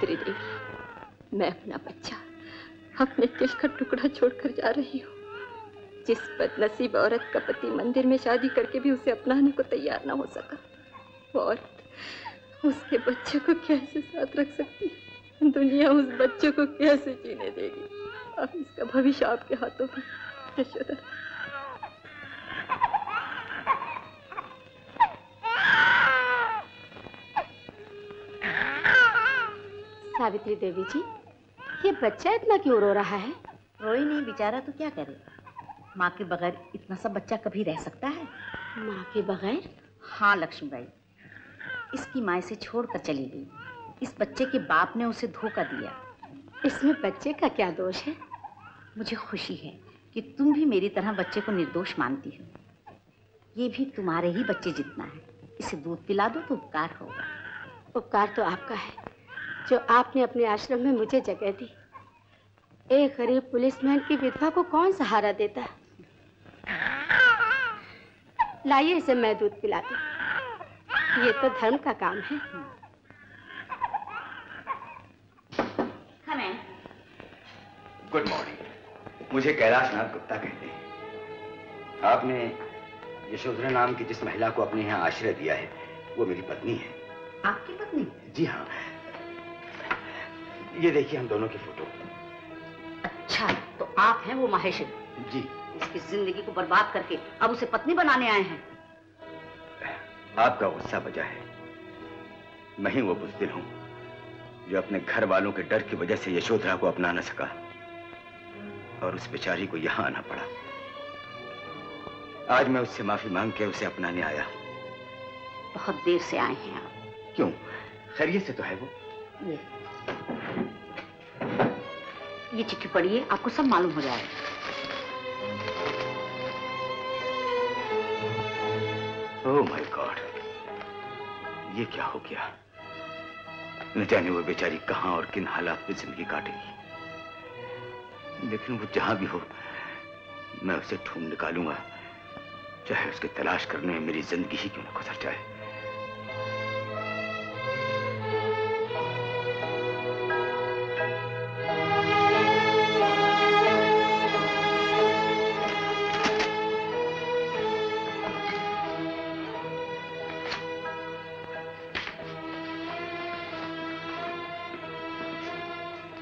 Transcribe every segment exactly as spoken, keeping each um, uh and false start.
सावित्री देवी, मैं अपना बच्चा अपने दिल का टुकड़ा छोड़कर जा रही हूँ। जिस बदनसीब औरत का पति मंदिर में शादी करके भी उसे अपनाने को तैयार ना हो सका, वो औरत उसके बच्चे को कैसे साथ रख सकती है? दुनिया उस बच्चे को कैसे जीने देगी? अब इसका भविष्य आपके हाथों में यशोदा। सावित्री देवी जी, ये बच्चा इतना क्यों रो रहा है? रोई नहीं बेचारा, तो क्या करे? माँ के बगैर इतना सा बच्चा कभी रह सकता है? माँ के बगैर? हाँ लक्ष्मी बाई, इसकी माँ इसे छोड़कर चली गई। इस बच्चे के बाप ने उसे धोखा दिया। इसमें बच्चे का क्या दोष है? मुझे खुशी है कि तुम भी मेरी तरह बच्चे को निर्दोष मानती हो। ये भी तुम्हारे ही बच्चे जितना है, इसे दूध पिला दो तो उपकार होगा। उपकार तो आपका है जो आपने अपने आश्रम में मुझे जगह दी। एक गरीब पुलिसमैन की विधवा को कौन सहारा देता? लाइए इसे मैं दूध पिलाती हूँ। ये तो धर्म का काम है। हमें गुड मॉर्निंग। मुझे कैलाशनाथ गुप्ता कहते हैं। आपने यशोधरा नाम की जिस महिला को अपने यहाँ आश्रय दिया है वो मेरी पत्नी है। आपकी पत्नी? जी हाँ। ये देखिए हम दोनों की फोटो। अच्छा, तो आप हैं वो महेश? जी। इसकी जिंदगी को बर्बाद करके अब उसे पत्नी बनाने आए हैं। आपका गुस्सा बचा है। मैं ही वो बुज़दिल हूँ जो अपने घर वालों के डर की वजह से यशोधरा को अपना ना सका और उस बेचारी को यहाँ आना पड़ा। आज मैं उससे माफी मांग के उसे अपनाने आया। बहुत देर से आए हैं आप। क्यों, खैरियत से तो है वो? ये ये चिट्ठी पढ़िए, आपको सब मालूम हो जाएगा। ओह माय गॉड, ये क्या हो गया? न जाने वो बेचारी कहाँ और किन हालात में जिंदगी काटेगी, लेकिन वो जहाँ भी हो मैं उसे ढूंढ निकालूंगा, चाहे उसकी तलाश करने में मेरी जिंदगी ही क्यों ना गुजर जाए।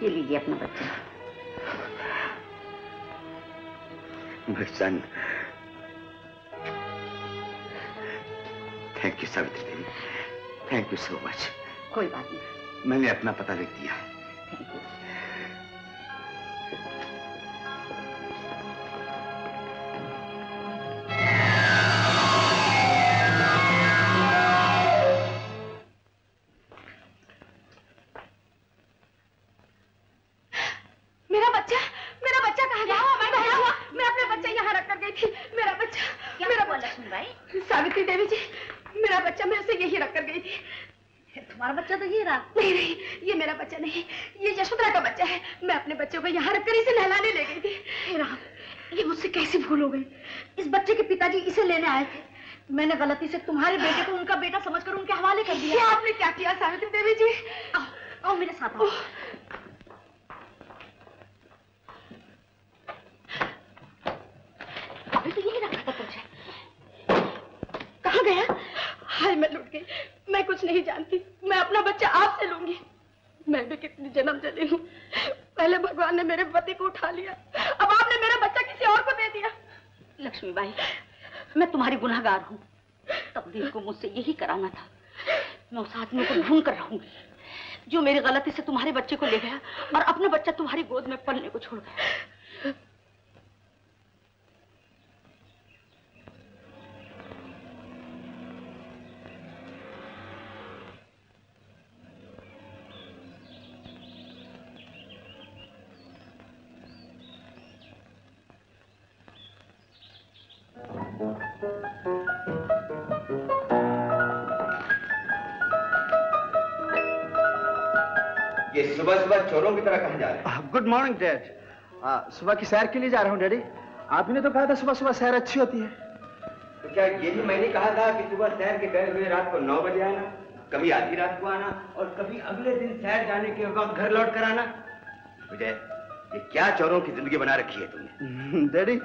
लीजिए अपना बच्चा। My son, thank you Savitri Devi, thank you so much. कोई बात नहीं, मैंने अपना पता लिख दिया है। Thank you. मैंने गलती से तुम्हारे बेटे को उनका बेटा समझकर उनके हवाले कर दिया। आपने क्या किया सावित्री देवी जी? आओ, आओ मेरे साथ आओ। अभी तो यही रखा था तुझे, कहाँ गया? हाय मैं लूट गई। मैं कुछ नहीं जानती, मैं अपना बच्चा आपसे लूंगी। मैं भी कितनी जन्म जली हूँ। पहले भगवान ने मेरे पति को उठा लिया, अब आपने मेरा बच्चा किसी और को दे दिया। लक्ष्मी बाई, मैं तुम्हारी गुनाहगार हूँ। तकदीर को मुझसे यही कराना था। मैं उस आदमी को ढूंढ कर रहूंगी जो मेरी गलती से तुम्हारे बच्चे को ले गया और अपना बच्चा तुम्हारी गोद में पलने को छोड़ गया। सुबह चोरों की तरह कहाँ जा रहे हैं? Good morning dad. सुबह की सैर के लिए जा रहा हूँ डैडी। आपने तो कहा था सुबह सुबह सैर अच्छी होती है। तो क्या यही मैंने कहा था कि सुबह सैर के गए हुए रात को नौ बजे आना? कभी आधी रात को आना और कभी अगले दिन शहर जाने के वक्त घर लौट कर आना। विजय, ये क्या चोरों की जिंदगी बना रखी है तुमने? डैडी,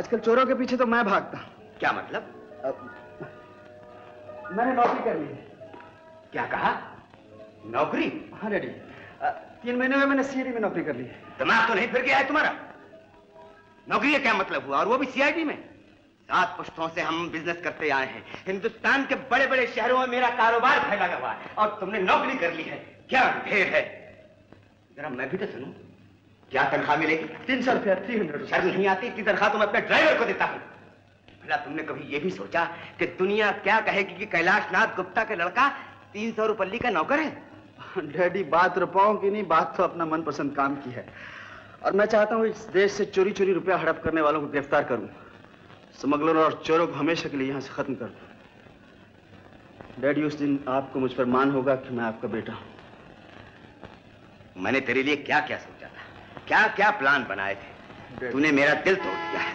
आजकल चोरों के पीछे तो मैं भागता। क्या मतलब? अब... मैंने नौकरी कर ली है। क्या कहा? नौकरी? हाँ डैडी, तीन महीने में मैंने सीआईडी में नौकरी कर ली है। दिमाग तो नहीं फिर गया है तुम्हारा? नौकरी का क्या मतलब हुआ, और वो भी सीआईडी में? सात पुश्तों से हम बिजनेस करते आए हैं, हिंदुस्तान के बड़े बड़े शहरों में मेरा कारोबार फैला हुआ है और तुमने नौकरी कर ली है। क्या ढेर है, जरा मैं भी तो सुनूं। क्या तनख्वाह मिलेगी? तीन सौ रुपया थ्री हंड्रेड शर्म नहीं आती? इतनी तनख्वाह तो मैं अपने ड्राइवर को देता हूँ। भला तुमने कभी ये भी सोचा कि दुनिया क्या कहेगी कि कैलाशनाथ गुप्ता का लड़का तीन सौ रुपल्ली का नौकर है? डैडी, बात रुपयों की नहीं, बात तो अपना मनपसंद काम की है और मैं चाहता हूँ इस देश से चोरी चोरी रुपया हड़प करने वालों को गिरफ्तार करूँ, स्मगलरों और चोरों को हमेशा के लिए यहाँ से खत्म कर दो। डैडी, उस दिन आपको मुझ पर मान होगा कि मैं आपका बेटा हूँ। मैंने तेरे लिए क्या क्या सोचा था, क्या क्या प्लान बनाए थे, तूने मेरा दिल तोड़ दिया है।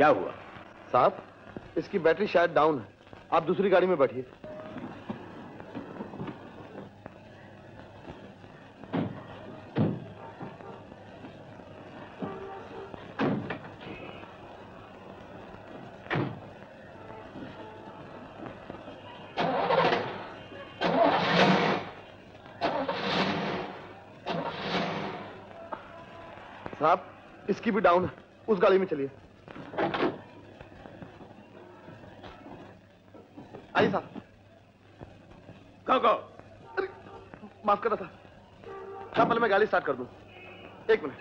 क्या हुआ? साहब, इसकी बैटरी शायद डाउन है, आप दूसरी गाड़ी में बैठिए। साहब, इसकी भी डाउन है, उस गाड़ी में चलिए। आइए साहब। गोगो, अरे माफ करना था, साहब पहले मैं गाड़ी स्टार्ट कर दूं। एक मिनट,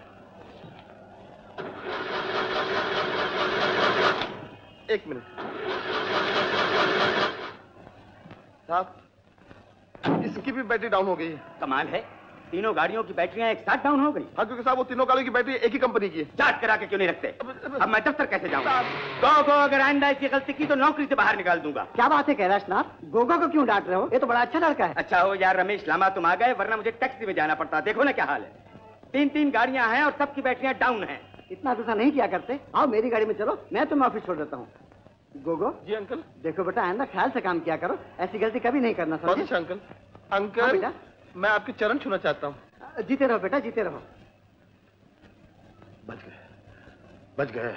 एक मिनट साहब, इसकी भी बैटरी डाउन हो गई है। कमाल है, तीनों गाड़ियों की बैटरियां एक साथ डाउन हो गई। हाँ, क्योंकि साहब वो तीनों गाड़ियों की बैटरी एक ही कंपनी की है। जांच करा के क्यों नहीं रखते? अब, अब, अब मैं दफ्तर कैसे जाऊँ? गोगो, अगर आइंदा इसकी गलती की तो नौकरी से बाहर निकाल दूंगा। क्या बात है कैलाशनाथ, गोगो को क्यों डांट रहे हो? ये तो बड़ा अच्छा लड़का है। अच्छा हो यार रमेश लामा तुम आ गए, वरना मुझे टैक्सी में जाना पड़ता। देखो ना क्या हाल है, तीन तीन गाड़ियां हैं और सबकी बैटरियां डाउन है। इतना गुस्सा नहीं किया करते, आओ मेरी गाड़ी में चलो, मैं तुम्हें ऑफिस छोड़ देता हूँ। गोगो जी। अंकल देखो बेटा, आइंदा ख्याल से काम किया करो, ऐसी गलती कभी नहीं करना। समझे अंकल? अंकल मैं आपके चरण छूना चाहता हूँ। जीते रहो बेटा, जीते रहो। बच गए, बच गए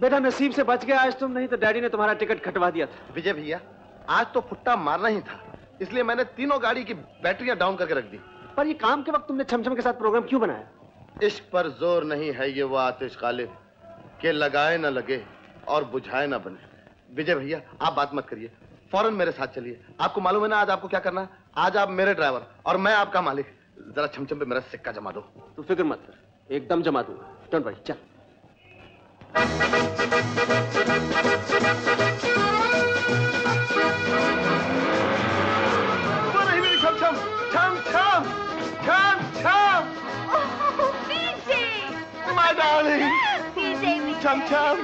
बेटा, नसीब से बच गए आज तुम, नहीं तो डैडी ने तुम्हारा टिकट कटवा दिया था। विजय भैया, आज तो फुट्टा मारना ही था, इसलिए मैंने तीनों गाड़ी की बैटरियां डाउन करके रख दी। पर ये काम के वक्त तुमने छमछम के साथ प्रोग्राम क्यों बनाया? इश्क पर जोर नहीं है ये वो आतिश गालिब के लगाए ना लगे और बुझाए ना बने। विजय भैया आप बात मत करिए, फौरन मेरे साथ चलिए। आपको मालूम है ना आज आपको क्या करना है? आज आप मेरे ड्राइवर और मैं आपका मालिक। जरा छमछम पे मेरा सिक्का जमा दो। तू फिक्र मत कर, एकदम जमा दूंगा। चल भाई चल। तो नहीं मेरी छमछम, छमछम, छमछम। विजय, माय डार्लिंग, विजय, छमछम,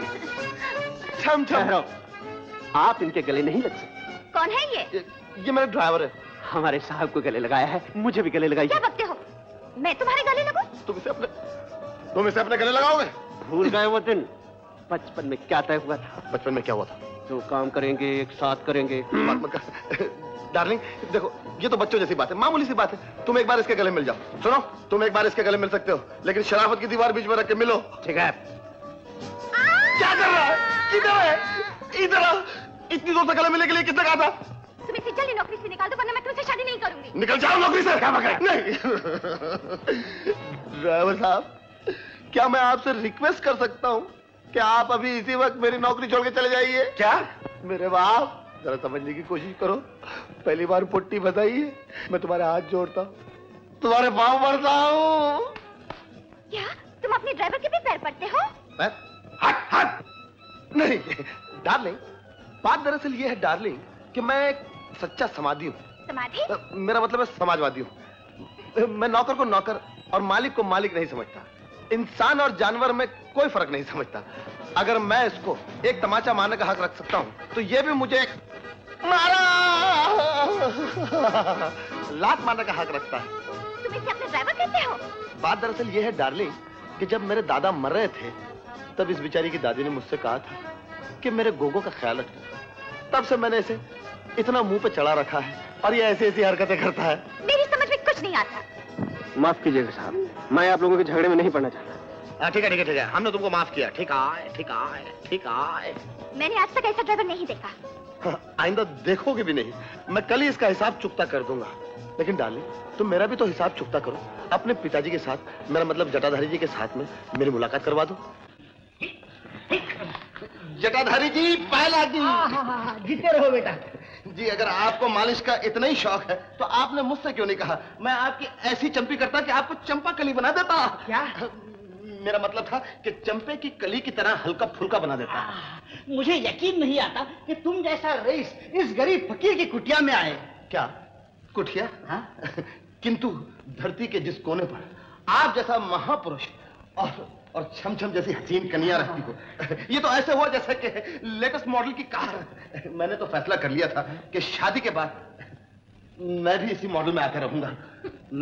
छमछम। आप इनके गले नहीं लग सकते। कौन है ये? ये, ये मेरा ड्राइवर है। हमारे साहब को गले लगाया है, मुझे भी गले लगाइए। क्या बकते हो? मैं तुम्हारे गले लगूं? तुम इसे अपने तुम इसे अपने गले लगाओगे? भूल गए वो दिन, बचपन में क्या तय हुआ था। बचपन में क्या हुआ था? जो काम करेंगे एक साथ करेंगे। डार्लिंग देखो, ये तो बच्चों जैसी बात है, मामूली सी बात है। तुम एक बार इसके गले मिल जाओ। सुनो, तुम एक बार इसके गले मिल सकते हो, लेकिन शराफत की दीवार बीच में रख के मिलो। ठीक है? क्या कर रहा है? किधर है? इधर आ। इतनी दूर से गले मिलने के लिए किसने कहा था? तुम इसे जल्दी नौकरी से निकाल दो, वरना मैं तुमसे शादी नहीं करूंगी। निकल जाओ नौकरी से। क्या बकरा? नहीं। ड्राइवर साहब, क्या मैं आपसे रिक्वेस्ट कर सकता हूँ कि आप अभी इसी वक्त मेरी नौकरी छोड़ के चले जाइए? क्या मेरे बाप, जरा समझने की कोशिश करो, पहली बार पुट्टी बताइए। मैं तुम्हारे हाथ जोड़ता हूँ, तुम्हारे पाँव पड़ता हूँ। क्या तुम अपने ड्राइवर के भी पैर पड़ते हो? हट हट। नहीं डार्लिंग, बात दरअसल ये है डार्लिंग कि मैं एक सच्चा समाधी हूँ। समाधी? मेरा मतलब है समाजवादी हूँ। मैं नौकर को नौकर और मालिक को मालिक नहीं समझता। इंसान और जानवर में कोई फर्क नहीं समझता। अगर मैं इसको एक तमाचा मारने का हक रख सकता हूँ तो ये भी मुझे एक मारा लात मारने का हक रखता है। तुम इसे अपना ड्राइवर कहते हो? बात दरअसल ये है डार्लिंग कि जब मेरे दादा मर रहे थे तब इस बेचारी की दादी ने मुझसे कहा था कि मेरे गोगो का ख्याल रखना। तब से मैंने इसे इतना मुंह पे चढ़ा रखा है और ये ऐसी ऐसी हरकतें करता है। मेरी समझ में कुछ नहीं आता। माफ कीजिएगा साहब, मैं आप लोगों के झगड़े में नहीं पड़ना चाहता। ठीक है ठीक है ठीक है, हमने तुमको माफ किया। ठीक है ठीक है ठीक है। मैंने आज तक ऐसा ड्राइवर नहीं देखा। हाँ, आइंदा देखोगे भी नहीं। मैं कल ही इसका हिसाब चुकता कर दूंगा। लेकिन डार्लिंग तुम मेरा भी तो हिसाब चुकता करो। अपने पिताजी के साथ, मेरा मतलब जटाधारी जी के साथ में मेरी मुलाकात करवा दो। जटाधारी जी पहला जी। हाँ हाँ जीते रहो बेटा जी। अगर आपको मालिश का इतना ही शौक है तो आपने मुझसे क्यों नहीं कहा? मैं आपकी ऐसी चंपी करता कि आपको चंपा कली बना देता। क्या? मेरा मतलब था कि चंपे की कली की तरह हल्का फुल्का बना देता। आ, मुझे यकीन नहीं आता कि तुम जैसा रईस इस गरीब फकीर की कुटिया में आए। क्या कुटिया? हाँ? किंतु धरती के जिस कोने पर आप जैसा महापुरुष और और छम छम जैसी हसीन कन्या रहती हो, ये तो ऐसे हुआ जैसे कि लेटेस्ट मॉडल की कार। मैंने तो फैसला कर लिया था कि शादी के बाद मैं भी इसी मॉडल में आकर रहूंगा।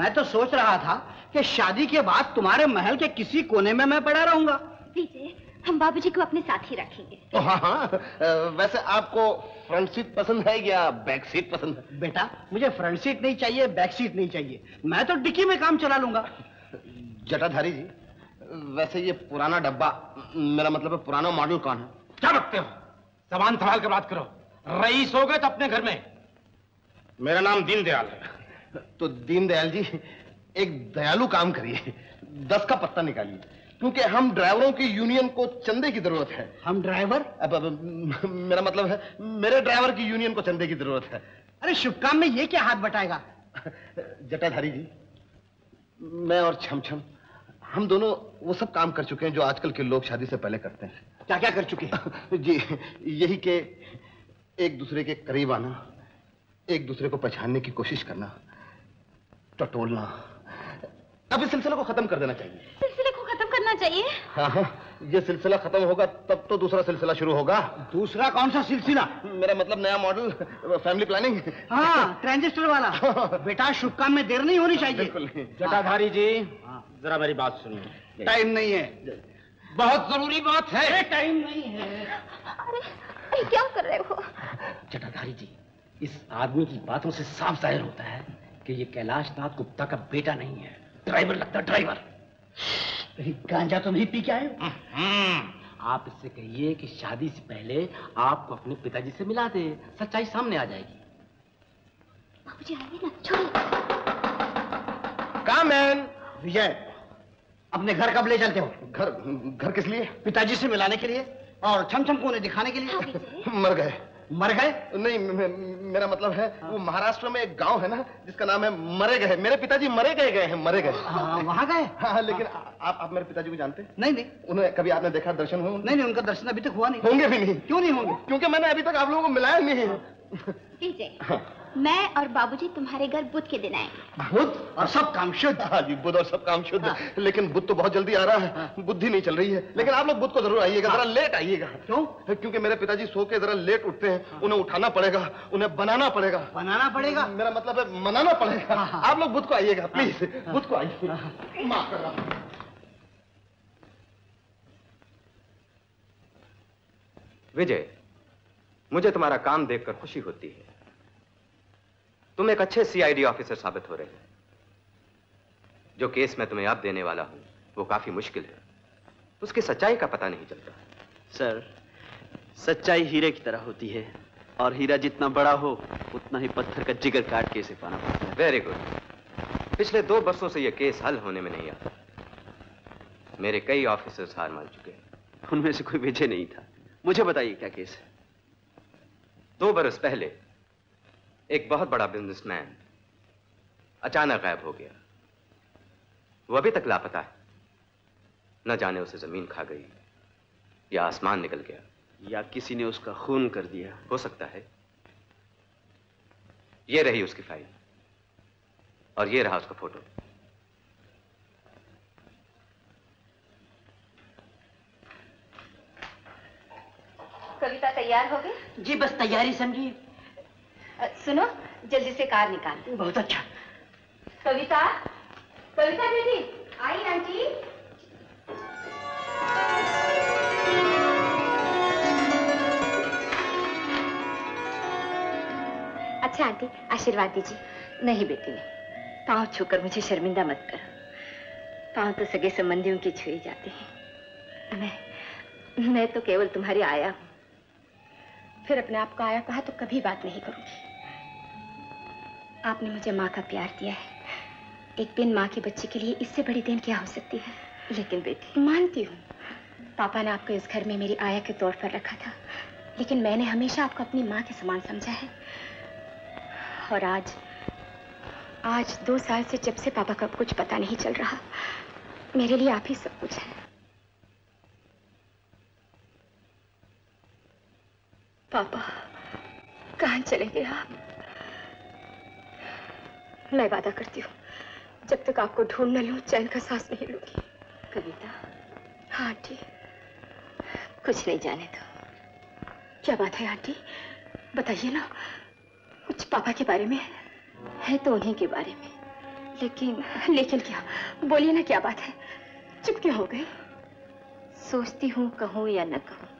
मैं तो सोच रहा था कि शादी के बाद तुम्हारे महल के किसी कोने में मैं पड़ा रहूंगा। विजय, हम बाबूजी को अपने साथ ही रखेंगे। हाँ हाँ। वैसे आपको फ्रंट सीट पसंद है या बैक सीट पसंद है? बेटा मुझे फ्रंट सीट नहीं चाहिए, बैक सीट नहीं चाहिए, मैं तो डिक्की में काम चला लूंगा। जटाधारी जी वैसे ये पुराना डब्बा, मेरा मतलब है पुराना मॉडल कौन है? क्या रखते हो? सामान संभाल के बात करो। रईस हो गए तो अपने घर में। मेरा नाम दीन दयाल है। तो दीन दयाल जी एक दयालु काम करिए, दस का पत्ता निकालिए, क्योंकि हम ड्राइवरों की यूनियन को चंदे की जरूरत है। हम ड्राइवर? अब, अब, अब मेरा मतलब है मेरे ड्राइवर की यूनियन को चंदे की जरूरत है। अरे शुभ काम में ये क्या हाथ बटाएगा? जटाधारी जी मैं और छम छम हम दोनों वो सब काम कर चुके हैं जो आजकल के लोग शादी से पहले करते हैं। क्या क्या कर चुके हैं? जी यही कि एक दूसरे के करीब आना, एक दूसरे को पहचानने की कोशिश करना, टटोलना। अब इस सिलसिले को खत्म कर देना चाहिए। सिलसिले को खत्म करना चाहिए? हाँ हाँ, ये सिलसिला खत्म होगा तब तो दूसरा सिलसिला शुरू होगा। दूसरा कौन सा सिलसिला? मेरा मतलब नया मॉडल, फैमिली प्लानिंग। हाँ ट्रांजिस्टर वाला। बेटा शुभ काम में देर नहीं होनी चाहिए। जटाधारी जी जरा मेरी बात सुनिए। टाइम नहीं है, बहुत जरूरी बात है। टाइम नहीं है। अरे, अरे क्या कर रहे हो? जटाधारी जी इस आदमी की बातों से साफ जाहिर होता है कि ये कैलाशनाथ गुप्ता का बेटा नहीं है, ड्राइवर लगता है। ड्राइवर गांजा तो नहीं पी के आए? आप इससे कहिए कि शादी से पहले आपको अपने पिताजी से मिला दे, सच्चाई सामने आ जाएगी। बाबूजी आइए ना, छोड़िए। कम इन विजय, अपने घर कब ले चलते हो? घर घर किस लिए? पिताजी से मिलाने के लिए और छमछम को उन्हें दिखाने के लिए। मर गए? मर गए नहीं, मे, मेरा मतलब है हाँ। वो महाराष्ट्र में एक गांव है ना जिसका नाम है मरे गए। मेरे पिताजी मरे गए गए हैं, मरे गए। हाँ, वहाँ गए? हाँ, लेकिन हाँ। आप आप मेरे पिताजी को जानते हैं? नहीं नहीं। उन्हें कभी आपने देखा? दर्शन हुए? नहीं नहीं, उनका दर्शन अभी तक हुआ नहीं। होंगे भी नहीं। क्यों नहीं होंगे? क्योंकि मैंने अभी तक आप लोगों को मिलाया नहीं है। विजय मैं और बाबूजी तुम्हारे घर बुध के दिन आएंगे। बुध और सब काम शुद्ध? हाँ जी बुध और सब काम शुद्ध। हाँ। लेकिन बुध तो बहुत जल्दी आ रहा है। हाँ। बुद्धि नहीं चल रही है। लेकिन आप लोग बुध को जरूर आइएगा। हाँ। जरा लेट आइएगा। क्यों? क्योंकि मेरे पिताजी सो के जरा लेट उठते हैं। हाँ। उन्हें उठाना पड़ेगा, उन्हें बनाना पड़ेगा। बनाना पड़ेगा? मेरा मतलब है मनाना पड़ेगा। हाँ। आप लोग बुध को आइएगा प्लीज, बुध को आइए। माफ कर रहा हूँ। विजय मुझे तुम्हारा काम देखकर खुशी होती है, तुम एक अच्छे सीआईडी ऑफिसर साबित हो रहे हैं। जो केस मैं तुम्हें अब देने वाला हूं वो काफी मुश्किल है, उसकी सच्चाई का पता नहीं चलता। सर सच्चाई हीरे की तरह होती है और हीरा जितना बड़ा हो उतना ही पत्थर का जिगर काट के इसे पाना पड़ता है। Very good. पिछले दो वर्षों से यह केस हल होने में नहीं आता। मेरे कई ऑफिसर्स हार मान चुके हैं, उनमें से कोई विजय नहीं था। मुझे बताइए क्या केस है? दो बरस पहले एक बहुत बड़ा बिजनेसमैन अचानक गायब हो गया। वो अभी तक लापता है, न जाने उसे जमीन खा गई या आसमान निकल गया या किसी ने उसका खून कर दिया। हो सकता है। ये रही उसकी फाइल और ये रहा उसका फोटो। कविता तैयार हो गई? जी बस तैयारी समझिए। सुनो जल्दी से कार निकाल। बहुत अच्छा। कविता, कविता दीदी। आई आंटी। अच्छा आंटी आशीर्वाद दीजिए। नहीं बेटी नहीं, पाँव छूकर मुझे शर्मिंदा मत करो। पाँव तो सगे संबंधियों की छुए जाते हैं। मैं मैं तो केवल तुम्हारी आया हूँ। फिर अपने आप को आया कहा तो कभी बात नहीं करूँगी। आपने मुझे माँ का प्यार दिया है। एक दिन माँ के बच्चे के लिए इससे बड़ी देन क्या हो सकती है। लेकिन बेटी मानती हूँ पापा ने आपको इस घर में मेरी आया के तौर पर रखा था, लेकिन मैंने हमेशा आपको अपनी माँ के समान समझा है। और आज आज दो साल से जब से पापा का कुछ पता नहीं चल रहा, मेरे लिए आप ही सब कुछ है। पापा कहाँ चले गए आप? मैं वादा करती हूँ जब तक आपको ढूंढ न लूं चैन का सांस नहीं लूंगी। कविता। हाँ आंटी। कुछ नहीं जाने दो। क्या बात है आंटी बताइए ना। कुछ पापा के बारे में है तो उन्हीं के बारे में। लेकिन लेकिन क्या? बोलिए ना क्या बात है, चुप क्यों हो गए? सोचती हूँ कहूँ या न कहूँ।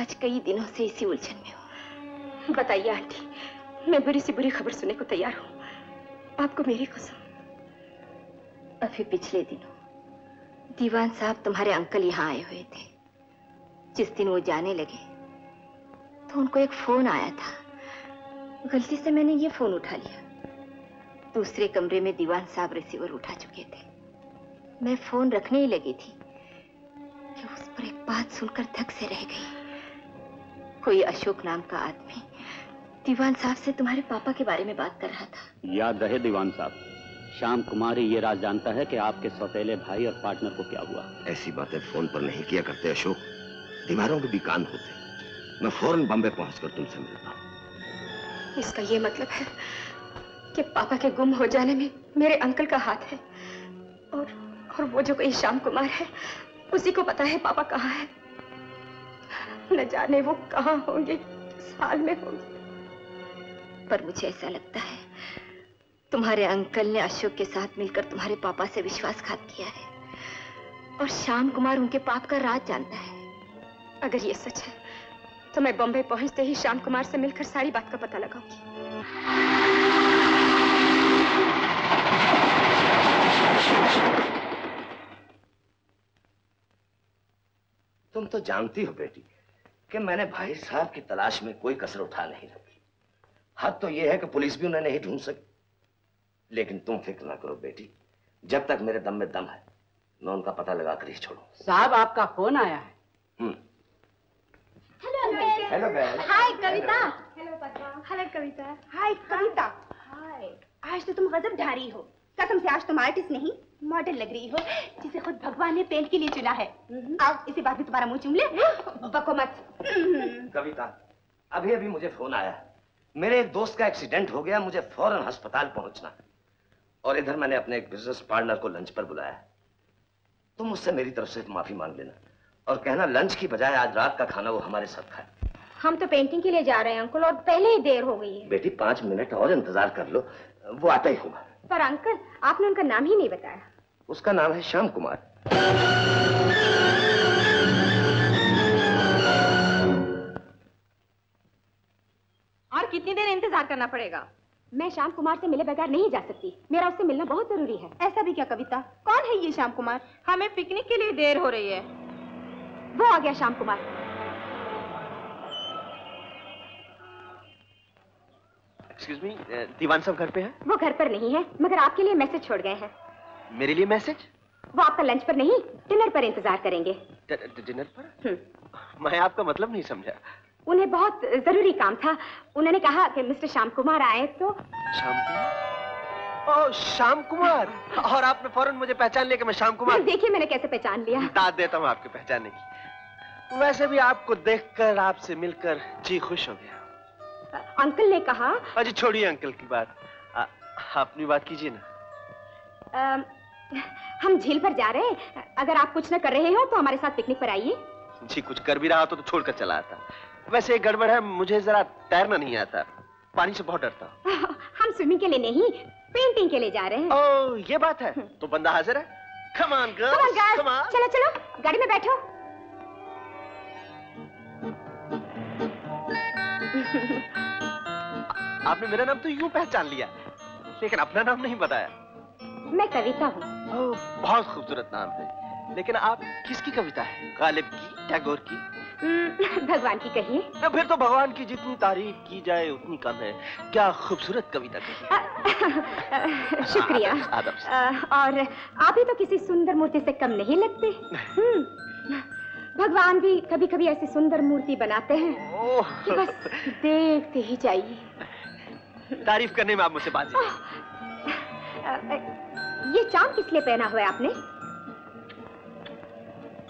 आज कई दिनों से इसी उलझन में हूँ। बताइए आंटी, मैं बुरी से बुरी खबर सुनने को तैयार हूँ। आपको मेरी कसम। अभी पिछले दिनों दीवान साहब तुम्हारे अंकल यहाँ आए हुए थे। जिस दिन वो जाने लगे तो उनको एक फोन आया था। गलती से मैंने ये फोन उठा लिया। दूसरे कमरे में दीवान साहब रिसीवर उठा चुके थे। मैं फोन रखने ही लगी थी कि उस पर एक बात सुनकर धक से रह गई। कोई अशोक नाम का आदमी दीवान साहब से तुम्हारे पापा के बारे में बात कर रहा था। याद रहे दीवान साहब, श्याम कुमार ये राज जानता है कि आपके सौतेले भाई और पार्टनर को क्या हुआ। ऐसी बातें फोन पर नहीं किया करते अशोक, दिमागों के भी कान होते। मैं फौरन बॉम्बे पहुंचकर तुमसे मिलता हूँ। इसका ये मतलब है कि पापा के गुम हो जाने में मेरे अंकल का हाथ है। और, और वो जो कोई श्याम कुमार है उसी को पता है पापा कहाँ है। न जाने वो कहाँ होंगे, किस हाल में होंगे। पर मुझे ऐसा लगता है तुम्हारे अंकल ने अशोक के साथ मिलकर तुम्हारे पापा से विश्वासघात किया है। और श्याम कुमार उनके पाप का राज जानता है। अगर ये सच है तो मैं बॉम्बे पहुंचते ही श्याम कुमार से मिलकर सारी बात का पता लगाऊंगी। तुम तो जानती हो बेटी कि मैंने भाई साहब की तलाश में कोई कसर उठा नहीं रखी। हद तो यह है कि पुलिस भी उन्हें नहीं ढूंढ सकी। लेकिन तुम फिक्र ना करो बेटी, जब तक मेरे दम में दम है मैं उनका पता लगाकर ही छोड़ूं। साहब आपका फोन आया है। Hello hello hi Kavita. Hello पता। Hello Kavita. Hi Kavita. Hi आज तो तुम गजब ढारी हो। कसम से आज तुम आर्टिस्ट नहीं मॉडल लग रही हो, जिसे खुद भगवान ने पेंट के लिए चुना है। आओ इसी बात में तुम्हारा मुंह चूम ले। बको मत। कविता अभी अभी मुझे फोन आया। मेरे एक दोस्त का एक्सीडेंट हो गया, मुझे फौरन अस्पताल पहुंचना है। और इधर मैंने अपने एक बिजनेस पार्टनर को लंच पर बुलाया है। तुम उससे मेरी तरफ से माफी मांग लेना और कहना लंच की बजाय आज रात का खाना वो हमारे साथ खाए। हम तो पेंटिंग के लिए जा रहे हैं अंकल, और पहले ही देर हो गई है। बेटी पाँच मिनट और इंतजार कर लो, वो आता ही होगा। पर अंकल आपने उनका नाम ही नहीं बताया। उसका नाम है श्याम कुमार। और कितनी देर इंतजार करना पड़ेगा? मैं श्याम कुमार से मिले बगैर नहीं जा सकती। मेरा उससे मिलना बहुत जरूरी है। ऐसा भी क्या कविता? कौन है ये श्याम कुमार? हमें पिकनिक के लिए देर हो रही है। वो आ गया श्याम कुमार। एक्सक्यूज मी, दीवान साहब घर पे हैं? वो घर पर नहीं है, मगर आपके लिए मैसेज छोड़ गए हैं। मेरे लिए मैसेज? वो आपका लंच पर नहीं डिनर पर इंतजार करेंगे। डिनर पर? मैं आपका मतलब नहीं समझा। उन्हें बहुत जरूरी काम था। उन्होंने कहा कि मिस्टर श्याम कुमार आए तो। श्याम कुमार? ओह श्याम कुमार। और आपने फौरन मुझे पहचान लिया कि मैं श्याम कुमार। देखिए मैंने कैसे पहचान लिया। दाद देता हूँ आपके पहचानने की। वैसे भी आपको देखकर आपसे मिलकर जी खुश हो गया। अंकल ने कहा। अजी छोड़िए अंकल की बात, आ, अपनी बात कीजिए ना। आ, हम झील पर जा रहे हैं। अगर आप कुछ न कर रहे हो तो हमारे साथ पिकनिक पर आइए। जी कुछ कर भी रहा होता तो छोड़कर चला आता। वैसे एक गड़बड़ है, मुझे जरा तैरना नहीं आता, पानी से बहुत डरता हूँ। हम स्विमिंग के लिए नहीं, पेंटिंग के लिए जा रहे हैं। ओ, ये बात है, तो बंदा हाजिर है। Come on, girls, come on, girls. Come on. चलो चलो गाड़ी में बैठो। आपने मेरा नाम तो यूं पहचान लिया, लेकिन अपना नाम नहीं बताया। मैं कविता हूँ। बहुत खूबसूरत नाम है, लेकिन आप किसकी कविता है? गालिब की, टैगोर की? भगवान की कहिए। तो फिर तो भगवान की जितनी तारीफ की जाए उतनी कम है। क्या खूबसूरत कविता कही। शुक्रिया। आदब से। और आप ही तो किसी सुंदर मूर्ति से कम नहीं लगते। भगवान भी कभी कभी ऐसी सुंदर मूर्ति बनाते हैं कि बस देखते ही चाहिए। तारीफ करने में आप मुझसे बाजी। ये चांद किस लिए पहना हुआ है आपने?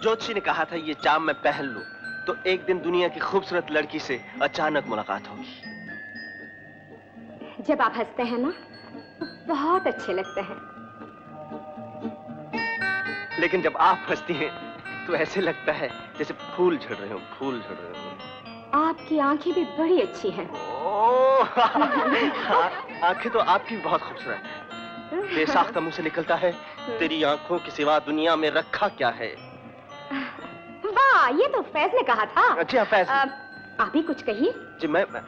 ज्योतिषी ने कहा था ये चांद मैं पहन लूं तो एक दिन दुनिया की खूबसूरत लड़की से अचानक मुलाकात होगी। जब आप हंसते हैं ना बहुत अच्छे लगते हैं, लेकिन जब आप हंसती हैं तो ऐसे लगता है जैसे फूल झड़ रहे हो। फूल झड़ रहे हो। आपकी आंखें भी बड़ी अच्छी हैं। ओह आंखें तो आपकी भी बहुत खूबसूरत हैं। बेसाख्ता मुंह से निकलता है, तेरी आंखों के सिवा दुनिया में रखा क्या है। वाह, ये तो फैज ने कहा था। अच्छा फैज, आप ही कुछ कहिए। जी मैं मैं,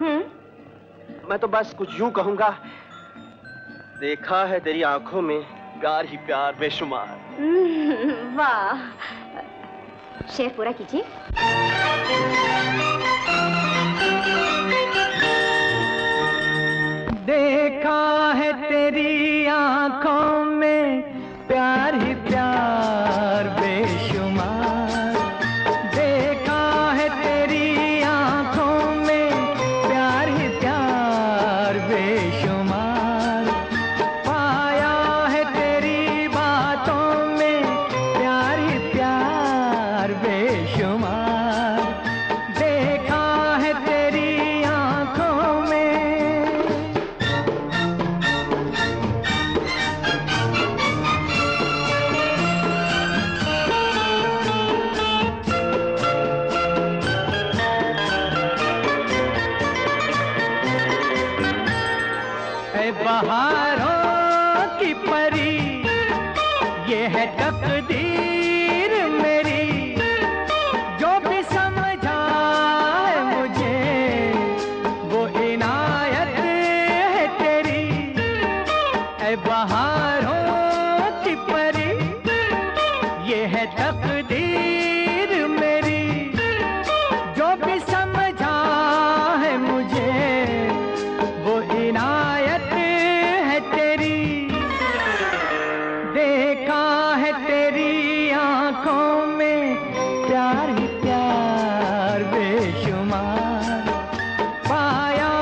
मैं तो बस कुछ यूं कहूंगा, देखा है तेरी आंखों में प्यार ही प्यार बेशुमार। वाह, शेर पूरा कीजिए। देखा है तेरी आंखों में प्यार ही प्यार बेशुमार, देखा है तेरी आंखों में प्यार ही प्यार बेशुमार, पाया है तेरी बातों में प्यार ही प्यार बेशुमार, देखा है तेरी आंखों में। ऐ बहारों की परी ये है तकदीर पाया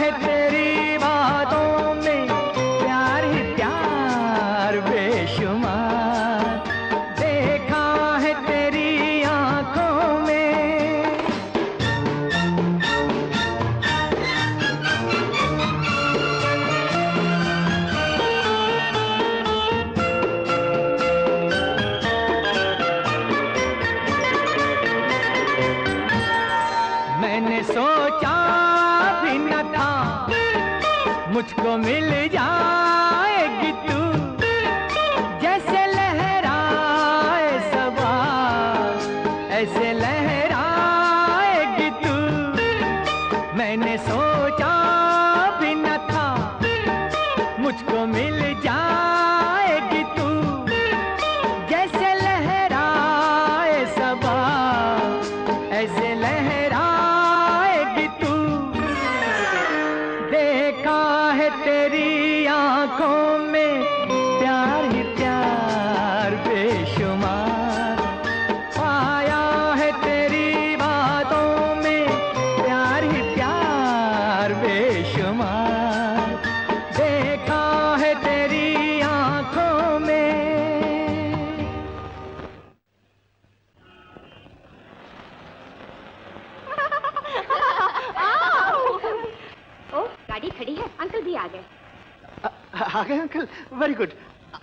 है तेरी मुझको मिल जाएगी तू जैसे लहराए सबा ऐसे लहराएगी तू। मैंने सोचा भी न था मुझको मिल जाएगी तू जैसे लहराए सबा ऐसे लहराएगी तू। देखा है तेरी आंखों में प्यार ही प्यार बेशुमार, पाया है तेरी बातों में प्यार ही प्यार बेशुमार। देखा है तेरी आंखों में। ओ, गाड़ी खड़ी है, अंकल भी आ गए। आ, आ गए अंकल, वेरी गुड।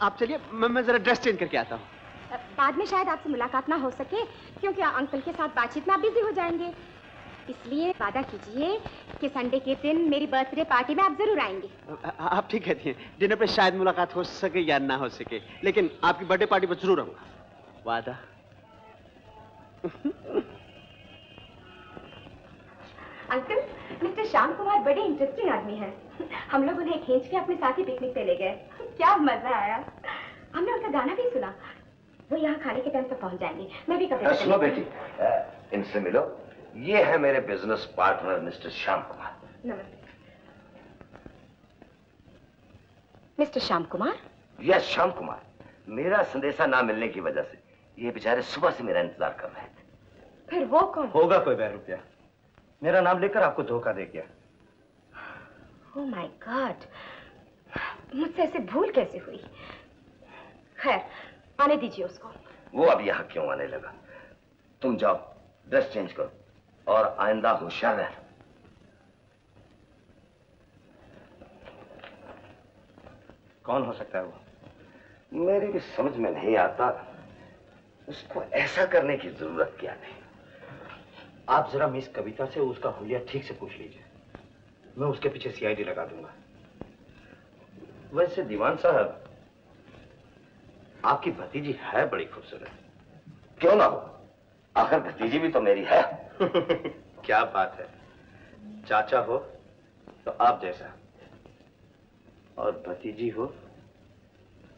आप चलिए, मैं मैं जरा ड्रेस चेंज करके आता हूँ। अ, बाद में शायद आपसे मुलाकात ना हो सके क्योंकि अंकल के साथ बातचीत में आप बिजी हो जाएंगे, इसलिए वादा कीजिए कि संडे के दिन मेरी बर्थडे पार्टी में आप जरूर आएंगे। आ- आ- आप ठीक कहती हैं, डिनर पे शायद मुलाकात हो सके या ना हो सके, लेकिन आपकी बर्थडे पार्टी पर जरूर आऊंगा, वादा। अंकल, मिस्टर श्याम कुमार बड़े इंटरेस्टिंग आदमी हैं। हम लोग उन्हें खींच के अपने साथ ही पिकनिक पे ले गए, क्या मजा आया। हमने उनका गाना भी सुना। वो यहाँ खाने के टाइम पर पहुँच जाएंगे। मैं भी कभी सुनो बेटी, अ, इनसे मिलो, ये है मेरे business partner mister Shyam Kumar. नमस्ते मिस्टर श्याम कुमार। यस श्याम कुमार, मेरा संदेशा ना मिलने की वजह से ये बेचारे सुबह से मेरा इंतजार कर रहे हैं। फिर वो कौन? होगा कोई बैरूपिया, मेरा नाम लेकर आपको धोखा दे गया। ओह माय गॉड, मुझसे ऐसे भूल कैसे हुई। खैर, आने दीजिए उसको। वो अब यहाँ क्यों आने लगा, तुम जाओ ड्रेस चेंज करो और आइंदा होशियार रहना। कौन हो सकता है वो? मेरी भी समझ में नहीं आता, उसको ऐसा करने की जरूरत क्या थी। आप जरा मिस कविता से उसका हुलिया ठीक से पूछ लीजिए, मैं उसके पीछे सीआईडी लगा दूंगा। वैसे दीवान साहब, आपकी भतीजी है बड़ी खूबसूरत। क्यों ना हो, आखिर भतीजी भी तो मेरी है। क्या बात है, चाचा हो तो आप जैसा और भतीजी हो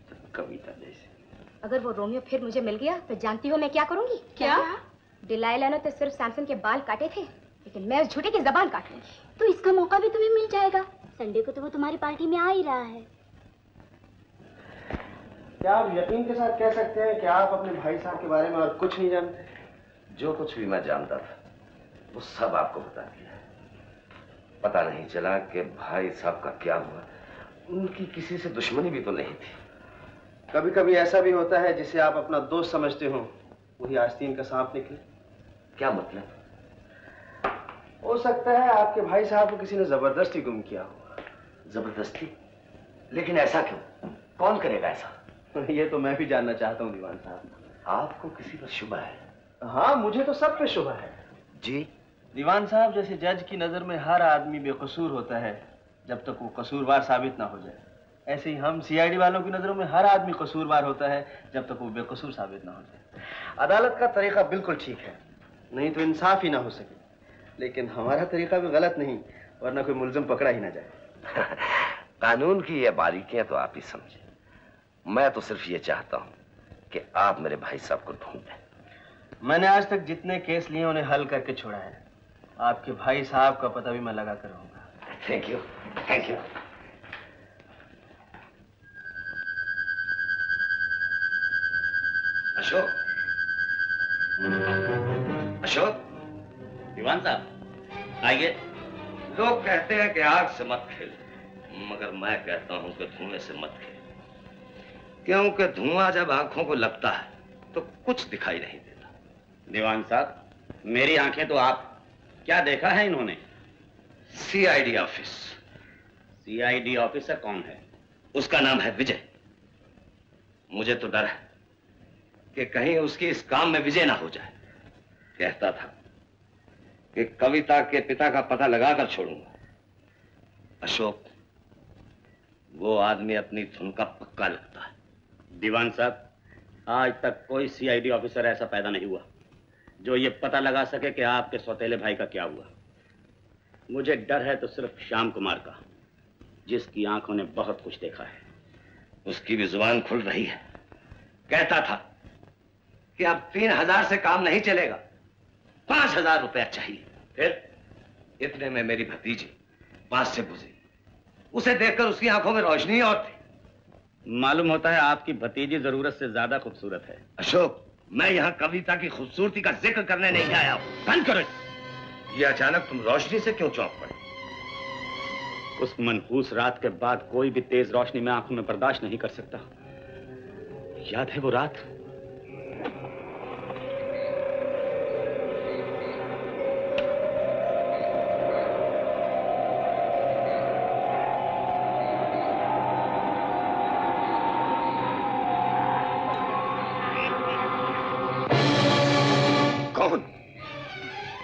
तो कविता जैसी। अगर वो रोमियो फिर मुझे मिल गया तो जानती हो मैं क्या करूंगी? क्या? डिलाइला ने तो सिर्फ सैमसन के बाल काटे थे, लेकिन मैं उस झूठे की जबान काट लूंगी। तो इसका मौका भी तुम्हें मिल जाएगा, संडे को तो वो तुम्हारी पार्टी में आ ही रहा है। क्या आप यकीन के साथ कह सकते हैं कि आप अपने भाई साहब के बारे में और कुछ नहीं जानते? जो कुछ भी मैं जानता था वो सब आपको बता दिया। पता नहीं चला कि भाई साहब का क्या हुआ, उनकी किसी से दुश्मनी भी तो नहीं थी। कभी कभी ऐसा भी होता है जिसे आप अपना दोस्त समझते हो वही आस्तीन का सांप निकले। क्या मतलब? हो सकता है आपके भाई साहब को किसी ने जबरदस्ती गुम किया हो। जबरदस्ती? लेकिन ऐसा क्यों, कौन करेगा ऐसा? ये तो मैं भी जानना चाहता हूँ दीवान साहब। आपको किसी पर शुबा है? हाँ, मुझे तो सब पे शुबा है जी। दीवान साहब, जैसे जज की नजर में हर आदमी बेकसूर होता है जब तक वो कसूरवार साबित ना हो जाए, ऐसे ही हम सीआईडी वालों की नजरों में हर आदमी कसूरवार होता है जब तक वो बेकसूर साबित ना हो जाए। अदालत का तरीका बिल्कुल ठीक है, नहीं तो इंसाफ ही ना हो सके, लेकिन हमारा तरीका भी गलत नहीं, वरना कोई मुल्ज़िम पकड़ा ही ना जाए। कानून की ये बारीकियां तो आप ही समझे, मैं तो सिर्फ ये चाहता हूं कि आप मेरे भाई साहब को ढूंढें। मैंने आज तक जितने केस लिए उन्हें हल करके छोड़ा है, आपके भाई साहब का पता भी मैं लगा कर रहूंगा। Thank you, thank you. Ashok, Ashok. Diwan साहब आइए। लोग कहते हैं कि आग से मत खेल, मगर मैं कहता हूं कि धुएं से मत खेल, क्योंकि धुआं जब आंखों को लगता है तो कुछ दिखाई नहीं देता। दीवान साहब, मेरी आंखें तो आप, क्या देखा है इन्होंने? CID office. सीआईडी ऑफिसर कौन है? उसका नाम है विजय। मुझे तो डर है कि कहीं उसकी इस काम में विजय ना हो जाए। कहता था कि कविता के पिता का पता लगाकर छोड़ूंगा। अशोक, वो आदमी अपनी धुन का पक्का लगता है। दीवान साहब, आज तक कोई सीआईडी ऑफिसर ऐसा पैदा नहीं हुआ जो ये पता लगा सके कि आपके सौतेले भाई का क्या हुआ। मुझे डर है तो सिर्फ श्याम कुमार का, जिसकी आंखों ने बहुत कुछ देखा है। उसकी भी जुबान खुल रही है, कहता था कि अब तीन हजार से काम नहीं चलेगा, पांच हजार रुपया चाहिए। फिर इतने में मेरी भतीजी पास से गुजरी, उसे देखकर उसकी आंखों में रोशनी और थी। मालूम होता है आपकी भतीजी जरूरत से ज्यादा खूबसूरत है। अशोक, मैं यहाँ कविता की खूबसूरती का जिक्र करने नहीं आया हूँ। बंद करो ये, अचानक तुम रोशनी से क्यों चौंक पड़े? उस मनहूस रात के बाद कोई भी तेज रोशनी में आंखों में बर्दाश्त नहीं कर सकता। याद है वो रात?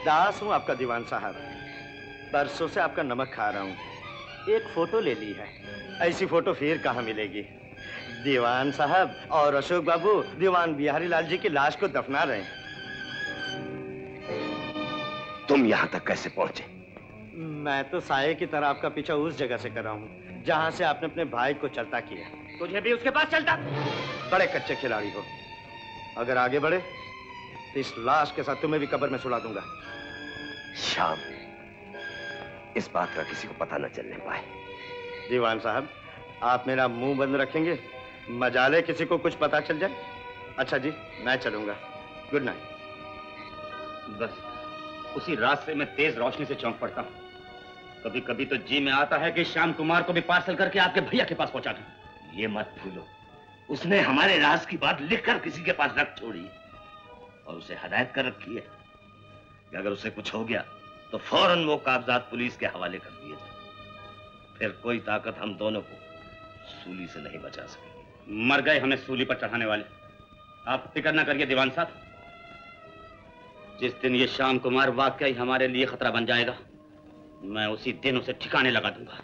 दास हूँ आपका दीवान साहब, बरसों से आपका नमक खा रहा हूँ। एक फोटो ले ली है, ऐसी फोटो फिर कहाँ मिलेगी। दीवान साहब और अशोक बाबू दीवान बिहारी लाल जी की लाश को दफना रहे हैं। तुम यहाँ तक कैसे पहुँचे? मैं तो साये की तरह आपका पीछा उस जगह से कर रहा हूँ जहाँ से आपने अपने भाई को चलता किया। तुझे भी उसके पास चलता? बड़े कच्चे खिलाड़ी हो, अगर आगे बढ़े तो इस लाश के साथ तुम्हें भी कब्र में सुला दूंगा। श्याम, इस बात का किसी को पता न चलने पाए। दीवान साहब, आप मेरा मुंह बंद रखेंगे? मजाले किसी को कुछ पता चल जाए। अच्छा जी, मैं चलूंगा। Good night. बस उसी रास्ते में तेज रोशनी से चौंक पड़ता हूँ। कभी कभी तो जी में आता है कि श्याम कुमार को भी पार्सल करके आपके भैया के पास पहुंचा दूं। ये मत भूलो, उसने हमारे राज की बात लिखकर किसी के पास रख छोड़ी और उसे हदायत कर रखी है कि अगर उसे कुछ हो गया तो फौरन वो कागजात पुलिस के हवाले कर दिए जाए। फिर कोई ताकत हम दोनों को सूली से नहीं बचा सकेगी। मर गए हमें सूली पर चढ़ाने वाले। आप फिक्र ना करिए दीवान साहब, जिस दिन ये श्याम कुमार वाकई हमारे लिए खतरा बन जाएगा, मैं उसी दिन उसे ठिकाने लगा दूंगा।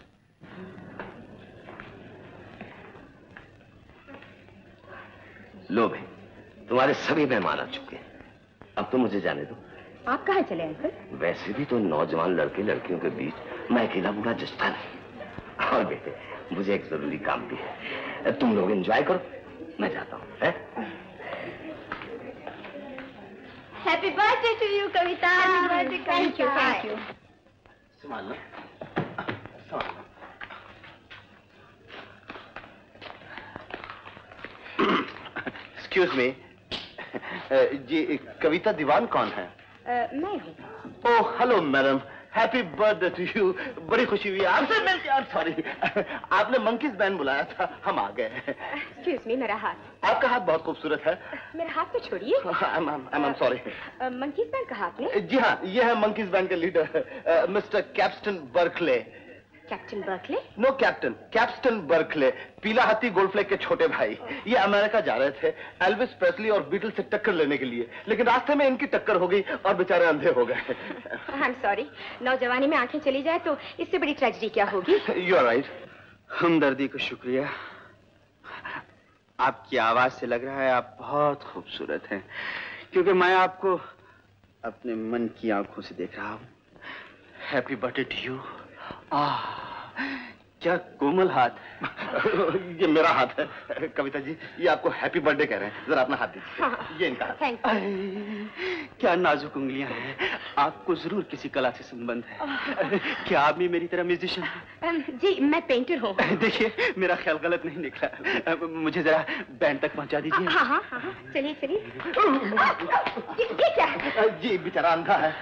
लो भाई, तुम्हारे सभी मेहमान आ चुके हैं, अब तो मुझे जाने दो। आप कहाँ चले अंकल? वैसे भी तो नौजवान लड़के लड़कियों के बीच मैं अकेला बूढ़ा जस्ता नहीं। और बेटे, मुझे एक जरूरी काम भी है, तुम लोग एंजॉय करो, मैं जाता हूँ। Happy birthday to you Kavita. Thank you, thank you. संभाल लो, संभाल लो। एक्सक्यूज मी जी, कविता दीवान कौन है? uh, मैं हूँ। Oh hello madam, happy birthday to you. बड़ी खुशी हुई आपसे मिलकर। आप सॉरी, आपने मंकीज बैंड बुलाया था, हम आ गए। एक्सक्यूज मी, मेरा हाथ। आपका हाथ बहुत खूबसूरत है। मेरा हाथ तो छोड़िए। I am sorry. Monkeys band कहा आपने? जी हाँ, ये है मंकीज बैंड के leader mister Capstan Berkeley. Captain Berkeley? No captain, captain Berkeley, पीला हाथी गोल्डफ्लेक के छोटे भाई। ये अमेरिका जा रहे थे एल्विस प्रेस्ली और बीटल से टक्कर लेने के लिए, लेकिन रास्ते में इनकी टक्कर हो गई और बेचारे अंधे हो गए। आई एम सॉरी, नौजवानी में आंखें चली जाए तो इससे बड़ी ट्रेजेडी क्या होगी। You are right. हमदर्दी का शुक्रिया। आपकी आवाज से लग रहा है आप बहुत खूबसूरत हैं, क्योंकि मैं आपको अपने मन की आंखों से देख रहा हूँ। Happy birthday to you. आह, क्या कोमल हाथ है। ये मेरा हाथ है कविता जी, ये आपको हैप्पी बर्थडे कह रहे हैं, जरा अपना हाथ दीजिए। हाँ, ये इनका हाथ। अरे, क्या नाजुक उंगलियां हैं, आपको जरूर किसी कला से संबंध है। क्या आप भी मेरी तरह म्यूजिशियन हैं? जी, मैं पेंटर हूँ। देखिए, मेरा ख्याल गलत नहीं निकला। मुझे जरा बैंड तक पहुँचा दीजिए। हाँ हाँ हाँ, चलिए चलिए। जी, बेचारा अंधा है।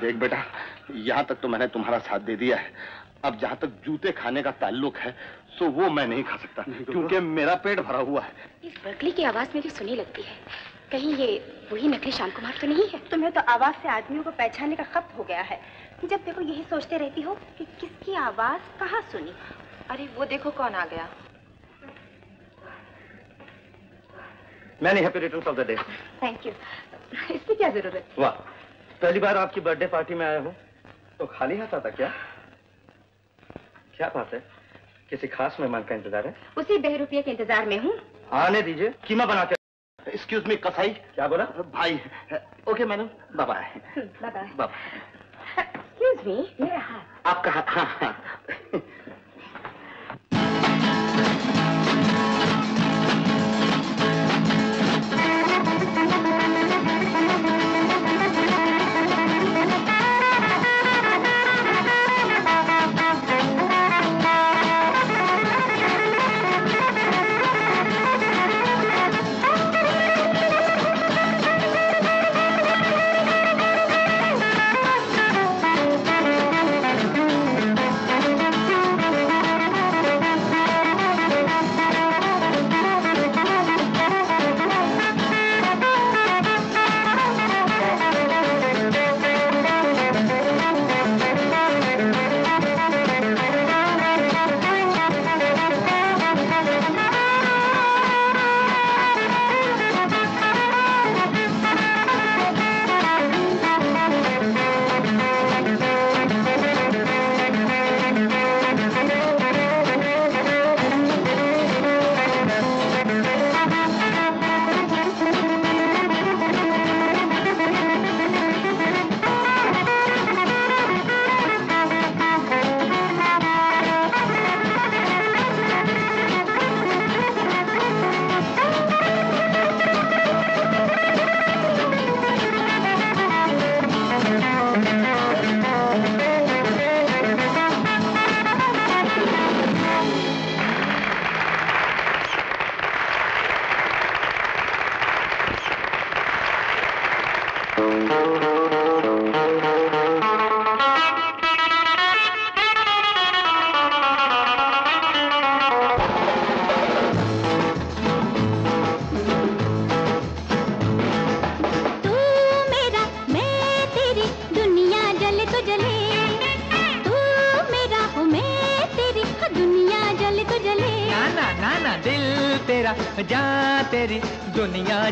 देख बेटा, यहाँ तक तो मैंने तुम्हारा साथ दे दिया है, अब जहाँ तक जूते खाने का ताल्लुक है सो वो मैं नहीं खा सकता, क्योंकि मेरा पेट भरा हुआ है। इस बर्कली की आवाज मेरी सुनी लगती है, कहीं ये वही नकली श्याम कुमार तो नहीं है? तुम्हें तो आवाज से आदमियों को पहचानने का खप्त हो गया है। जब देखो यही सोचते रहती हो कि किसकी आवाज कहाँ सुनी। अरे वो देखो कौन आ गया। मैंने happy returns of the day. Thank you. इसकी क्या जरूरत? वाह, पहली बार आपकी बर्थडे पार्टी में आया हूँ, तो खाली हाथ आता क्या? क्या बात है, किसी खास मेहमान का इंतजार है? उसी बहरूपिया के इंतजार में हूँ। आने दीजिए, कीमा बना के। एक्सक्यूज मी कसाई। क्या बोला? भाई। Okay madam, bye bye. Bye. Excuse me, मेरा हाथ। आपका हाथ। हाँ हाँ।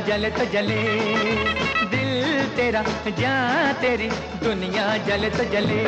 जले तो जले दिल तेरा, जहाँ तेरी दुनिया जले तो जले।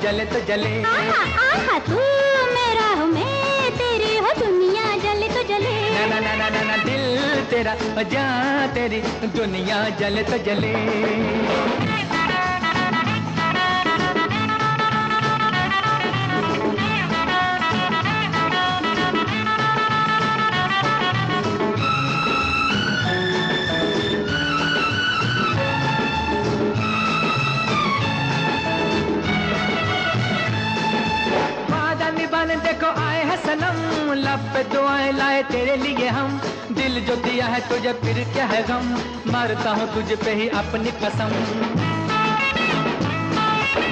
जले तो जले आहा, आहा, तू मेरा हो मैं तेरी हो दुनिया जले तो जले। ना ना ना ना ना, ना दिल तेरा जहाँ तेरी दुनिया जले तो जले। तेरे लिए हम दिल जो दिया है तुझे फिर क्या है गम, मारता हूँ तुझ पे ही अपनी कसम।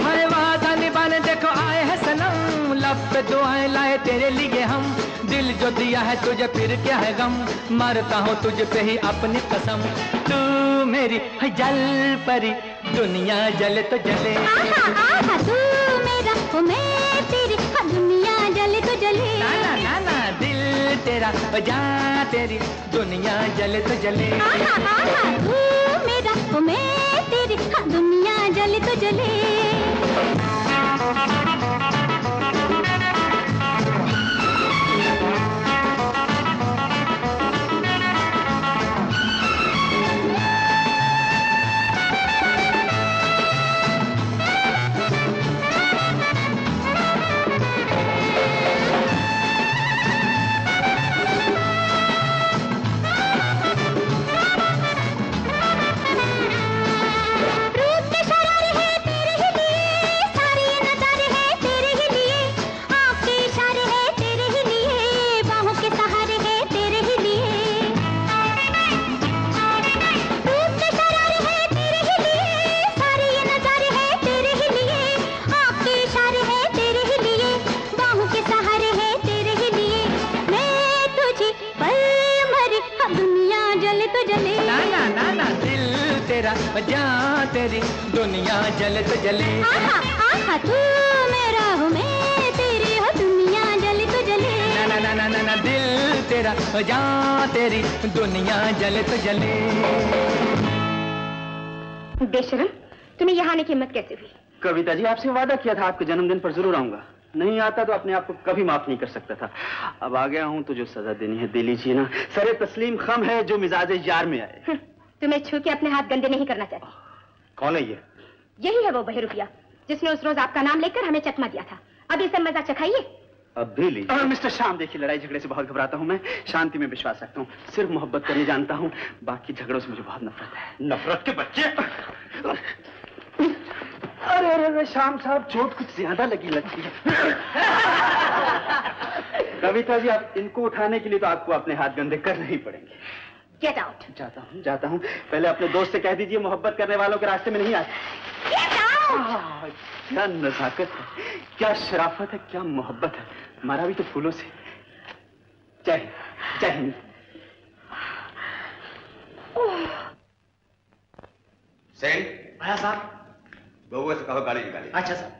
हरे वादा निभाने देखो आए हैं सनम, लब पे दुआएं लाए तेरे लिए हम, दिल जो दिया है तुझे फिर क्या है गम, मारता हूँ तुझ पे ही अपनी कसम। तू मेरी है जल परी दुनिया जले तो जले। आहा, आहा, तू मेरा हो मैं तेरी हो दुनिया जले तो जले। ना ना ना, ना दिल तेरा जहाँ तेरी दुनिया जले तो जले। आहा, आहा, तू मेरा हो मैं तेरी हो दुनिया जले तो जले। अब दुनिया जले तो जले। ना ना ना ना दिल तेरा बजा तेरी दुनिया जले तो जले। आहा आहा तू मेरा हूँ मैं तेरी हो दुनिया जले तो जले। ना ना ना ना ना दिल तेरा बजा तेरी दुनिया जले तो जले। बेशरम, तुम्हें यहाँ आने की हिम्मत कैसे हुई? कविता जी, आपसे वादा किया था आपके जन्मदिन पर जरूर आऊंगा। नहीं आता तो अपने आप को कभी माफ नहीं कर सकता था। अब आ गया हूँ तो जो सजा देनी है दे लीजिए ना। सरे तस्लीम खम है जो मिजाज यार में आए। तुम्हें छू के अपने हाथ गंदे नहीं करना चाहिए। कौन है ये? यही है वो बहरूपिया जिसने उस रोज आपका नाम लेकर हमें चकमा दिया था। अब ये सब मजा चखाइए। अब भी लीजिए। मिस्टर श्याम, देखिए लड़ाई झगड़े से बहुत घबराता हूँ मैं। शांति में विश्वास रखता हूँ, सिर्फ मोहब्बत करनी जानता हूँ, बाकी झगड़ों से मुझे बहुत नफरत है। नफरत के बच्चे। अरे अरे अरे श्याम साहब, चोट कुछ ज्यादा लगी लगती है। कविता जी, आप इनको उठाने के लिए तो आपको अपने हाथ गंदे करने ही पड़ेंगे। Get out. जाता हूँ जाता हूँ पहले अपने दोस्त से कह दीजिए मोहब्बत करने वालों के रास्ते में नहीं आते। Get out. क्या नजाकत है, क्या शराफत है, क्या मोहब्बत है। मारा भी तो फूलों से। जय जय हिंद। सेन भैया साहब, गोगो से कहो गाड़ी निकाली। अच्छा सर।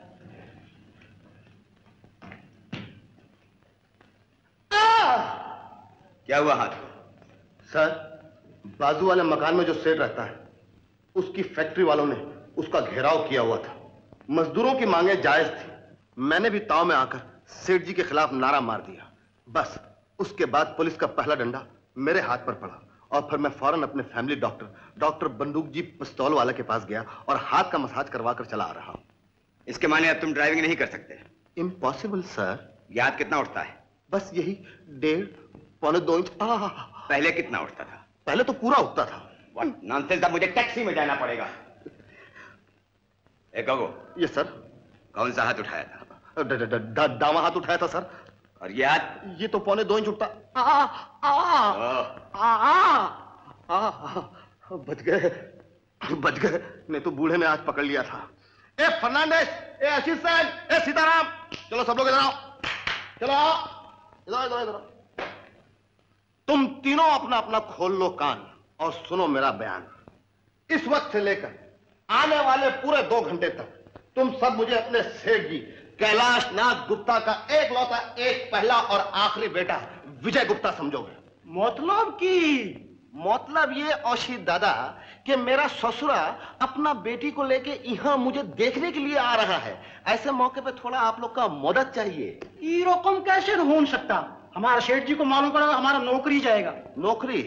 क्या हुआ हाथ को? सर, बाजू वाले मकान में जो सेठ रहता है उसकी फैक्ट्री वालों ने उसका घेराव किया हुआ था। मजदूरों की मांगे जायज थी। मैंने भी ताव में आकर सेठ जी के खिलाफ नारा मार दिया। बस उसके बाद पुलिस का पहला डंडा मेरे हाथ पर पड़ा और फिर मैं फौरन अपने फैमिली डॉक्टर डॉक्टर बंदूक जी पिस्तौल वाला के पास गया और हाथ का मसाज करवा कर चला आ रहा हूँ। इसके माने अब तुम ड्राइविंग नहीं कर सकते? Impossible sir. याद कितना उठता है? बस यही डेढ़ पौने दो इंच। पहले कितना उठता था? पहले तो पूरा उठता था। व्हाट नॉनसेंस, मुझे टैक्सी में जाना पड़ेगा। ए गोगो। ये सर। कौन सा हाथ उठाया था? द, द, द, द, दामा हाथ उठाया था सर। और ये हाथ? ये तो पौने दो इंच उठता। आ, आ, आ, आ, आ, बच गए बच गए, नहीं तो बूढ़े ने आज पकड़ लिया था। ए फर्नांडिस, ए असिस्टेंट, ए सीताराम, चलो सब लोग इधर आओ। चलो आओ इधर इधर इधर। तुम तीनों अपना अपना खोल लो कान और सुनो मेरा बयान। इस वक्त से लेकर आने वाले पूरे दो घंटे तक तुम सब मुझे अपने सेठ जी कैलाशनाथ गुप्ता का एक लौता एक पहला और आखिरी बेटा विजय गुप्ता समझोगे। मतलब कि मतलब ये औशी दादा कि मेरा ससुरा अपना बेटी को लेके यहाँ मुझे देखने के लिए आ रहा है। ऐसे मौके पे थोड़ा आप लोग का मदद चाहिए। ये रकम कैसे हो सकता? हमारा सेठ जी को मालूम पड़ेगा, हमारा नौकरी जाएगा। नौकरी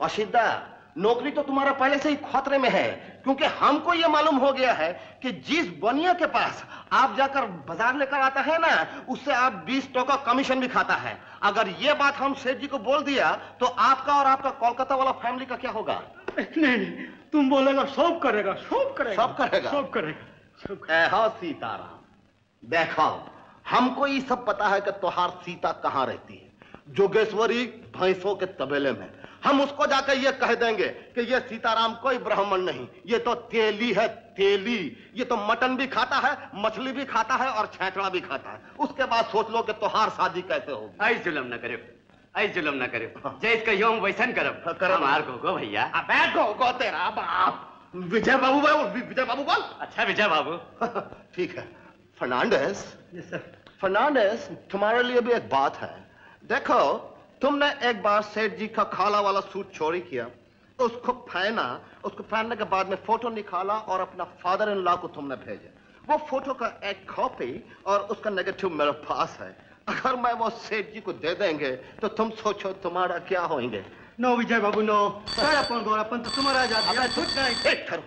औशिदा, नौकरी तो तुम्हारा पहले से ही खतरे में है, क्योंकि हमको यह मालूम हो गया है कि जिस बनिया के पास आप जाकर बाजार लेकर आता है ना, उससे आप बीस टका कमीशन भी खाता है। अगर यह बात हम सेठ जी को बोल दिया तो आपका और आपका कोलकाता वाला फैमिली का क्या होगा? नहीं नहीं, तुम बोलेगा सब करेगा सब करेगा सब करेगा सब करेगा। हाँ सीताराम, देखो हमको ये सब पता है कि तुम्हार सीता कहाँ रहती है। जोगेश्वरी भैंसों के तबेले में। हम उसको जाकर ये कह देंगे कि ये सीताराम कोई ब्राह्मण नहीं, ये तो तेली है तेली। ये तो मटन भी खाता है, मछली भी खाता है और छेंटड़ा भी खाता है। उसके बाद सोच लो कि तुम्हार शादी कैसे होगी। आई जुलम ना करो, आई जुलम ना करो, जय इसका योम वैसन करब करब। मार गोगो भैया। अबे गोगो तेरा बाप। विजय बाबू भाई, विजय बाबू बोल। अच्छा विजय बाबू। ठीक है फर्नांडिस। Yes sir. फर्नांडिस, तुम्हारे लिए भी एक बात है। देखो, तुमने एक बार सेठ जी का खाला वाला सूट चोरी किया, उसको पहना, उसको पहनने के बाद में फोटो निकाला और अपना फादर इन लॉ को तुमने भेजा। वो फोटो का एक कॉपी और उसका नेगेटिव मेरे पास है। अगर मैं वो सेठ जी को दे देंगे तो तुम सोचो तुम्हारा क्या होंगे। नो विजय बाबू नो, अपन गोरापन तो तुम्हारा जाता है।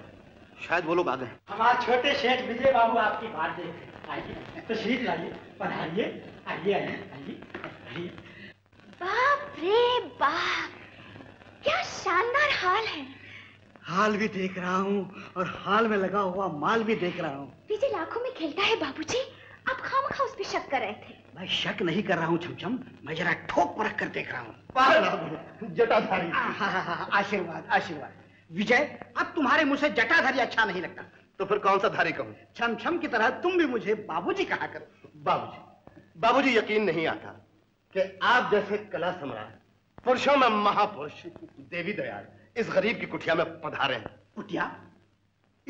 शायद वो लोग आ गए। हमारे छोटे सेठ विजय बाबू आपकी बात देख। आइए तशरीफ लाइए, पधारिए, आइए आइए आइए। बाप रे बाप, क्या शानदार हाल है। हाल भी देख रहा हूँ और हाल में लगा हुआ माल भी देख रहा हूँ। विजय लाखों में खेलता है बाबूजी, आप खामखा उस पे शक कर रहे थे। मैं शक नहीं कर रहा हूँ छमछम, मैं जरा ठोक परख कर देख रहा हूँ। जटाधारी। आशीर्वाद आशीर्वाद। विजय, अब तुम्हारे मुझसे जटाधारी अच्छा नहीं लगता। तो फिर कौन सा धारी कहूँ? छमछम की तरह तुम भी मुझे बाबूजी कहा करो। बाबूजी बाबूजी, यकीन नहीं आता कि आप जैसे कला सम्राट पुरुषों में महापुरुष देवी दयाल इस गरीब की कुटिया में पधारे हैं। कुटिया?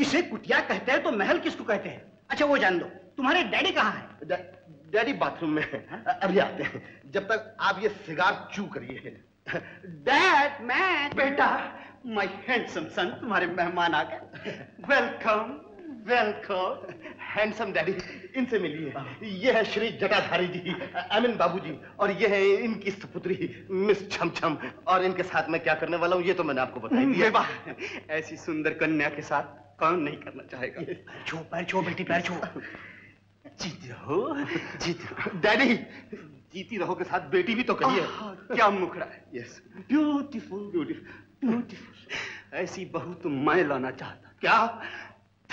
इसे कुटिया कहते हैं तो महल किसको कहते हैं? अच्छा वो जान दो, तुम्हारे डैडी कहाँ हैं? डै, डैडी बाथरूम में है, अभी आते हैं। जब तक आप ये सिगार चू करिए। डैड, मैं बेटा, माय हैंडसम सन, तुम्हारे मेहमान आ गए। Welcome, welcome. हैंडसम डैडी, इनसे मिलिए। ये है श्री जटाधारी जी, आई मीन बाबूजी, और ये है इनकी सुपुत्री मिस छम छम, और इनके साथ मैं क्या करने वाला हूँ ये तो मैंने आपको बताया दिया। वाह, ऐसी सुंदर कन्या के साथ कौन नहीं करना चाहेगा। छो पैर छो बेटी, पैर छो। जीत रहो, जीत रहो डैडी, जीती रहो के साथ बेटी भी तो कहिए। क्या मुखड़ा है। Yes, beautiful, beautiful, beautiful. ऐसी बहू तो मैं लाना चाहता। क्या?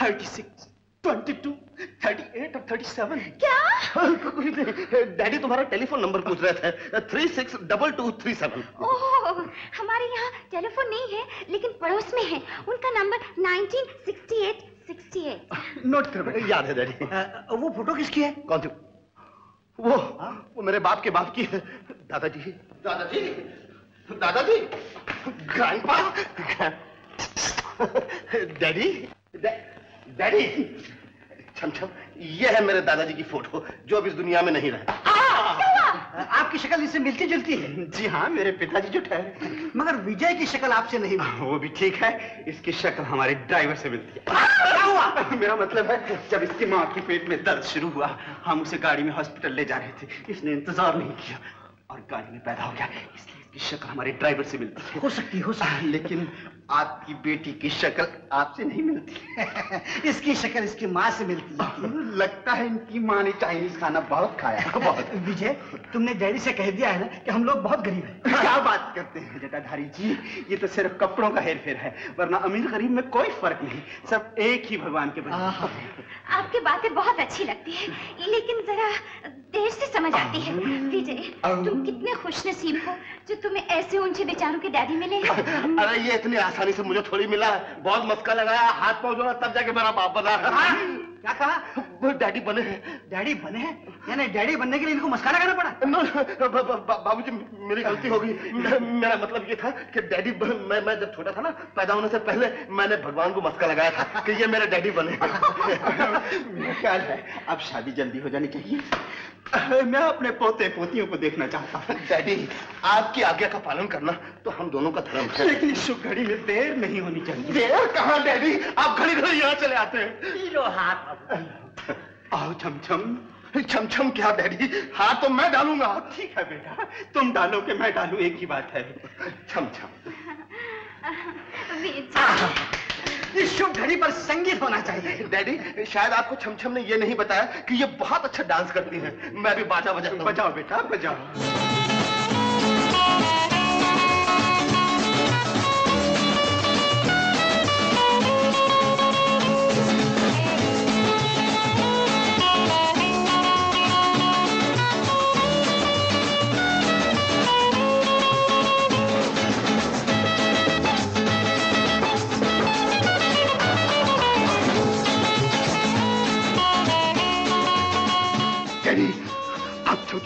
Thirty six, twenty two, thirty eight और थर्टी सेवन। क्या? कुछ नहीं, डैडी तुम्हारा टेलीफोन नंबर पूछ रहे थे। Three six double two three seven. Oh, हमारे यहाँ टेलीफोन नहीं है लेकिन पड़ोस में है, उनका number nineteen sixty eight sixty eight. Note करो, याद है डैडी। वो फोटो किसकी है? कौन थी वो? हाँ? वो मेरे बाप के बाप की है। दादाजी, दादाजी, दादाजी, ग्रैंडपा, डैडी, डैडी, छम छम, ये है मेरे दादाजी की फोटो जो अब इस दुनिया में नहीं रहे। आ, आपकी शक्ल इससे मिलती जुलती है। जी हाँ, मेरे पिताजी जो ठहरे। मगर विजय की शक्ल आपसे नहीं। वो भी ठीक है, इसकी शक्ल हमारे ड्राइवर से मिलती है। क्या हुआ? मेरा मतलब है, जब इसकी माँ के पेट में दर्द शुरू हुआ, हम उसे गाड़ी में हॉस्पिटल ले जा रहे थे, इसने इंतजार नहीं किया और गाड़ी में पैदा हो गया, इसलिए इसकी शक्ल हमारे ड्राइवर से मिलती है। हो सकती, हो सकती, लेकिन आपकी बेटी की शक्ल आपसे नहीं मिलती। इसकी शक्ल इसकी माँ से मिलती है। लगता है इनकी माँ ने चाइनीज खाना बहुत खाया। बहुत। विजय, तुमने डैडी से कह दिया है ना कि हम लोग बहुत गरीब हैं। क्या बात करते हैं जटाधारी जी, ये तो सिर्फ कपड़ों का हेर फेर है, वरना अमीर गरीब में कोई फर्क नहीं, सब एक ही भगवान के बच्चे। आपकी बातें बहुत अच्छी लगती है लेकिन जरा देर से समझ आती है। विजय, तुम कितने खुशनसीब हो जो तुम्हें ऐसे ऊंचे बेचारों के डैडी मिले। अरे ये इतनी आसानी से मुझे थोड़ी मिला, बहुत मस्का लगाया, हाथ पांव जोड़ा, तब जाके मेरा बाप बना। हाँ? क्या कहा? वो डैडी बने हैं। डैडी बने हैं? यानी डैडी बनने के लिए इनको मस्का लगाना पड़ा? बाबूजी मेरी गलती हो गई, मेरा मतलब ये था कि डैडी मैं मैं जब छोटा था ना, पैदा होने से पहले मैंने भगवान को मस्का लगाया था कि ये मेरे डैडी बने। मेरा ख्याल है अब शादी जल्दी हो जानी चाहिए, मैं अपने पोते पोतियों को देखना चाहता हूँ। डैडी, आपकी आज्ञा का पालन करना तो हम दोनों का धर्म है, लेकिन इस शुभ घड़ी में देर नहीं होनी चाहिए। देर कहाँ डैडी, आप घड़ी घड़ी यहाँ चले आते हैं। आओ छम छम, छम छम। क्या डैडी? हाँ तो मैं डालूंगा। ठीक है बेटा, तुम डालो कि मैं डालू, एक ही बात है। छम छम, इस शुभ घड़ी पर संगीत होना चाहिए। डैडी, शायद आपको छम छम ने ये नहीं बताया कि ये बहुत अच्छा डांस करती है। मैं भी बाजा बजा बजाओ बेटा, बजाओ।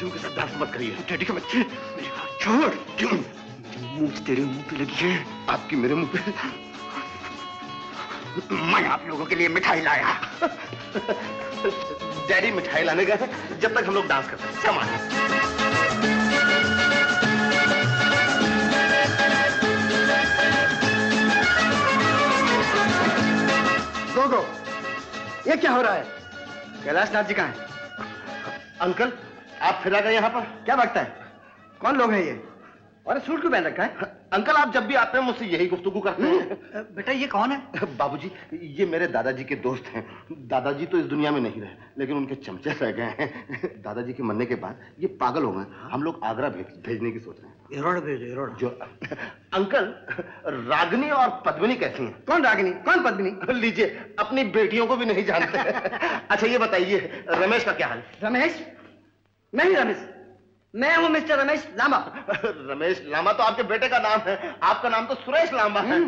के साथ डांस मत करिए। डैडी का बच्चे, छोड़। क्यों? मुझ तेरे मुंह पे लगी है, आपकी मेरे मुंह पे। मैं आप लोगों के लिए मिठाई लाया। डैडी मिठाई लाने गए थे, जब तक हम लोग डांस करते हैं। सामान गोगो, ये क्या हो रहा है? कैलाशनाथ जी कहाँ हैं? अंकल, आप फिर आ गए यहाँ पर? क्या लगता है, कौन लोग हैं ये और सूट क्यों पहन रखा है? अंकल, आप जब भी आते हैं मुझसे यही गुफ्तगू करते हैं। बेटा ये कौन है? बाबूजी, ये मेरे दादाजी के दोस्त हैं। दादाजी तो इस दुनिया में नहीं रहे, लेकिन उनके चमचे रह गए हैं। दादाजी के मरने के बाद ये पागल हो गए। हम लोग आगरा भेज, भेजने की सोच रहे हैं। एरोड़ भेजो, एरोड़। जो अंकल, रागिनी और पद्मिनी कैसी है? कौन रागिनी, कौन पद्मिनी? लीजिए, अपनी बेटियों को भी नहीं जानते। अच्छा ये बताइए, रमेश का क्या हाल? रमेश? मैं ही रमेश, मैं हूँ मिस्टर रमेश लामा। रमेश लामा तो आपके बेटे का नाम है, आपका नाम तो सुरेश लामा है।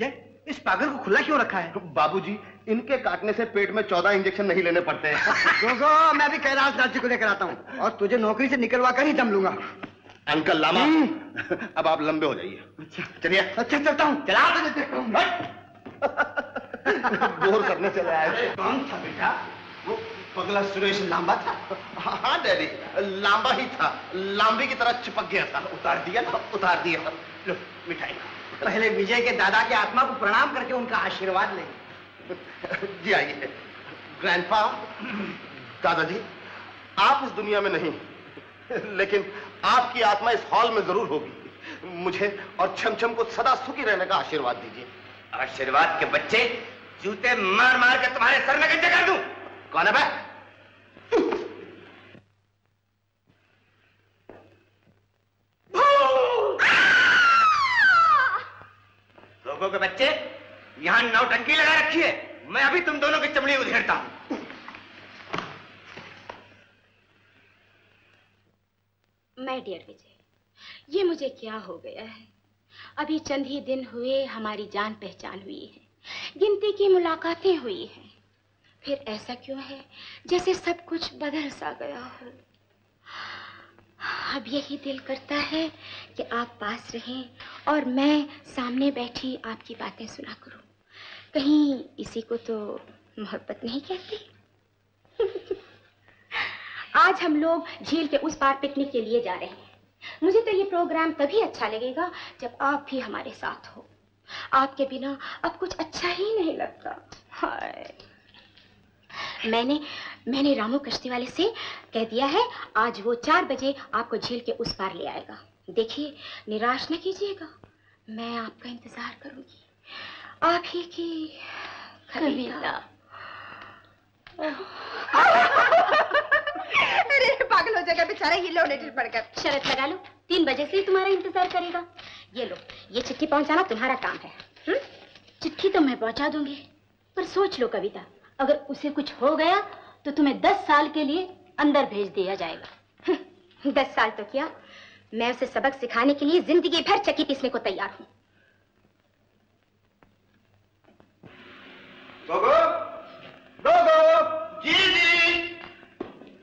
ये इस पागल को खुला क्यों रखा है? बाबूजी, इनके काटने से पेट में चौदह इंजेक्शन नहीं लेने पड़ते हैं। मैं भी कैलाशनाथ जी को लेकर आता हूँ और तुझे नौकरी से निकलवा कर ही दम लूंगा। अंकल लामा अब आप लंबे हो जाइए। अच्छा चलिए। अच्छा चलता हूँ। चला तो देखता हूँ। बोर करने चले आए। कौन था बेटा? वो पगला सुरेश लांबा था। हाँ डैडी लांबा ही था, लांबे की तरह चिपक गया था। उतार दिया ना? उतार दिया। लो मिठाई। पहले विजय के दादा के आत्मा को प्रणाम करके उनका आशीर्वाद लेंगे। जी आइए। ग्रैंडपा, दादाजी आप इस दुनिया में नहीं लेकिन आपकी आत्मा इस हॉल में जरूर होगी। मुझे और छम छम को सदा सुखी रहने का आशीर्वाद दीजिए। आशीर्वाद के बच्चे, जूते मार मार के तुम्हारे सर में गड्ढे कर दूं। कौन है भाई? लोगों के बच्चे यहाँ नौटंकी लगा रखी है। मैं अभी तुम दोनों की चमड़ी उधेड़ता हूँ। माय डियर विजय, ये मुझे क्या हो गया है? अभी चंद ही दिन हुए हमारी जान पहचान हुई है, गिनती की मुलाकातें हुई हैं, फिर ऐसा क्यों है जैसे सब कुछ बदल सा गया हो? अब यही दिल करता है कि आप पास रहें और मैं सामने बैठी आपकी बातें सुना करूं। कहीं इसी को तो मोहब्बत नहीं कहती। आज हम लोग झील के उस पार पिकनिक के लिए जा रहे हैं। मुझे तो ये प्रोग्राम तभी अच्छा लगेगा जब आप भी हमारे साथ हो। आपके बिना अब कुछ अच्छा ही नहीं लगता। हाय, मैंने मैंने रामू कश्ती वाले से कह दिया है आज वो चार बजे आपको झील के उस पार ले आएगा। देखिए निराश न कीजिएगा, मैं आपका इंतजार करूंगी। आप ही की कविता। अरे पागल हो जाएगा बेचारा, ये लो लेटर पढ़कर। शर्त लगा लो, तीन बजे से ही तुम्हारा इंतजार करेगा। ये लो, ये चिट्ठी पहुंचाना तुम्हारा काम है। हुँ? चिट्ठी तो मैं पहुंचा दूंगी, पर सोच लो कविता, अगर उसे कुछ हो गया तो तुम्हें दस साल के लिए अंदर भेज दिया जाएगा। दस साल तो क्या, मैं उसे सबक सिखाने के लिए जिंदगी भर चक्की पीसने को तैयार हूँ। गोगो, गोगो, जी जी।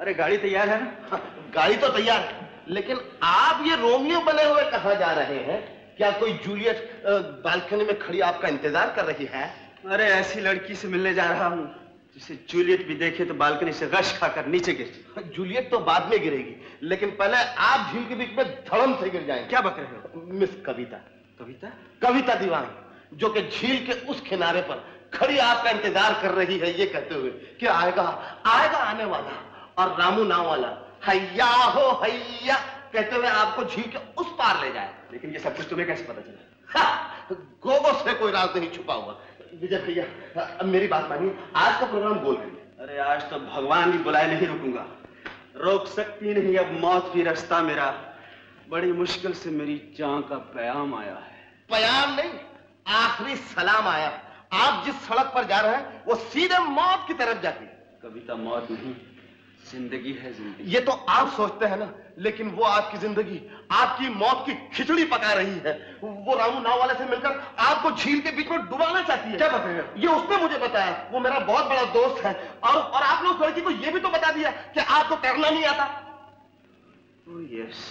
अरे गाड़ी तैयार है ना? गाड़ी तो तैयार है, लेकिन आप ये रोमियो बने हुए कहाँ जा रहे हैं? क्या कोई जूलियट बालकनी में खड़ी आपका इंतजार कर रही है? अरे ऐसी लड़की से मिलने जा रहा हूँ जिसे जूलियट भी देखे तो बालकनी से रश खाकर नीचे गिर। जूलियट तो बाद में गिरेगी, लेकिन पहले आप झील के बीच में धड़म से गिर जाएंगे। क्या बक रहे हो? मिस कविता। कविता? कविता दीवान, जो कि झील के उस किनारे पर खड़ी आपका इंतजार कर रही है, ये कहते हुए कि आएगा आएगा आने वाला, और रामू नाम वाला हैया हो हैया कहते हुए आपको झील के उस पार ले जाए। लेकिन ये सब कुछ तुम्हें कैसे पता चला? हाँ, गोगो से कोई राज नहीं छुपा हुआ। विजय भैया अब मेरी बात मानिए, आज का प्रोग्राम गोल करिए। अरे आज तो भगवान भी बुलाए नहीं रुकूंगा, रोक सकती नहीं अब मौत भी रास्ता मेरा। बड़ी मुश्किल से मेरी जान का प्याम आया है। प्याम नहीं, आखिरी सलाम आया। आप जिस सड़क पर जा रहे हैं वो सीधे मौत की तरफ जाती है। कविता मौत नहीं, जिंदगी है। जिंदगी ये तो आप सोचते हैं ना, लेकिन वो आपकी जिंदगी आपकी मौत की खिचड़ी पका रही है। वो रामू नाव वाले से मिलकर आपको झील के बीच में डुबाना चाहती है। क्या बताया? ये उसने मुझे बताया, वो मेरा बहुत बड़ा दोस्त है। और और आपने उस लड़की को ये भी तो बता दिया कि आपको तैरना नहीं आता। ओ यस,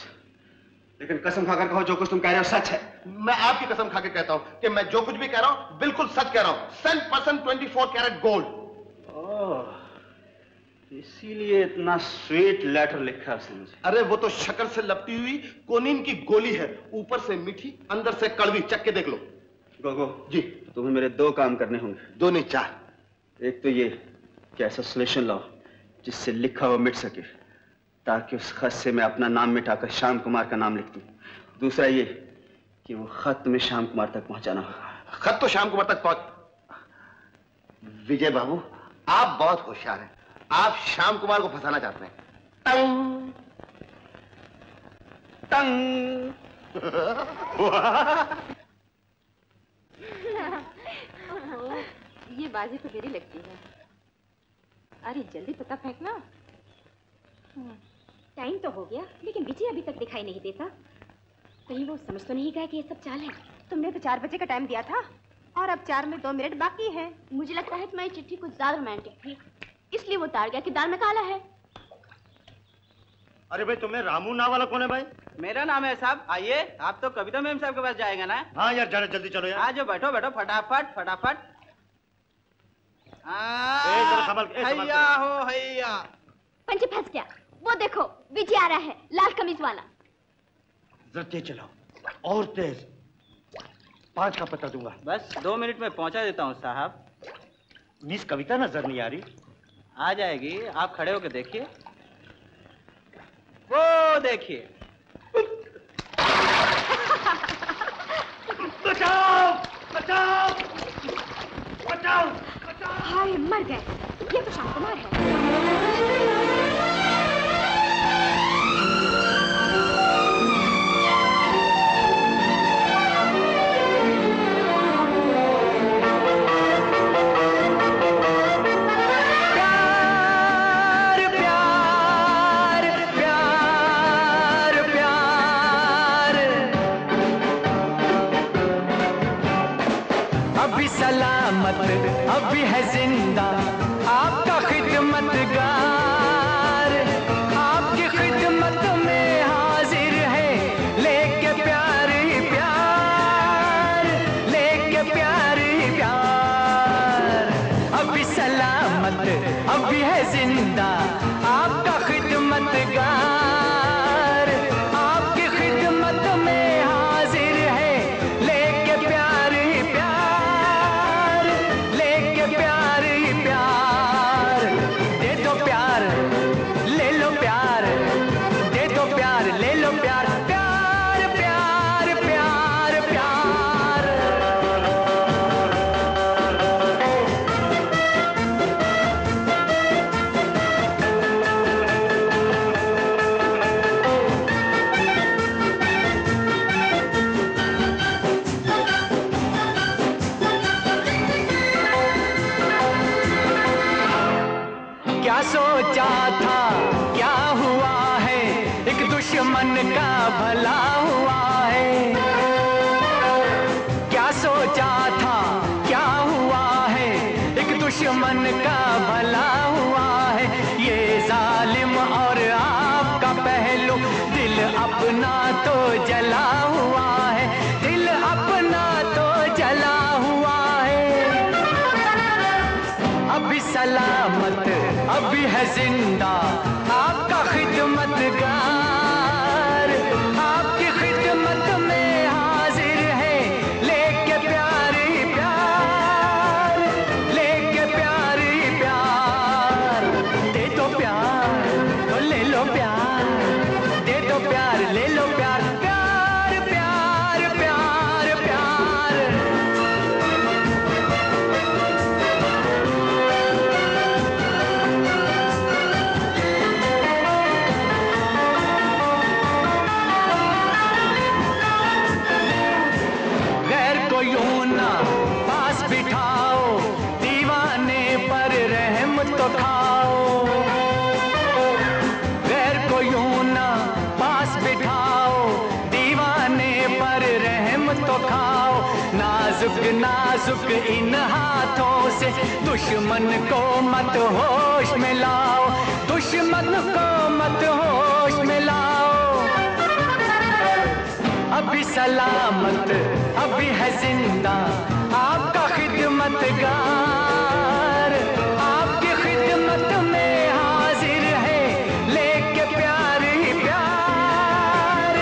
लेकिन कसम खाकर कहो जो कुछ तुम कह रहे हो सच है। मैं आपकी कसम खा के कहता हूँ कि मैं जो कुछ भी कह रहा हूँ बिल्कुल सच कह रहा हूँ। Hundred percent twenty four carat gold. इसीलिए इतना स्वीट लेटर लिखा समझे। अरे वो तो शक्कर से लपटी हुई कोनीन की गोली है, ऊपर से मीठी अंदर से कड़वी। चख के देख लो। गोगो जी, तुम्हें मेरे दो काम करने होंगे। दो नहीं चार। एक तो ये कि ऐसा सॉल्यूशन लाओ जिससे लिखा हुआ मिट सके, ताकि उस खत से मैं अपना नाम मिटाकर श्याम कुमार का नाम लिख दूं। दूसरा ये कि वो खत में श्याम कुमार तक पहुंचाना होगा। खत तो श्याम कुमार तक पहुंच। विजय बाबू आप बहुत होशियार हैं, आप श्याम कुमार को फंसाना चाहते हैं। टंग टंग। ये बाजी तो मेरी लगती है। अरे जल्दी पता फेंकना, टाइम तो हो गया। लेकिन विजय अभी तक दिखाई नहीं देता, कहीं वो समझ तो नहीं गया कि ये सब चाल है। तुमने तो चार बजे का टाइम दिया था और अब चार में दो मिनट बाकी है। मुझे लगता है तुम्हारी चिट्ठी कुछ ज्यादा रोमांटिक थी, इसलिए वो तार गया कि दाल में काला है। अरे भाई तुम्हें रामू नाम वाला कौन है भाई? मेरा नाम है साहब। आइए, आप तो कविता मैम साहब के पास जाएगा ना? हाँ यार, जरा जल्दी चलो यार। आज बैठो बैठो, फटाफट फटाफट। हैया हो हैया। पंच फंस गया, वो देखो विजय आ रहा है, लाल कमीज वाला। जरा तेज चलाओ और तेज, पांच का पता दूंगा। बस दो मिनट में पहुंचा देता हूँ साहब। मिस कविता नजर नहीं आ रही। आ जाएगी, आप खड़े होकर देखिए। वो देखिए। बचाओ बचाओ बचाओ बचाओ। हाय मर गए, ये तो श्याम कुमार है। अभी है जिंदा आपका खिदमतगार, आपकी खिदमत में हाजिर है, लेके प्यार ही प्यार, लेके प्यार ही प्यार। अभी सलामत, अभी है जिंदा आपका खिदमतगार। जिंदा आपका खिदमतगार, आपकी खिदमत में हाजिर है, लेके प्यार ही प्यार, लेके प्यार ही प्यार। दे दो प्यार तो ले लो प्यार, दे दो प्यार ले लो प्यार, प्यार प्यार प्यार प्यार। नाजुक इन हाथों से दुश्मन को मत होश में लाओ, दुश्मन को मत होश में लाओ। अभी सलामत, अभी है जिंदा आपका खिदमतगार, आपकी खिदमत में हाजिर है, लेके प्यार ही प्यार,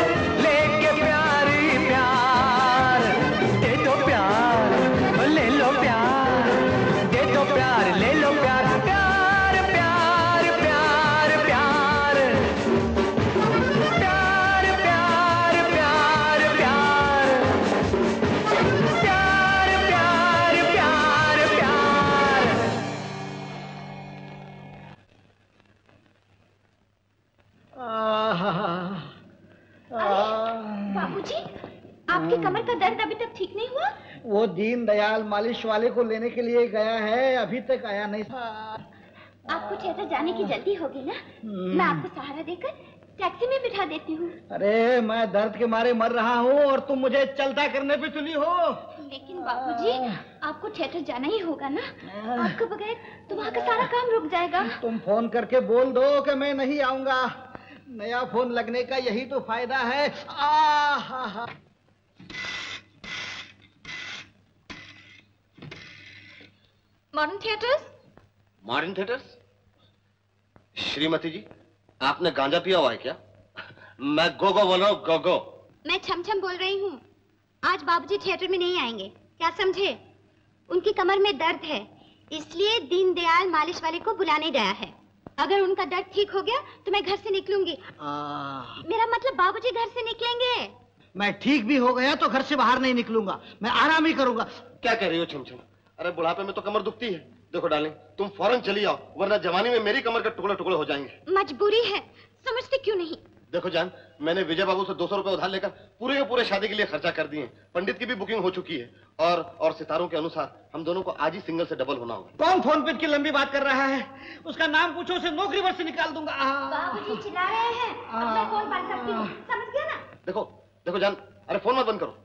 लेके प्यार ही प्यार। दे दो प्यार ले लो प्यार, दे दो प्यार ले लो प्यार, प्यार प्यार प्यार प्यार, प्यार प्यार प्यार प्यार, प्यार प्यार प्यार प्यार। बाबूजी, आपकी कमर का दर्द अभी तक ठीक नहीं हुआ? वो दीन दयाल मालिश वाले को लेने के लिए गया है, अभी तक आया नहीं। आपको थिएटर जाने की जल्दी होगी ना? मैं आपको सहारा देकर टैक्सी में बिठा देती हूँ। अरे मैं दर्द के मारे मर रहा हूँ और तुम मुझे चलता करने पे तुली हो। लेकिन बाबूजी, आपको थिएटर जाना ही होगा ना? आपको बगैर तो वहाँ का सारा काम रुक जाएगा। तुम फोन करके बोल दो कि मैं नहीं आऊँगा, नया फोन लगने का यही तो फायदा है। आहाहा। Modern theatres? Modern theatres? Shrimati ji, आपने गांजा पिया हुआ है क्या? मैं गोगो बोल रहा हूँ, गोगो। मैं छम छम बोल रही हूँ। आज बाबूजी थिएटर में नहीं आएंगे, क्या समझे? उनकी कमर में दर्द है, इसलिए दीन दयाल मालिश वाले को बुलाने गया है। अगर उनका दर्द ठीक हो गया तो मैं घर से निकलूंगी। आ... मेरा मतलब बाबूजी घर से निकलेंगे। मैं ठीक भी हो गया तो घर से बाहर नहीं निकलूंगा, मैं आराम ही करूंगा। क्या कह रही हो छम छम? अरे बुढ़ापे में तो कमर दुखती है। देखो डार्लिंग, तुम फौरन चली आओ, वरना जवानी में मेरी कमर का टुकड़े टुकड़े हो जाएंगे। मजबूरी है, समझते क्यों नहीं? देखो जान, मैंने विजय बाबू से दो सौ रुपए उधार लेकर पूरे के पूरे शादी के लिए खर्चा कर दिए। पंडित की भी बुकिंग हो चुकी है और और सितारों के अनुसार हम दोनों को आज ही सिंगल से डबल होना होगा। कौन फोन पे की लंबी बात कर रहा है? उसका नाम पूछो, उसे नौकरी भर से निकाल दूंगा। बाबूजी चिल्ला रहे हैं, अब मैं फोन बंद करती हूं, समझ गया ना? देखो देखो जान, अरे फोन मत बंद करो,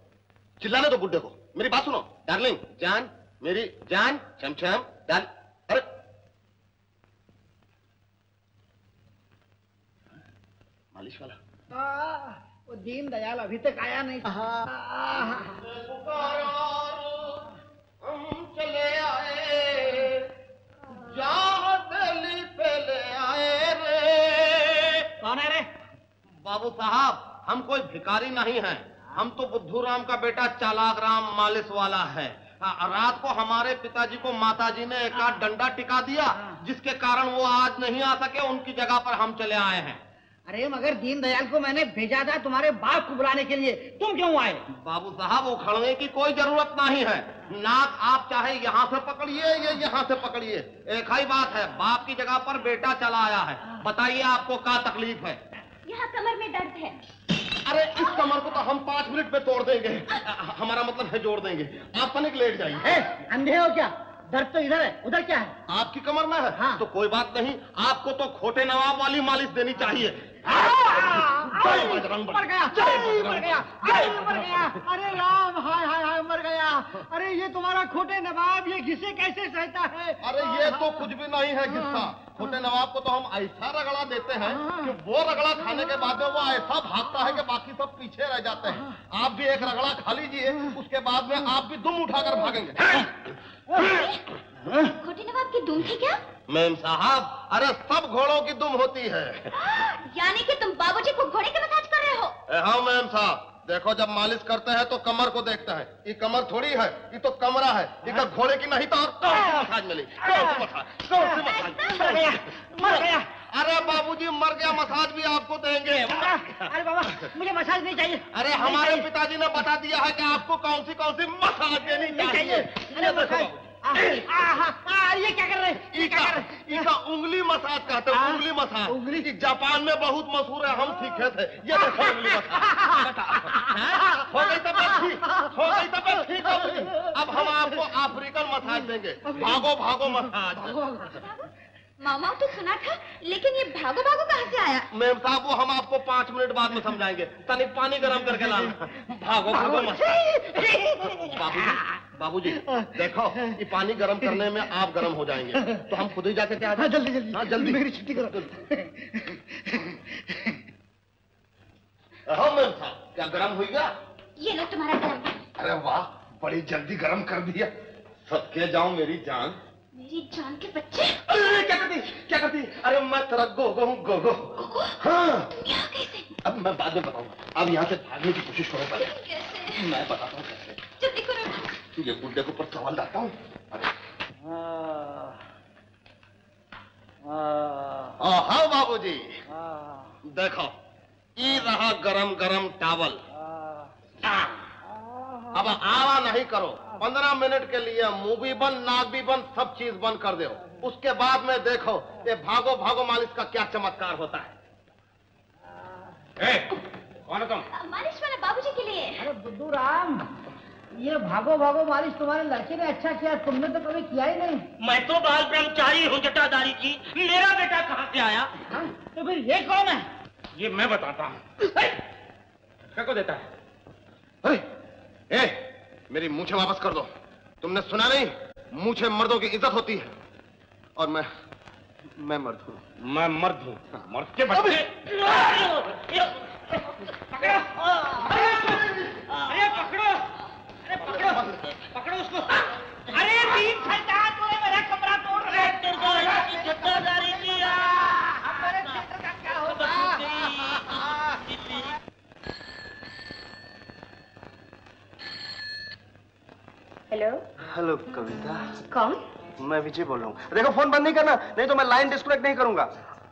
चिल्लाने दो बुड्ढे को। मेरी बात सुनो डार्लिंग, जान मेरी जान, छम छम डाल। अरे मालिश वाला, वो दीन दयाल अभी तक आया नहीं। हम चले आए जहाँ दिल पे ले आए रे। कौन है रे? बाबू साहब, हम कोई भिखारी नहीं हैं, हम तो बुद्धू राम का बेटा चालाक राम मालिश वाला है। रात को हमारे पिताजी को माताजी ने एक आध डंडा टिका दिया, जिसके कारण वो आज नहीं आ सके, उनकी जगह पर हम चले आए हैं। अरे मगर दीन दयाल को मैंने भेजा था तुम्हारे बाप को बुलाने के लिए, तुम क्यों आए? बाबू साहब, उखड़ने की कोई जरूरत नहीं है। नाक आप चाहे यहाँ से पकड़िए या यहाँ से पकड़िए, एक ही बात है, बाप की जगह पर बेटा चला आया है। बताइए आपको क्या तकलीफ है? यहाँ कमर में दर्द है। अरे इस कमर को तो हम पाँच मिनट में तोड़ देंगे, हमारा मतलब है जोड़ देंगे। आप पनिक लेट जाइए। अंधे हो क्या? दर्द तो इधर है, उधर क्या है? आपकी कमर में है। हाँ। तो कोई बात नहीं, आपको तो खोटे नवाब वाली मालिश देनी चाहिए। जय बजरंग, मर गया, जय मर गया, जय मर गया। अरे राम, हाय हाय हाय, मर गया। अरे ये तुम्हारा खोटे नवाब, ये घिसे कैसे सहता है? अरे ये तो कुछ भी नहीं है घिस्सा। खोटे नवाब को तो हम ऐसा रगड़ा देते हैं कि वो रगड़ा खाने के बाद में वो ऐसा भागता है कि बाकी सब पीछे रह जाते हैं। आप भी एक रगड़ा खा लीजिए, उसके बाद में आप भी दुम उठाकर भागेंगे। खोटे नवाब की दुम थी क्या? मैम साहब, अरे सब घोड़ों की दुम होती है। यानी कि तुम बाबूजी को घोड़े के मसाज कर रहे हो? हाँ मैम साहब, देखो जब मालिश करते हैं तो कमर को देखते हैं, ये कमर थोड़ी है, ये तो कमरा है, ये घोड़े की नहीं तो और कौन सी मसाज मिलेगी? कौन सी मसाज? कौन सी मसाज? मर गया, मर गया। अरे बाबूजी मर गया, मसाज भी आपको देंगे। अरे बाबा, मुझे मसाज नहीं चाहिए। अरे हमारे पिताजी ने बता दिया है कि आपको कौन सी कौन सी मसाज देनी चाहिए। ये क्या कर रहे हैं? ये क्या कर रहे हैं? इसका उंगली मसाज कहते हैं, उंगली मसाज। उंगली जापान में बहुत मशहूर है, हम सीखे थे। ये देखो उंगली मसाज हो गई, तबियत ठीक हो गई, तबियत ठीक हो गई। अब हम आपको अफ्रीकन मसाज देंगे, भागो भागो मसाज। मामा तो सुना था, लेकिन ये भागो भागो कहाँ से आया? मैम साहब, वो हम आपको पाँच मिनट बाद में समझाएंगे, तनिक पानी गर्म करके लाना। भागो भागो मसाज। बाबूजी देखो, ये पानी गर्म करने में आप गर्म हो जाएंगे तो हम खुद ही जाके क्या? हाँ जल्दी जल्दी, हाँ जल्दी, मेरी छुट्टी करो। हाँ मैम साहब, क्या गर्म हुई क्या? ये लो तुम्हारा गर्म। अरे वाह, बड़ी जल्दी गर्म कर दिया। सबके जाओ मेरी जान, मेरी जान के बच्चे। अरे क्या करती क्या करती? अरे मैं तेरा गोगो हूँ, गोगो। हाँ। यहाँ कैसे? अब मैं बाद में बताऊंगा, अब यहाँ से भागने की कोशिश करो पहले। कैसे? मैं बताता हूँ कैसे। जल्दी करो, ये बुड्ढे के ऊपर सवाल डालता हूँ। हाँ बाबूजी, देखो ये रहा गरम गरम टावल। अब आवा नहीं करो, पंद्रह मिनट के लिए मुंह भी बंद, नाक भी बंद, सब चीज बंद कर दो। उसके बाद में देखो ये भागो भागो मालिश का क्या चमत्कार होता है। ए, कौन है तुम? मालिश वाला बाबूजी के लिए। अरे बुद्धू राम, ये भागो भागो मालिश तुम्हारे लड़के ने अच्छा किया, तुमने तो कभी किया ही नहीं। मैं तो बाल ब्रह्मचारी हूँ जटाधारी जी, मेरा बेटा कहाँ से आया? हा? तो फिर ये कौन है? ये मैं बताता हूँ। क्या देता है? मेरी मूछे वापस कर दो। तुमने सुना नहीं, मूछे मर्दों की इज्जत होती है। और मैं मैं मर्द हूँ, मैं मर्द हूँ, मर्द के बच्चे। पकड़ो, अरे पकड़ो, अरे पकड़ो, पकड़ो उसको। अरे तीन सरदार तोड़े मेरा कमरा तोड़ रहे हैं। जत्थादारी जी हमारे क्षेत्र का क्या होगा? Hello, hello Kavita. कौन? मैं विजय बोल रहा हूँ। देखो फोन बंद नहीं करना, नहीं तो मैं लाइन डिस्कनेक्ट नहीं करूंगा।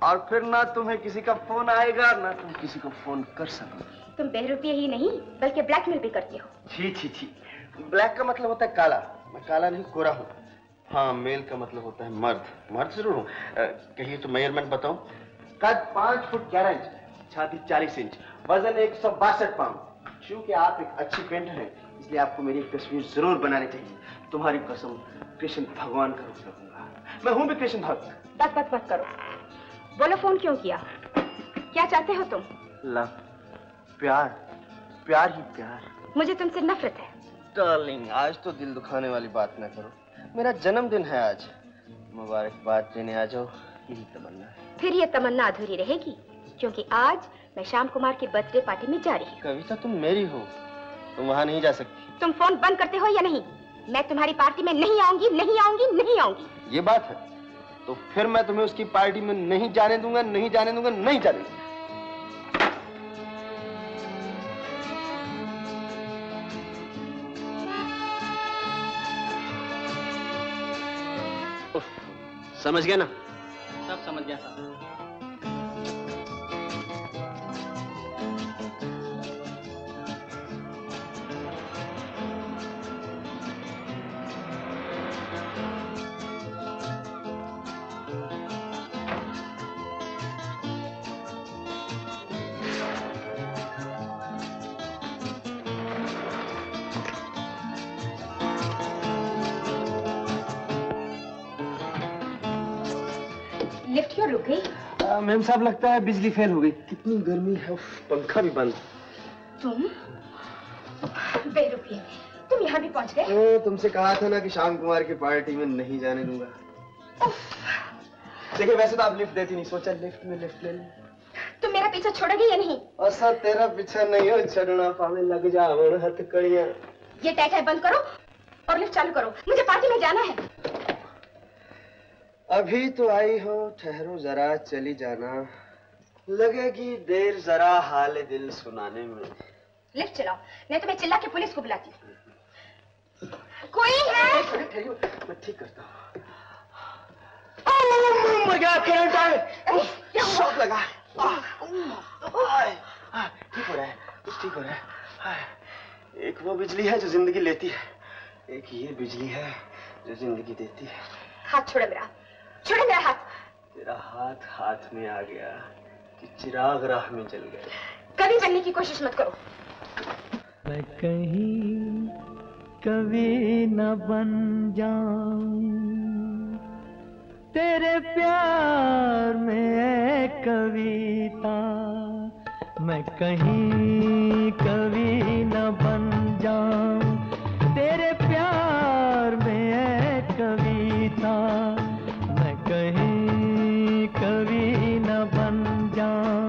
और फिर ना तुम्हें किसी का फोन आएगा ना तुम किसी को फोन कर सकोगे। तुम बेरुपये ही नहीं बल्कि ब्लैकमेल भी करती हो। छी छी छी, ब्लैक का मतलब होता है काला, मैं काला नहीं गोरा हूँ। हाँ, मेल का मतलब होता है मर्द, मर्द जरूर हूँ। कहिए तो मेजरमेंट बताऊँ। कद पाँच फुट ग्यारह इंच, छाती चालीस इंच, वजन एक सौ बासठ पाउंड। चूँकि आप एक अच्छी पेंटर हैं इसलिए आपको मेरी एक तस्वीर जरूर बनानी चाहिए। तुम्हारी कसम कृष्ण भगवान का रूप रखूंगा। मैं हूँ भी कृष्ण भक्त। बस बस बस करो, बोलो फोन क्यों किया? क्या चाहते हो तुम? लव, प्यार, प्यार ही प्यार। मुझे तुमसे नफरत है। डार्लिंग, आज तो दिल दुखाने वाली बात ना करो, मेरा जन्मदिन है आज। मुबारकबाद देने आ जाओ, यही तमन्ना है। फिर ये तमन्ना अधूरी रहेगी क्योंकि आज मैं श्याम कुमार की बर्थडे पार्टी में जा रही हूँ। कविता तुम मेरी हो, तुम वहाँ नहीं जा सकती। तुम फोन बंद करते हो या नहीं? मैं तुम्हारी पार्टी में नहीं आऊंगी, नहीं आऊंगी, नहीं आऊंगी। ये बात है, तो फिर मैं तुम्हें उसकी पार्टी में नहीं जाने दूंगा, नहीं जाने दूंगा, नहीं जाने दूंगा। समझ गया ना? सब समझ गया साहब। मैम साहब लगता है बिजली फेल हो गई। कितनी गर्मी है, पंखा भी बंद। तुम बेरुपये, तुम यहाँ भी पहुँच गए? तुमसे कहा था ना कि श्याम कुमार की पार्टी में नहीं जाने दूंगा। देखिए वैसे तो आप लिफ्ट देती नहीं, सोचा लिफ्ट में लिफ्ट ले लूं। तुम मेरा पीछा छोड़ोगे या नहीं? असर तेरा पीछा नहीं हो छोड़ना, पावे लग जा हथकड़ियाँ। ये टैटा बंद करो और लिफ्ट चालू करो, मुझे पार्टी में जाना है। अभी तो आई हो, ठहरो जरा, चली जाना लगेगी देर जरा हाल दिल सुनाने में। लिफ्ट चलाओ नहीं तो मैं चिल्ला के पुलिस को बुलाती हूँ। कोई है? मैं ठीक करता हूँ। मर गया, करंट आया, शॉक लगा। ठीक हो रहा है, ठीक हो रहा है। एक वो बिजली है जो जिंदगी लेती है, एक ये बिजली है जो जिंदगी देती है। हाथ छोड़े मेरा, छोड़े मेरा हाथ। तेरा हाथ हाथ में आ गया कि चिराग राह में जल गया। कभी बनने की कोशिश मत करो। मैं कहीं कभी न बन जाऊं तेरे प्यार में कविता। मैं कहीं कभी न बन जाऊं तेरे प्यार में कविता। मैं कहीं कवि न बन जाऊं।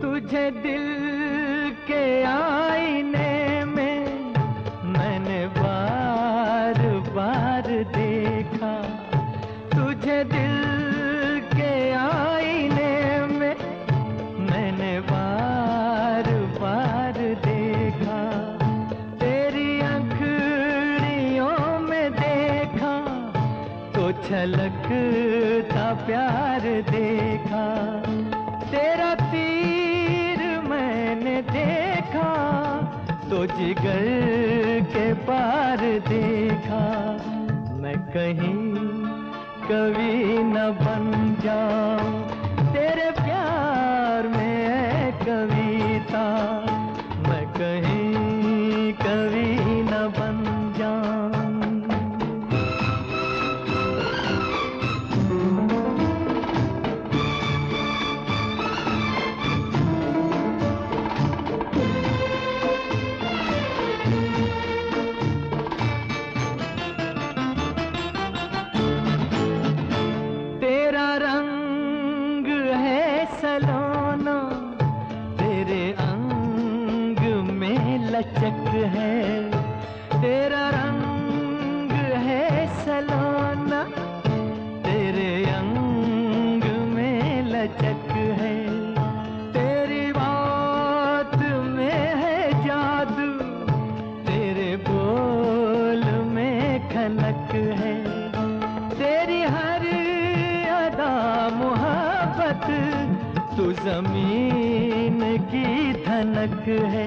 तुझे दिल के आईने देखा, तुझे दिल के आईने में मैंने बार बार देखा। तेरी अंगड़ियों में देखा तो छलकता प्यार देखा। तेरा तीर मैंने देखा तो जिगर के पार देखा। मैं कहीं कभी न बन जाऊं तेरे प्यार में कविता। मैं कहीं कभी न बन जाऊं। लचक है, तेरा रंग है सलोना, तेरे अंग में लचक है, तेरी बात में है जादू, तेरे बोल में खनक है, तेरी हर अदा मोहब्बत, तू जमीन की धनक है।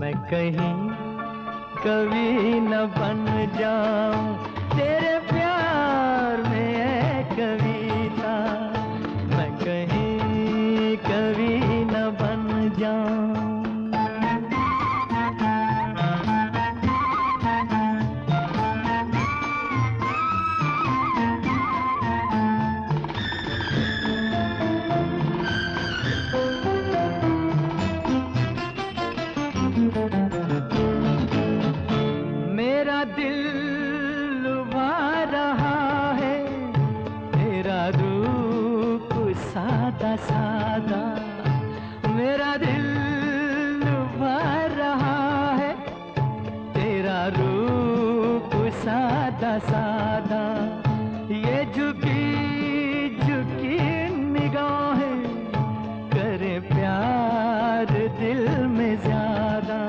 मैं कहीं कभी न बन जाऊं, तेरे प्यार में है कविता, मैं कहीं कभी न बन जाऊं। सादा मेरा दिल भर रहा है, तेरा रूप सादा सादा, ये झुकी झुकी निगाहें करे प्यार दिल में ज्यादा।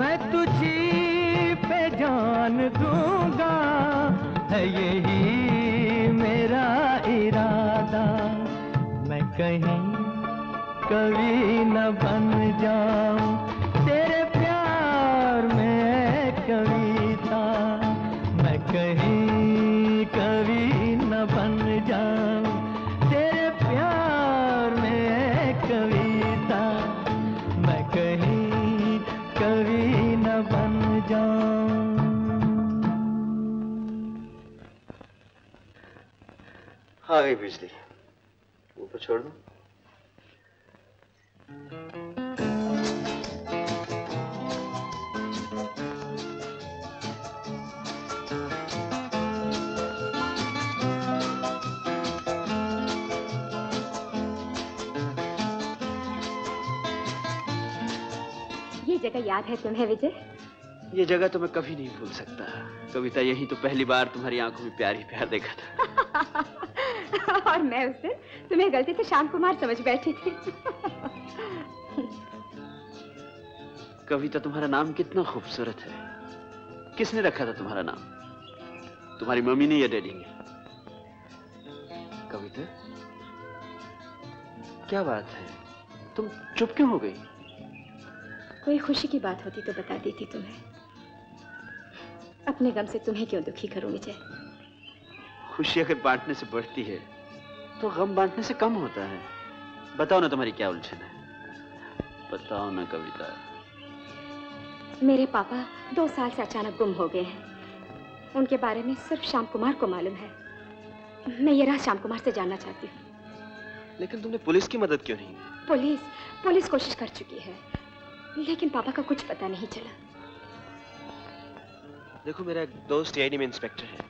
मैं तुझी पे जान दूंगा, है यही मेरा इरादा। कहीं कभी न बन जाऊं, तेरे प्यार में है कविता, मैं कहीं कभी न बन जाऊं, तेरे प्यार में है कविता, मैं कहीं कभी न बन जाऊं। हाँ गई बिजली, ऊपर छोड़ दो। ये जगह याद है तुम्हें विजय? ये जगह तो मैं कभी नहीं भूल सकता कविता। यही तो पहली बार तुम्हारी आंखों में प्यार ही प्यार देखा था। और मैं उस दिन तुम्हें गलती से श्याम कुमार समझ बैठी थी। कविता, तुम्हारा नाम कितना खूबसूरत है। किसने रखा था तुम्हारा नाम? तुम्हारी मम्मी ने या डैडी ने? कविता, क्या बात है, तुम चुप क्यों हो गई? कोई खुशी की बात होती तो बता देती तुम्हें। अपने गम से तुम्हें क्यों दुखी करूं विजय? खुशी अगर बांटने से बढ़ती है तो गम बांटने से कम होता है। बताओ ना तुम्हारी क्या उलझन है, बताओ ना कविता। मेरे पापा दो साल से अचानक गुम हो गए हैं। उनके बारे में सिर्फ श्याम कुमार को मालूम है। मैं ये राह श्याम कुमार से जानना चाहती हूँ। लेकिन तुमने पुलिस की मदद क्यों नहीं? पुलिस पुलिस कोशिश कर चुकी है, लेकिन पापा का कुछ पता नहीं चला। देखो, मेरा एक दोस्त टीआईडी में इंस्पेक्टर है,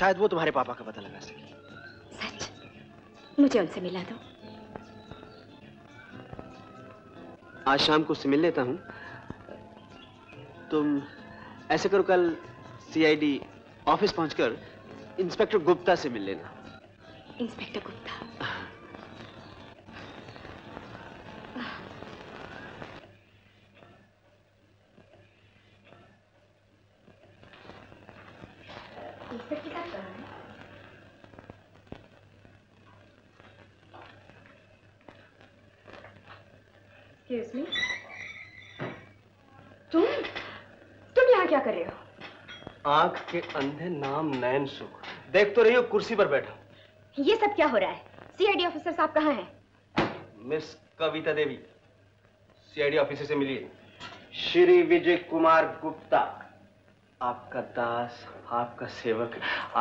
शायद वो तुम्हारे पापा का पता लगा सके। सच? मुझे उनसे मिला दो। आज शाम को उससे मिल लेता हूँ। तुम ऐसे करो, कल सीआईडी ऑफिस पहुंचकर इंस्पेक्टर गुप्ता से मिल लेना। इंस्पेक्टर गुप्ता? आंख के अंधे नाम नैन सुख, देख तो रही हो कुर्सी पर बैठा। ये सब क्या हो रहा है? सीआईडी ऑफिसर साहब कहाँ हैं? Miss Kavita Devi, CID officer से मिलिए। श्री विजय कुमार गुप्ता, आपका दास, आपका सेवक,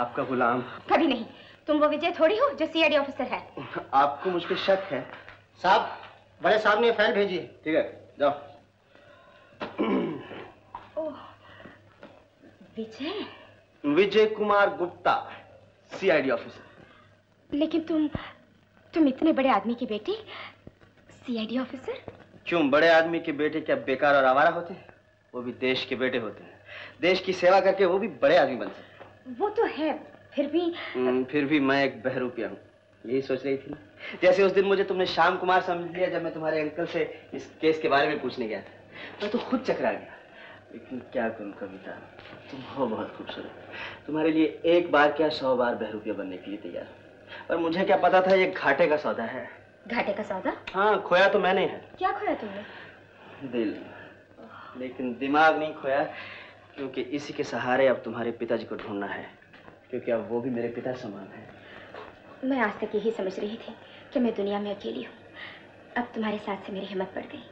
आपका गुलाम। कभी नहीं, तुम वो विजय थोड़ी हो जो सीआईडी ऑफिसर है। आपको मुझ पर शक है साहब। बड़े साहब ने फाइल भेजी। ठीक है, जाओ। Vijay Vijay Kumar Gupta, CID officer. लेकिन तुम तुम इतने बड़े आदमी की बेटी, सीआईडी ऑफिसर? क्यों बड़े आदमी के बेटे क्या बेकार और आवारा होते हैं? वो भी देश के बेटे होते हैं। देश की सेवा करके वो भी बड़े आदमी बन सकते। वो तो है, फिर भी फिर भी मैं एक बहरूपिया हूँ, यही सोच रही थी। जैसे उस दिन मुझे तुमने श्याम कुमार समझ लिया जब मैं तुम्हारे अंकल से इस केस के बारे में पूछने गया था। मैं तो खुद चकरा गया। लेकिन क्या करूँ कविता, तुम हो बहुत खूबसूरत। तुम्हारे लिए एक बार क्या सौ बार बहरूपिया बनने के लिए तैयार। और मुझे क्या पता था ये घाटे का सौदा है। घाटे का सौदा? हाँ, खोया तो मैंने है। क्या खोया तुमने? दिल। लेकिन दिमाग नहीं खोया, क्योंकि इसी के सहारे अब तुम्हारे पिताजी को ढूंढना है, क्योंकि अब वो भी मेरे पिता समान है। मैं आज तक यही समझ रही थी कि मैं दुनिया में अकेली हूँ। अब तुम्हारे साथ से मेरी हिम्मत बढ़ गई।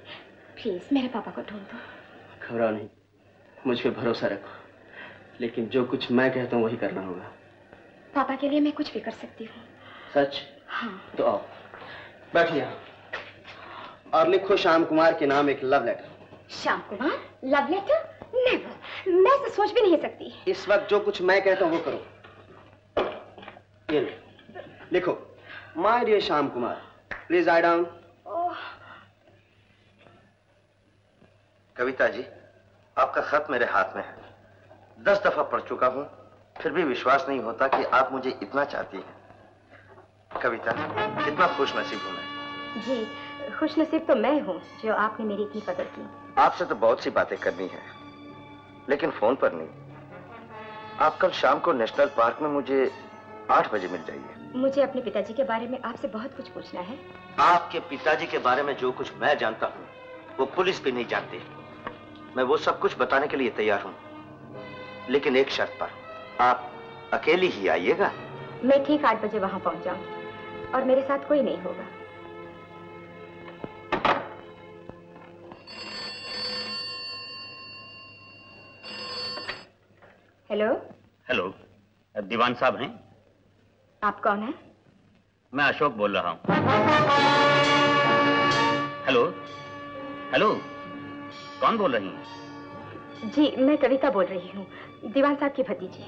प्लीज मेरे पापा को ढूंढ दो। घबराओ नहीं, मुझ पर भरोसा रखो। लेकिन जो कुछ मैं कहता हूँ वही करना होगा। पापा के लिए मैं कुछ भी कर सकती हूँ। सच? हाँ। तो आओ बैठिए और लिखो श्याम कुमार के नाम एक love letter. Shyam Kumar? Love letter? Never. मैं तो सोच भी नहीं सकती। इस वक्त जो कुछ मैं कहता हूँ वो करो। ये लिखो, my dear Shyam Kumar, please I down. Kavita ji, आपका खत मेरे हाथ में है। दस दफा पढ़ चुका हूँ, फिर भी विश्वास नहीं होता कि आप मुझे इतना चाहती हैं। कविता, कितना खुश नसीब हूँ मैं। जी, खुश नसीब तो मैं हूँ जो आपने मेरी की कदर की। आपसे तो बहुत सी बातें करनी है, लेकिन फोन पर नहीं। आप कल शाम को नेशनल पार्क में मुझे आठ बजे मिल जाइए। मुझे अपने पिताजी के बारे में आपसे बहुत कुछ पूछना है। आपके पिताजी के बारे में जो कुछ मैं जानता हूँ वो पुलिस भी नहीं जानती। मैं वो सब कुछ बताने के लिए तैयार हूँ, लेकिन एक शर्त पर, आप अकेली ही आइएगा। मैं ठीक आठ बजे वहां पहुंच जाऊंगी और मेरे साथ कोई नहीं होगा। हेलो। हेलो, दीवान साहब हैं? आप कौन हैं? मैं अशोक बोल रहा हूँ। हेलो हेलो, कौन बोल रही हैं? जी, मैं कविता बोल रही हूँ, दीवान साहब की भतीजी।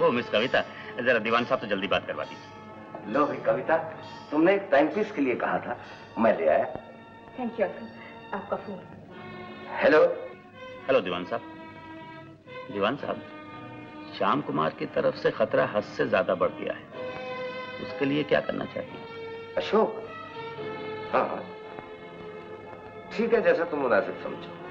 वो मिस कविता, जरा दीवान साहब से जल्दी बात करवा दीजिए। लो भाई कविता, तुमने एक टाइम पीस के लिए कहा था, मैं ले आया। थैंक यू अंकल, आपका फोन। हेलो हेलो दीवान साहब। दीवान साहब, श्याम कुमार की तरफ से खतरा हद से ज्यादा बढ़ गया है, उसके लिए क्या करना चाहिए? अशोक? हाँ हाँ ठीक है, जैसा तुम मुनासिब समझो।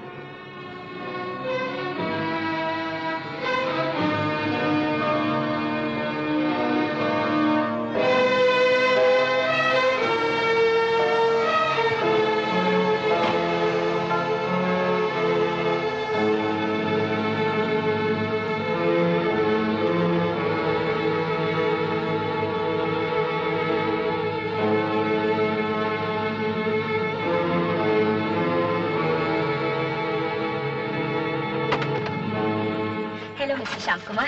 श्याम कुमार,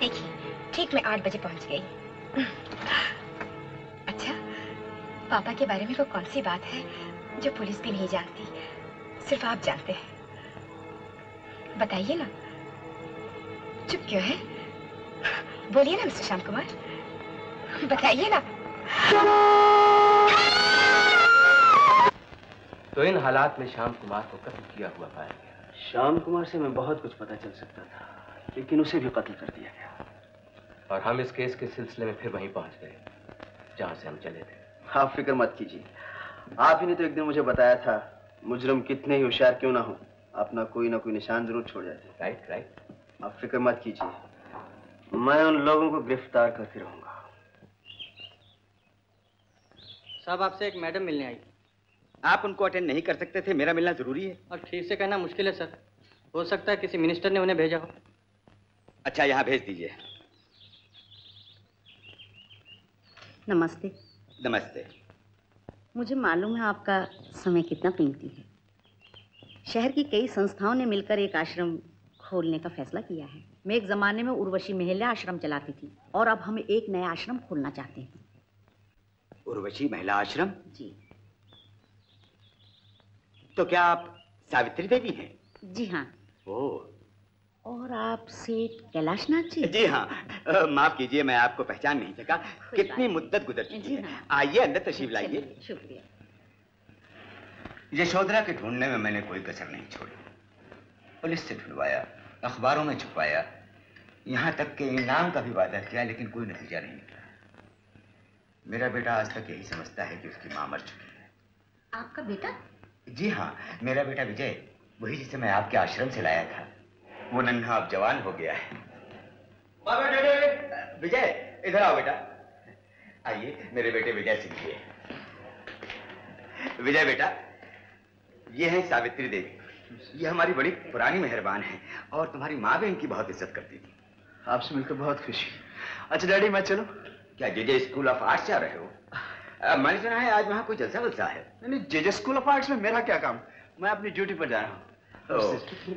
देखिए ठीक मैं आठ बजे पहुंच गई। अच्छा, पापा के बारे में वो कौन सी बात है जो पुलिस भी नहीं जानती, सिर्फ आप जानते हैं? बताइए ना, चुप क्यों है? बोलिए ना मिस्टर श्याम कुमार, बताइए ना। तो इन हालात में श्याम कुमार को कत्ल किया हुआ पाया गया। श्याम कुमार से मैं बहुत कुछ पता चल सकता था, लेकिन उसे भी कत्ल कर दिया गया। और हम इस केस के सिलसिले में फिर वहीं पहुंच गए जहां से हम चले थे। आप फिक्र मत कीजिए, आप ही ने तो एक दिन मुझे बताया था, मुजरिम कितने ही होशियार क्यों ना हो, अपना कोई ना कोई निशान जरूर छोड़ जाते। राइट राइट, आप फिक्र मत कीजिए, मैं उन लोगों को गिरफ्तार करके रहूंगा। साहब, आपसे एक मैडम मिलने आई, आप उनको अटेंड नहीं कर सकते थे? मेरा मिलना जरूरी है। और ठीक से कहना मुश्किल है सर, हो सकता है किसी मिनिस्टर ने उन्हें भेजा हो। अच्छा, यहाँ भेज दीजिए। नमस्ते। नमस्ते। मुझे मालूम है आपका समय कितना कीमती है। शहर की कई संस्थाओं ने मिलकर एक आश्रम खोलने का फैसला किया है। मैं एक ज़माने में उर्वशी महिला आश्रम चलाती थी और अब हम एक नया आश्रम खोलना चाहते हैं। उर्वशी महिला आश्रम? जी। तो क्या आप सावित्री देवी हैं? जी हाँ। ओ। और आप सेठ कैलाशनाथ जी? जी हाँ। माफ कीजिए, मैं आपको पहचान नहीं सका। कितनी मुद्दत गुजर चुकी है। आइए अंदर तशरीफ लाइए। शुक्रिया। यशोधरा के ढूंढने में मैंने कोई कसर नहीं छोड़ी। पुलिस से ढूंढवाया, अखबारों में छुपाया, यहाँ तक के इनाम का भी वादा किया, लेकिन कोई नतीजा नहीं निकला। मेरा बेटा आज तक यही समझता है कि उसकी माँ मर चुकी है। आपका बेटा? जी हाँ, मेरा बेटा विजय, वही जिसे मैं आपके आश्रम से लाया था। वो नन्हा अब जवान हो गया है। विजय इधर आओ बेटा। आइए, मेरे बेटे विजय सिंह। विजय बेटा, ये है सावित्री देवी। ये हमारी बड़ी पुरानी मेहरबान है और तुम्हारी माँ भी इनकी बहुत इज्जत करती थी। आपसे मिलकर बहुत खुशी। अच्छा डैडी, मैं चलूं? क्या जेजे स्कूल ऑफ आर्ट्स जा रहे हो? आ, मैंने सुना है आज वहाँ कोई जलसा वलसा है। नहीं, जेजे स्कूल ऑफ आर्ट्स में मेरा क्या काम, मैं अपनी ड्यूटी पर जा रहा हूँ।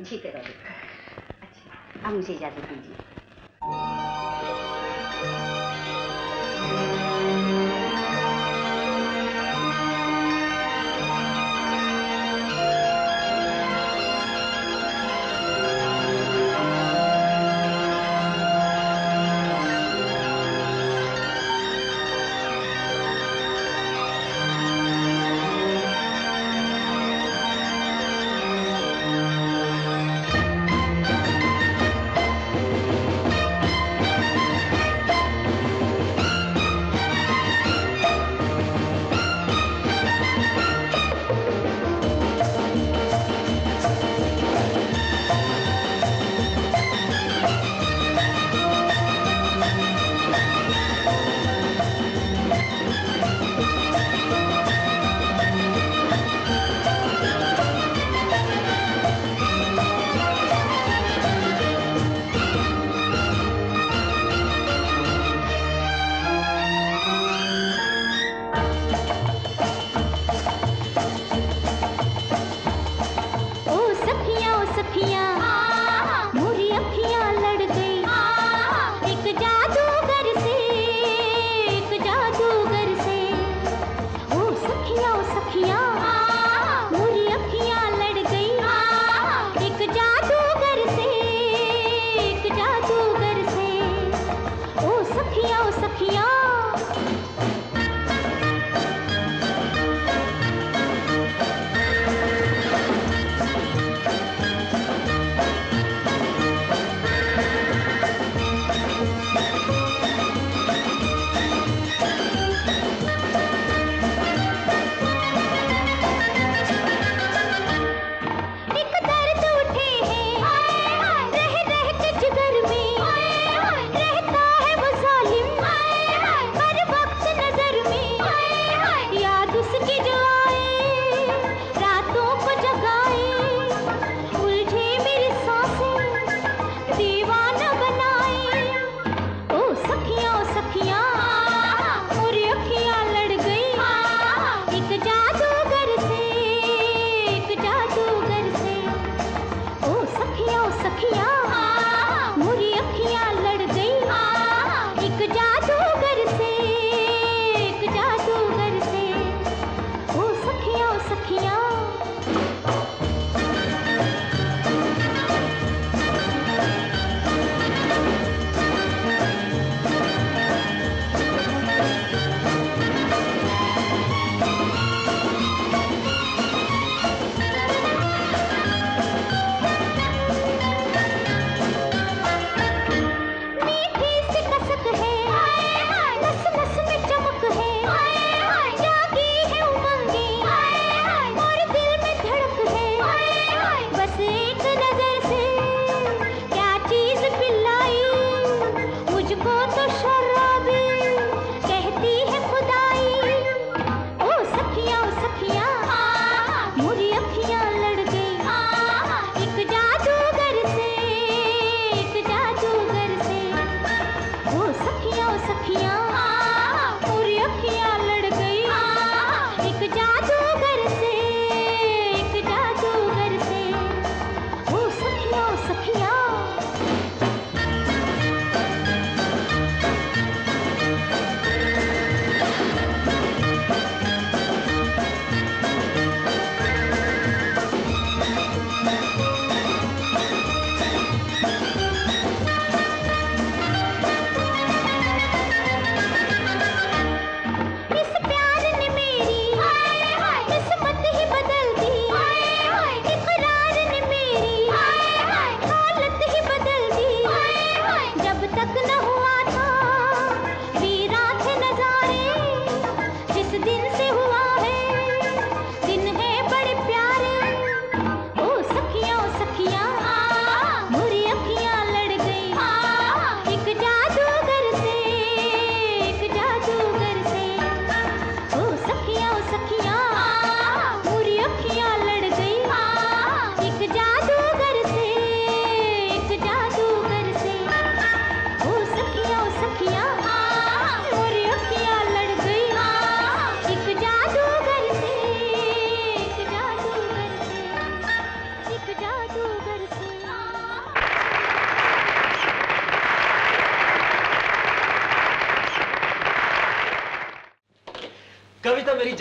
ठीक है, अच्छा अब मुझे इजाजत दीजिए।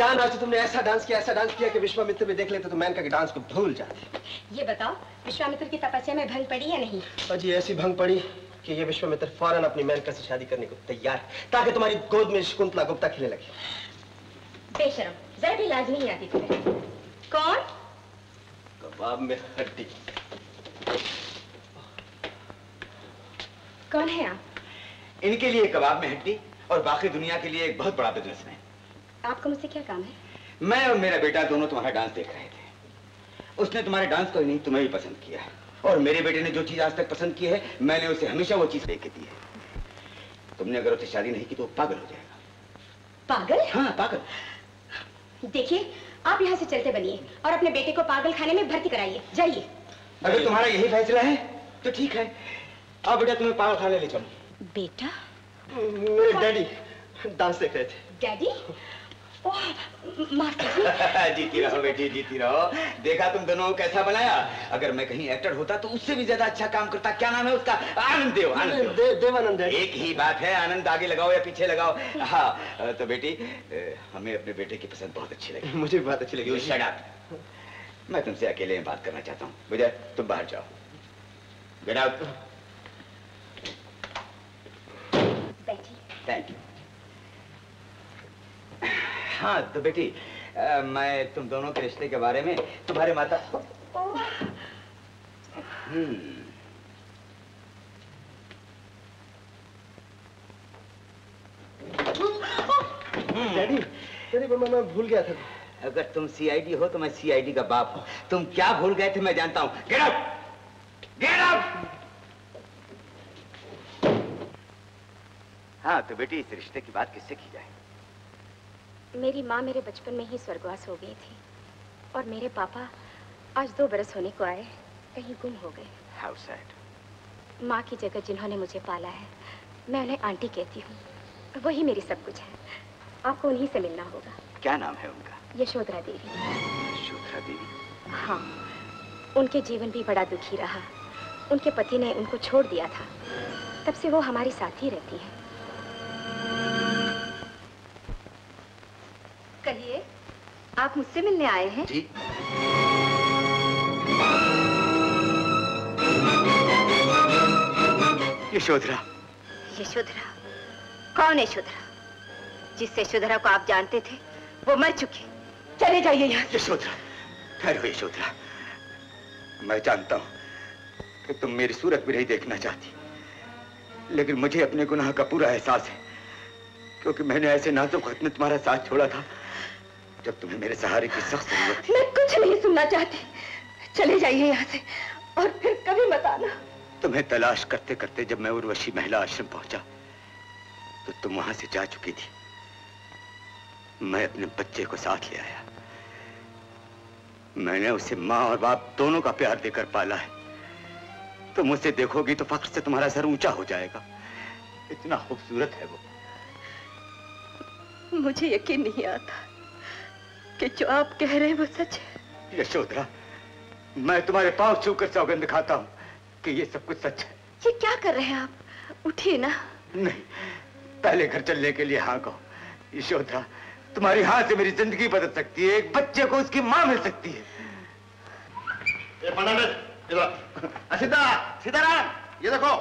जान आज तुमने ऐसा डांस किया ऐसा डांस किया कि विश्वामित्र भी देख लेते तो मैनका के डांस को भूल जाते। ये बताओ विश्वामित्र की तपस्या में भंग पड़ी या नहीं? अजी ऐसी भंग पड़ी कि ये विश्वामित्र फौरन अपनी मैनका से शादी करने को तैयार है ताकि तुम्हारी गोद में शकुंतला गुप्ता खिले लगे। बेशरम, जरा भी लाज नहीं आती तुम्हें। कौन? कबाब में हड्डी। कौन है आप? इनके लिए कबाब में हड्डी और बाकी दुनिया के लिए एक बहुत बड़ा बिजनेस है। आपको मुझसे क्या काम है? मैं और मेरा बेटा दोनों तुम्हारा डांस देख रहे थे। उसने तुम्हारे डांस को ही नहीं तुम्हें भी पसंद किया और मेरे बेटे ने जो चीज आज तक पसंद की है मैंने उसे हमेशा वो चीज लेके दी है। तुमने अगर उससे शादी नहीं की तो पागल हो जाएगा। पागल? हाँ पागल। देखिए आप यहाँ से चलते बनिए और अपने बेटे को पागल खाने में भर्ती कराइए। जाइए। अगर तुम्हारा यही फैसला है तो ठीक है। अब बेटा तुम्हें पागल खाने ले चलो। बेटा? मेरे डैडी डांस देख रहे थे। डैडी? ओह माफ कीजिए। जीती रहो बेटी जीती रहो। देखा तुम दोनों को कैसा बनाया। अगर मैं कहीं एक्टर होता तो उससे भी ज्यादा अच्छा काम करता। क्या नाम है उसका? आनंद देव। आनंद देव। देवानंद। एक ही बात है आनंद आगे लगाओ या पीछे लगाओ। हाँ तो बेटी हमें अपने बेटे की पसंद बहुत अच्छी लगी। मुझे भी बहुत अच्छी लगी। Shut up. मैं तुमसे अकेले में बात करना चाहता हूँ। विजय तुम बाहर जाओ। Get out. Thank you. हाँ तो बेटी आ, मैं तुम दोनों के रिश्ते के बारे में तुम्हारे माता हम्म डैडी डैडी पर मैं भूल गया था। अगर तुम सीआईडी हो तो मैं सीआईडी का बाप हूँ। तुम क्या भूल गए थे मैं जानता हूँ। Get out get out. हाँ तो बेटी इस रिश्ते की बात किससे की जाए? मेरी माँ मेरे बचपन में ही स्वर्गवास हो गई थी और मेरे पापा आज दो बरस होने को आए कहीं गुम हो गए। How sad। माँ की जगह जिन्होंने मुझे पाला है मैं उन्हें आंटी कहती हूँ। वही मेरी सब कुछ है। आपको उन्हीं से मिलना होगा। क्या नाम है उनका? यशोदरा देवी। यशोदरा देवी? हाँ उनके जीवन भी बड़ा दुखी रहा। उनके पति ने उनको छोड़ दिया था। तब से वो हमारे साथ ही रहती है। कहिए आप मुझसे मिलने आए हैं? जी। यशोधरा। यशोधरा? कौन यशोधरा? जिस यशोधरा को आप जानते थे वो मर चुकी। चले जाइए यहाँ। यशोधरा ठहरो। यशोधरा मैं जानता हूँ कि तुम मेरी सूरत भी नहीं देखना चाहती लेकिन मुझे अपने गुनाह का पूरा एहसास है क्योंकि मैंने ऐसे नाजुक वक्त में तुम्हारा साथ छोड़ा था जब तुम्हें मेरे सहारे की सख्त जरूरत थी। मैं कुछ नहीं सुनना चाहती। चले जाइए यहाँ से और फिर कभी मत आना। तुम्हें तलाश करते करते जब मैं उर्वशी महिला आश्रम पहुंचा तो तुम वहां से जा चुकी थी। मैं अपने बच्चे को साथ ले आया। मैंने उसे माँ और बाप दोनों का प्यार देकर पाला है। तुम उसे देखोगी तो फख्र से तुम्हारा सर ऊंचा हो जाएगा। इतना खूबसूरत है वो। मुझे यकीन नहीं आता कि जो आप कह रहे हैं वो सच है। यशोधरा मैं तुम्हारे पांव छूकर सौगंध खाता हूँ कि ये सब कुछ सच है। ये क्या कर रहे हैं आप? उठिए ना। नहीं पहले घर चलने के लिए हाँ कहो। यशोधरा तुम्हारी हाँ से मेरी जिंदगी बदल सकती है। एक बच्चे को उसकी माँ मिल सकती है। सीताराम ये देखो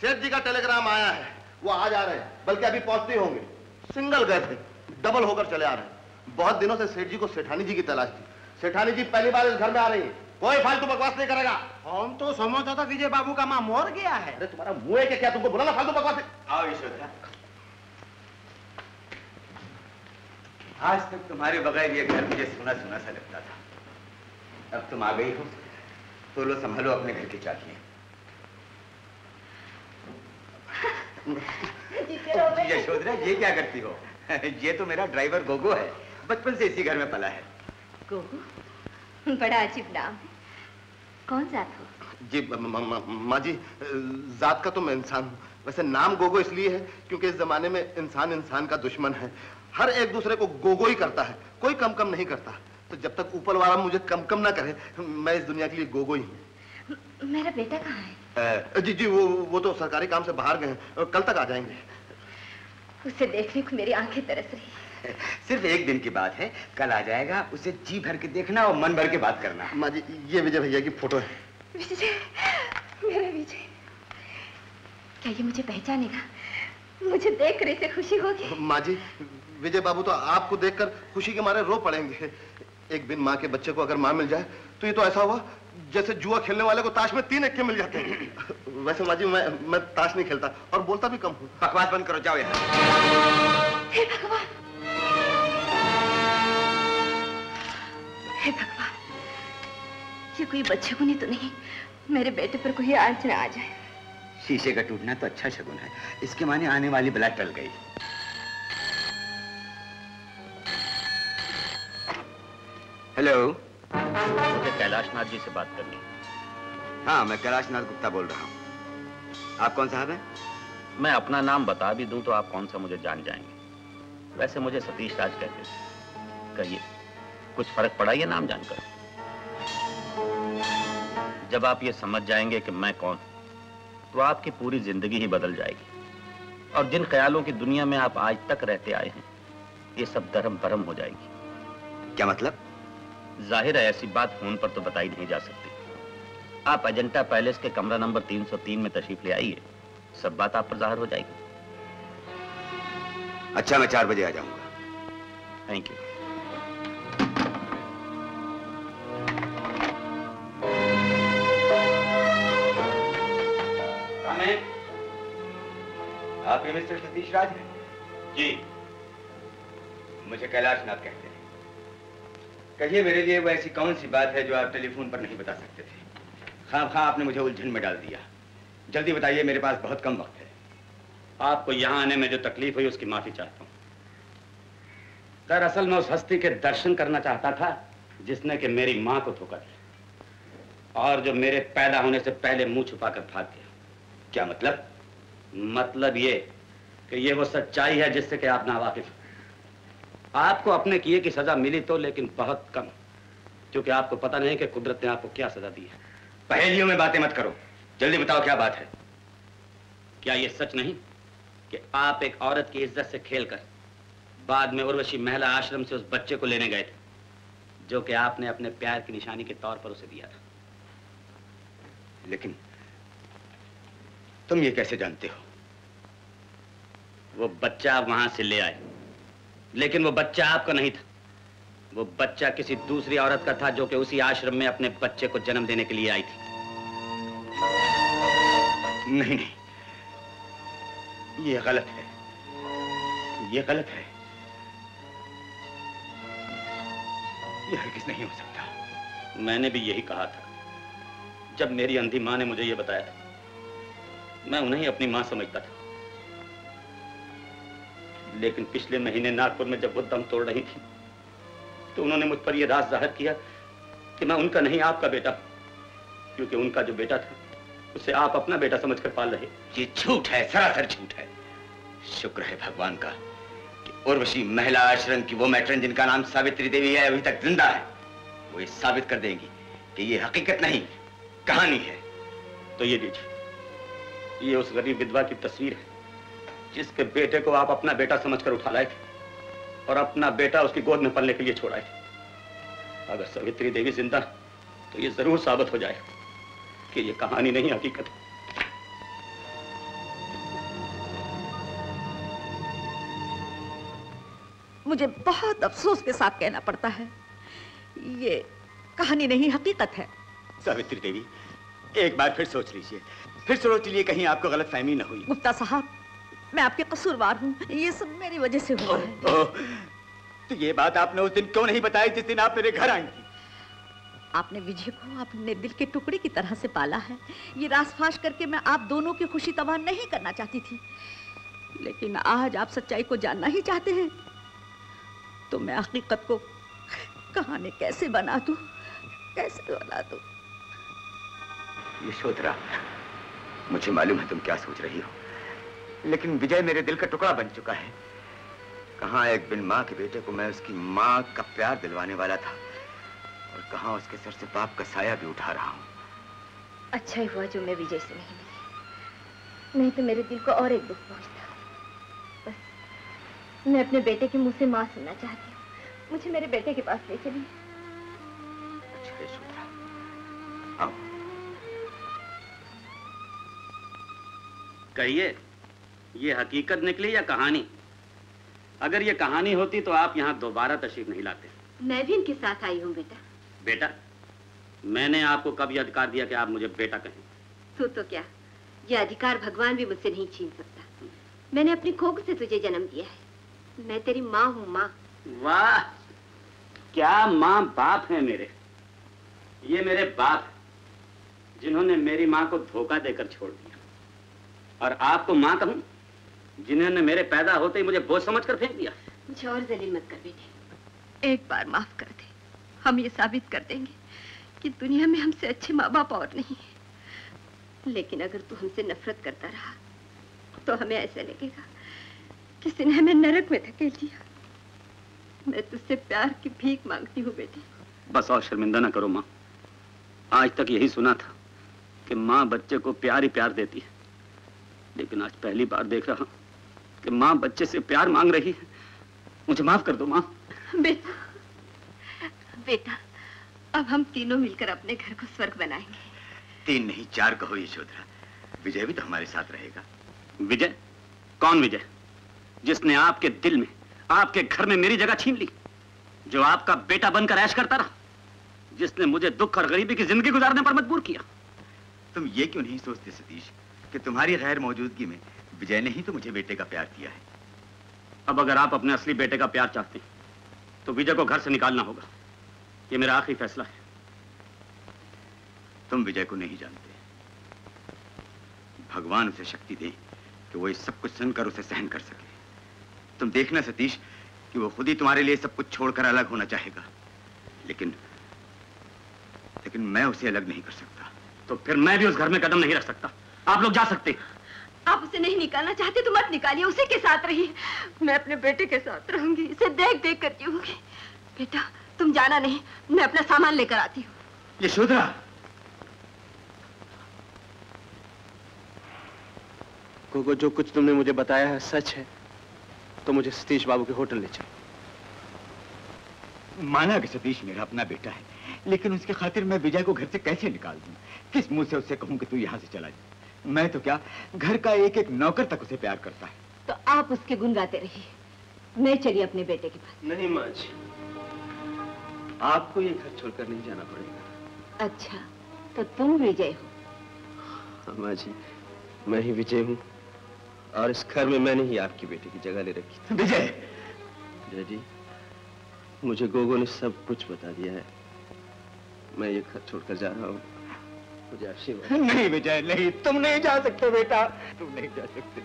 सेठ जी का टेलीग्राम आया है। वो आज आ रहे हैं बल्कि अभी पहुंचते होंगे। सिंगल गए थे डबल होकर चले आ रहे हैं। बहुत दिनों से सेठ जी को सेठानी जी की तलाश थी। सेठानी जी पहली बार इस घर में आ रही है। कोई फालतू बकवास नहीं करेगा। हम तो समझता था विजय बाबू का मां मर गया है। अरे तुम्हारा मुंह है क्या? तुमको बुलाना फालतू बकवास। आओ यशोधरा। आज तक तुम्हारे बगैर ये घर मुझे सुना सुना सा लगता था। अब तुम आ गई हो तो लो संभालो अपने घर की चाबियां। यशोधरा ये क्या करती हो? ये तो मेरा ड्राइवर गोगो है। बचपन से इसी घर में पला है। गोगो बड़ा अजीब नाम है। कौन जात हो? जी माँ जी जात का तो मैं इंसान हूँ। वैसे नाम गोगो इसलिए है क्योंकि इस जमाने में इंसान इंसान का दुश्मन है। हर एक दूसरे को गोगो ही करता है। कोई कम कम नहीं करता। तो जब तक ऊपर वाला मुझे कम कम ना करे मैं इस दुनिया के लिए गोगो ही हूँ। मेरा बेटा कहाँ है? जी जी वो वो तो सरकारी काम से बाहर गए हैं। कल तक आ जाएंगे। उसे देखने को मेरी आंखें तरस रही हैं। सिर्फ एक दिन की बात है, कल आ जाएगा, उसे जी भर के देखना और मन भर के बात करना। माँ जी, ये विजय भैया की फोटो है। विजय, मेरा विजय, क्या ये मुझे पहचानेगा? मुझे देख कर इसे खुशी होगी। माँ जी, विजय बाबू तो आपको देखकर खुशी के मारे रो पड़ेंगे। एक बिन माँ के बच्चे को अगर माँ मिल जाए तो ये तो ऐसा हुआ जैसे जुआ खेलने वाले को ताश में तीन अक्के मिल जाते हैं। वैसे माँ जी, मैं मैं ताश नहीं खेलता और बोलता भी कम हूँ। बात बंद करो, जाओ यहाँ। हे भगवान, हे भगवान, ये कोई बच्चे को नहीं तो नहीं मेरे बेटे पर कोई आंच न आ जाए। शीशे का टूटना तो अच्छा शगुन है, इसके माने आने वाली बला टल गई। हेलो, मुझे कैलाशनाथ जी से बात करनी है। हाँ, मैं कैलाशनाथ गुप्ता बोल रहा हूँ। आप कौन साहब हैं? मैं अपना नाम बता भी दूं तो आप कौन सा मुझे जान जाएंगे। वैसे मुझे सतीश राज कहते हैं। कहिए, कुछ फर्क पड़ा ये नाम जानकर? जब आप ये समझ जाएंगे कि मैं कौन, तो आपकी पूरी जिंदगी ही बदल जाएगी और जिन ख्यालों की दुनिया में आप आज तक रहते आए हैं ये सब धर्म भरम हो जाएगी। क्या मतलब? जाहिर है ऐसी बात फोन पर तो बताई नहीं जा सकती। आप अजंता पैलेस के कमरा नंबर तीन सौ तीन में तशरीफ ले आइए, सब बात आप पर जाहिर हो जाएगी। अच्छा, मैं चार बजे आ जाऊंगा। Thank you. आप ये मिस्टर सतीश राज हैं? जी, मुझे कैलाशनाथ कहते हैं। कहिए, मेरे लिए वो ऐसी कौन सी बात है जो आप टेलीफोन पर नहीं बता सकते थे? खाम खा आपने मुझे उलझन में डाल दिया। जल्दी बताइए, मेरे पास बहुत कम वक्त है। आपको यहाँ आने में जो तकलीफ हुई उसकी माफी चाहता हूँ। दरअसल मैं उस हस्ती के दर्शन करना चाहता था जिसने कि मेरी माँ को धोखा दिया और जो मेरे पैदा होने से पहले मुँह छुपा कर भाग गया। क्या मतलब? मतलब ये कि ये वो सच्चाई है जिससे कि आप नावाकिफ। आपको अपने किए की सजा मिली तो, लेकिन बहुत कम, क्योंकि आपको पता नहीं कि कुदरत ने आपको क्या सजा दी है। पहेलियों में बातें मत करो, जल्दी बताओ क्या बात है। क्या ये सच नहीं कि आप एक औरत की इज्जत से खेलकर बाद में उर्वशी महिला आश्रम से उस बच्चे को लेने गए थे जो कि आपने अपने प्यार की निशानी के तौर पर उसे दिया था? लेकिन तुम ये कैसे जानते हो? वो बच्चा वहां से ले आए, लेकिन वो बच्चा आपका नहीं था। वो बच्चा किसी दूसरी औरत का था जो कि उसी आश्रम में अपने बच्चे को जन्म देने के लिए आई थी। नहीं नहीं, ये गलत है, ये गलत है, ये हरगिज नहीं हो सकता। मैंने भी यही कहा था जब मेरी अंधी माँ ने मुझे ये बताया था। मैं उन्हें ही अपनी माँ समझता था, लेकिन पिछले महीने नागपुर में जब वो दम तोड़ रही थी तो उन्होंने मुझ पर यह राज जाहिर किया कि मैं उनका नहीं आपका बेटा, क्योंकि उनका जो बेटा था उसे आप अपना बेटा समझकर पाल रहे। ये झूठ है, सरासर झूठ है। शुक्र है भगवान का कि उर्वशी महिला आश्रम की वो मैट्रन जिनका नाम सावित्री देवी है अभी तक जिंदा है। वो ये साबित कर देंगी कि ये हकीकत नहीं कहानी है। तो ये लीजिए, ये उस गरीब विधवा की तस्वीर है जिसके बेटे को आप अपना बेटा समझकर उठा लाए थे और अपना बेटा उसकी गोद में पलने के लिए छोड़ाए थे। अगर सावित्री देवी जिंदा तो ये जरूर साबित हो जाए कि ये कहानी नहीं हकीकत है। मुझे बहुत अफसोस के साथ कहना पड़ता है, ये कहानी नहीं हकीकत है। सावित्री देवी, एक बार फिर सोच लीजिए, फिर सोच लीजिए कहीं आपको गलतफहमी न हुई। गुप्ता साहब, मैं आपके कसूरवार हूँ, ये सब मेरी वजह से हुआ है। ओ, ओ, तो ये बात आपने उस दिन क्यों नहीं बताई जिस दिन आप मेरे घर आई थी? आपने विजय को अपने दिल के टुकड़े की तरह से पाला है। ये रासफाश करके मैं आप दोनों की खुशी तबाह नहीं करना चाहती थी, लेकिन आज आप सच्चाई को जानना ही चाहते हैं तो मैं हकीकत को कहानी कैसे बना दूं, कैसे बना दूं। यशोधरा, मुझे मालूम है तुम क्या सोच रही हो, लेकिन विजय मेरे दिल का टुकड़ा बन चुका है। कहाँ एक बिन माँ के बेटे को मैं उसकी माँ का प्यार दिलवाने वाला था और कहाँ उसके सर से बाप का साया भी उठा रहा हूँ। अच्छा ही हुआ जो मैं विजय से नहीं मिली, नहीं तो मेरे दिल को और एक दुख पहुँचता। बस मैं अपने बेटे के मुंह से माँ सुनना चाहती हूँ। मुझे मेरे बेटे के पास ले चलिए। अच्छा, कहिए, ये हकीकत निकली या कहानी? अगर ये कहानी होती तो आप यहाँ दोबारा तशरीफ नहीं लाते। मैं भी इनके साथ आई हूँ बेटा। बेटा? मैंने आपको कब यह अधिकार दिया कि आप मुझे बेटा कहें? तू तो क्या, यह अधिकार भगवान भी मुझसे नहीं छीन सकता। मैंने अपनी कोख से तुझे जन्म दिया है। मैं तेरी माँ हूँ। माँ? वाह, क्या माँ बाप है मेरे। ये मेरे बाप है जिन्होंने मेरी माँ को धोखा देकर छोड़ दिया, और आपको माँ कहूँ जिन्होंने मेरे पैदा होते ही मुझे बोझ समझकर फेंक दिया। मुझे और जलील मत कर बेटे। एक बार माफ कर दे, हम ये साबित कर देंगे कि दुनिया में हमसे अच्छे माँ बाप और नहीं है। लेकिन अगर तू हमसे नफरत करता रहा तो हमें ऐसा लगेगा किसी ने हमें नरक में धकेल दिया। मैं तुझसे प्यार की भीख मांगती हूँ बेटी। बस और शर्मिंदा ना करो माँ। आज तक यही सुना था कि माँ बच्चे को प्यार ही प्यार देती है, लेकिन आज पहली बार देख रहा हूँ कि माँ बच्चे से प्यार मांग रही है। मुझे माफ कर दो माँ। बेटा, बेटा, अब हम तीनों मिलकर अपने घर को स्वर्ग बनाएंगे। तीन नहीं चार कहो यशोधरा। विजय भी तो हमारे साथ रहेगा। विजय? कौन विजय? जिसने आपके दिल में, आपके घर में मेरी जगह छीन ली, जो आपका बेटा बनकर ऐश करता रहा, जिसने मुझे दुख और गरीबी की जिंदगी गुजारने पर मजबूर किया। तुम ये क्यों नहीं सोचते सतीश कि तुम्हारी गैर मौजूदगी में विजय ने ही तो मुझे बेटे का प्यार दिया है। अब अगर आप अपने असली बेटे का प्यार चाहते हैं तो विजय को घर से निकालना होगा। ये मेरा आखिरी फैसला है। तुम विजय को नहीं जानते। भगवान उसे शक्ति दे कि वो ये सब कुछ सुनकर उसे सहन कर सके। तुम देखना सतीश कि वो खुद ही तुम्हारे लिए सब कुछ छोड़कर अलग होना चाहेगा, लेकिन लेकिन मैं उसे अलग नहीं कर सकता। तो फिर मैं भी उस घर में कदम नहीं रख सकता। आप लोग जा सकते। आप उसे नहीं निकालना चाहते तो मत निकालिए, उसी के साथ रहिए। मैं अपने बेटे के साथ रहूंगी, इसे देख देख कर जीऊंगी। बेटा तुम जाना नहीं, मैं अपना सामान लेकर आती हूँ। यशोधरा, गोगो, जो कुछ तुमने मुझे बताया है सच है, तो मुझे सतीश बाबू के होटल ले चलो। माना कि सतीश मेरा अपना बेटा है, लेकिन उसके खातिर मैं विजय को घर से कैसे निकाल दूं? किस मुंह से उससे कहूं कि तू यहाँ से चला जा? मैं तो क्या, घर का एक एक नौकर तक उसे प्यार करता है। तो आप उसके गुण गाते रहिए, मैं चली अपने बेटे के पास। नहीं माँ जी, आपको ये घर छोड़कर नहीं जाना पड़ेगा। अच्छा, तो तुम विजय हो? माँ जी, मैं ही विजय हूँ, और इस घर में मैंने ही आपकी बेटी की जगह ले रखी थी। विजय! डैडी, मुझे गोगो ने सब कुछ बता दिया है। मैं ये घर छोड़कर जा रहा हूँ, मुझे आशीर्वाद। नहीं विजय, नहीं, तुम नहीं जा सकते बेटा, तुम नहीं जा सकते।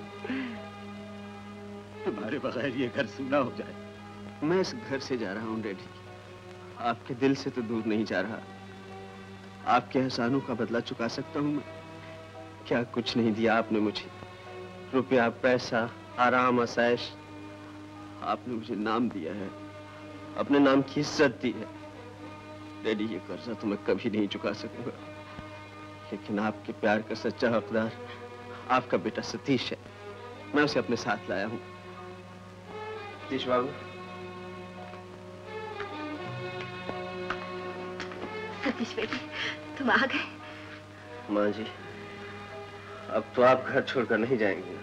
तुम्हारे बगैर ये घर सूना हो जाए। मैं इस घर से जा रहा हूँ डैडी, आपके दिल से तो दूर नहीं जा रहा। आपके एहसानों का बदला चुका सकता हूँ मैं। क्या कुछ नहीं दिया आपने मुझे, रुपया, पैसा, आराम, आसाइश। आपने मुझे नाम दिया है, अपने नाम की इज्जत दी है। डैडी, ये कर्जा तो मैं कभी नहीं चुका सकूंगा, लेकिन आपके प्यार का सच्चा हकदार आपका बेटा सतीश है। मैं उसे अपने साथ लाया हूँ। सतीश बाबू। सतीश बेटे, तुम आ गए। माँ जी, अब तो आप घर छोड़कर नहीं जाएंगे।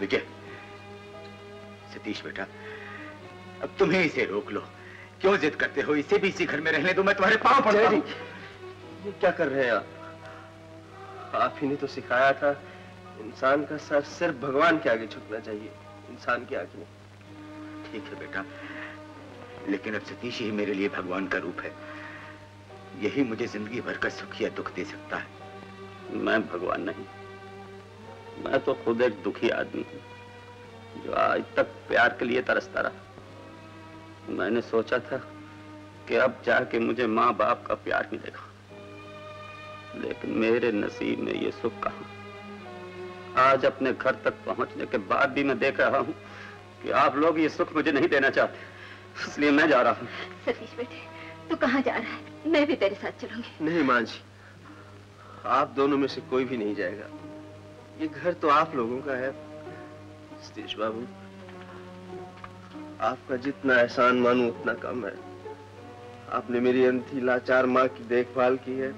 विजय, सतीश बेटा, अब तुम्हें इसे रोक लो। क्यों जिद करते हो? इसे भी इसी घर में रहने दो, मैं तुम्हारे पांव पड़ता हूं। ये क्या कर रहे हैं आप? आप ही ने तो सिखाया था इंसान का सर सिर्फ भगवान के आगे झुकना चाहिए, इंसान के आगे नहीं। ठीक है बेटा, लेकिन अब सतीश ही मेरे लिए भगवान का रूप है। यही मुझे जिंदगी भर का सुख या दुख दे सकता है। मैं भगवान नहीं, मैं तो खुद एक दुखी आदमी हूँ जो आज तक प्यार के लिए तरसता रहा। मैंने सोचा था कि अब जाके मुझे माँ बाप का प्यार मिलेगा, लेकिन मेरे नसीब में ये सुख कहाँ। आज अपने घर तक पहुँचने के बाद भी मैं देख रहा हूँ कि आप लोग ये सुख मुझे नहीं देना चाहते, इसलिए मैं जा रहा हूँ। सतीश बेटे, तू कहाँ जा रहा है? मैं भी तेरे साथ चलूंगी। नहीं माँ जी, आप दोनों में से कोई भी नहीं जाएगा। ये घर तो आप लोगों का है, सतीश बाबू, आपका जितना एहसान मानूं उतना कम है। आपने मेरी अंधी लाचार माँ की देखभाल की है।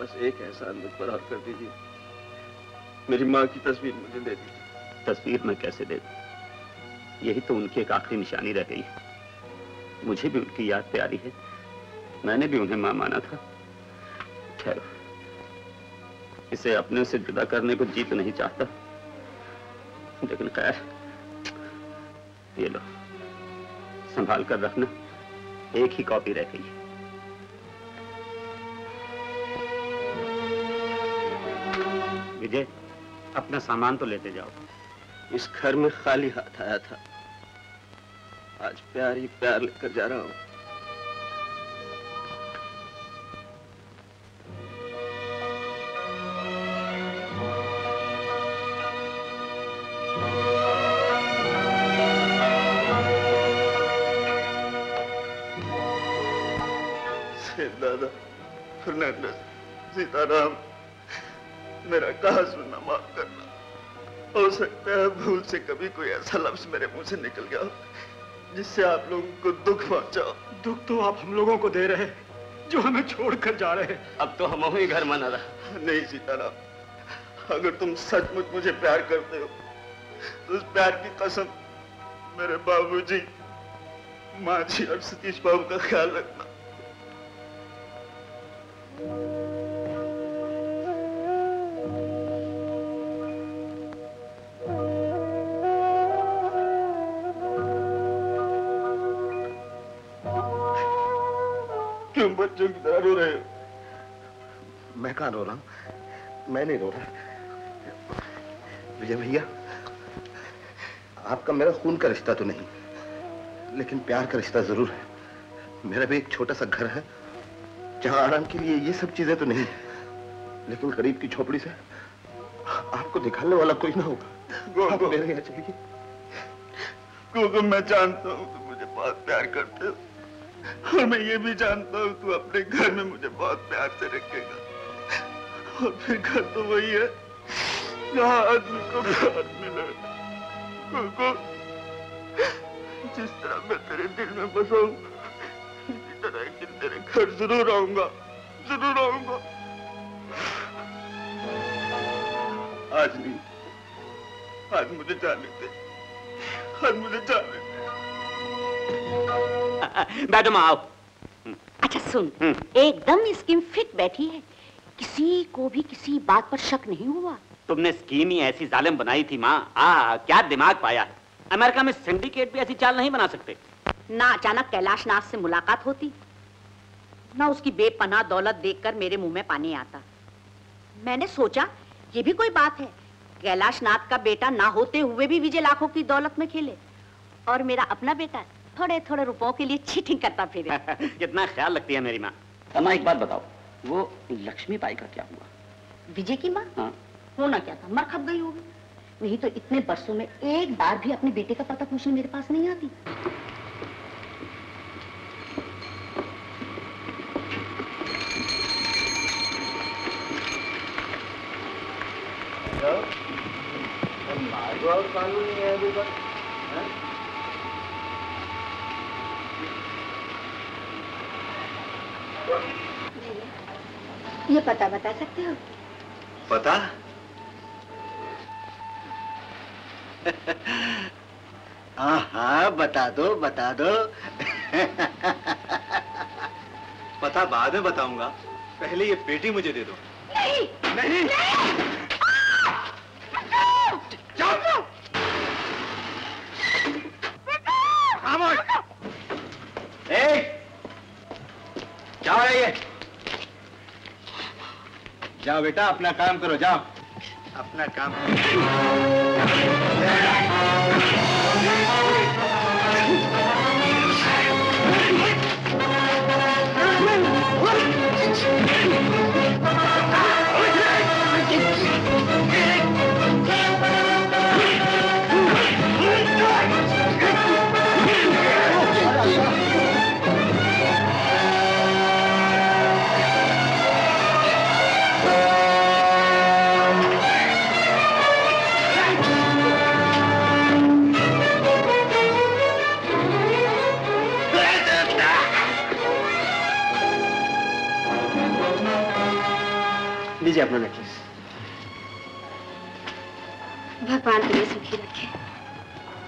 बस एक एहसान मुझ पर और कर दीजिए, मेरी माँ की तस्वीर मुझे दे दीजिए। तस्वीर मैं कैसे दे दूं? यही तो उनकी एक आखिरी निशानी रह गई है। मुझे भी उनकी याद प्यारी है, मैंने भी उन्हें माँ माना था। खैर, इसे अपने से जुदा करने को जीत नहीं चाहता, लेकिन खैर ये लो, संभाल कर रखना, एक ही कॉपी रह गई है। विजय, अपना सामान तो लेते जाओ। इस घर में खाली हाथ आया था, आज प्यार ही प्यार लेकर जा रहा हूं। सीताराम, मेरा कहा सुनना, माफ करना। हो सकता है भूल से कभी कोई ऐसा लफ्ज मेरे मुंह से निकल गया जिससे आप लोगों को दुख पहुंचाओ। दुख तो आप हम लोगों को दे रहे हैं जो हमें छोड़कर जा रहे हैं। अब तो हम ही घर मना रहा। नहीं सीताराम, अगर तुम सचमुच मुझे प्यार करते हो तो उस प्यार की कसम, मेरे बाबूजी, माँ जी और सतीश बाबू का ख्याल रखना। तुम बच्चों की तरह रो रहे हो। मैं कहाँ रो रहा हूँ, मैं नहीं रो रहा। विजय भैया, आपका मेरा खून का रिश्ता तो नहीं, लेकिन प्यार का रिश्ता जरूर है। मेरा भी एक छोटा सा घर है जहाँ आराम के लिए ये सब चीजें तो नहीं, लेकिन गरीब की झोपड़ी से आपको निकालने वाला कोई ना होगा। आप मेरे यहाँ चलिए। गोगो, मैं जानता हूँ तुम मुझे बहुत प्यार करते हो, और मैं ये भी जानता हूँ तू अपने घर में मुझे बहुत प्यार से रखेगा। और फिर घर तो वही है जहाँ आदमी को प्यार मिले। गोगो, जिस तरह मैं तेरे दिल में बसाऊँ, तेरे घर जरूर आऊंगा, जरूर आऊंगा। आज नहीं, आज मुझे जाने दे, आज मुझे जाने दे। मैडम आओ। अच्छा सुन, एकदम स्कीम फिट बैठी है, किसी को भी किसी बात पर शक नहीं हुआ। तुमने स्कीम ही ऐसी जालिम बनाई थी माँ। आ, क्या दिमाग पाया है। अमेरिका में सिंडिकेट भी ऐसी चाल नहीं बना सकते। ना अचानक कैलाशनाथ से मुलाकात होती, ना उसकी बेपनाह दौलत देखकर मेरे मुंह में पानी आता। मैंने सोचा ये भी कोई बात है, कैलाशनाथ का बेटा ना होते हुए भी विजय लाखों की दौलत में खेले और मेरा अपना बेटा थोड़े थोड़े रुपयों के लिए चीटिंग करता फिरे। कितना ख्याल रखती है मेरी माँ। अम्मा, एक बात बताओ, वो लक्ष्मी बाई का क्या हुआ? विजय की माँ? हाँ। होना क्या था, मर खप गई होगी। नहीं तो इतने बरसों में एक बार भी अपने बेटे का पता पूछने मेरे पास नहीं आती। और कानून नहीं है अभी तक। ये पता बता सकते हो? पता? हाँ हाँ, बता दो बता दो। पता बाद में बताऊंगा, पहले ये पेटी मुझे दे दो। नहीं नहीं, नहीं। क्या हो रहा है ये? जाओ बेटा, अपना काम करो, जाओ अपना काम लीजिए अपना नेकलेस। भगवान तुम्हें सुखी रखे।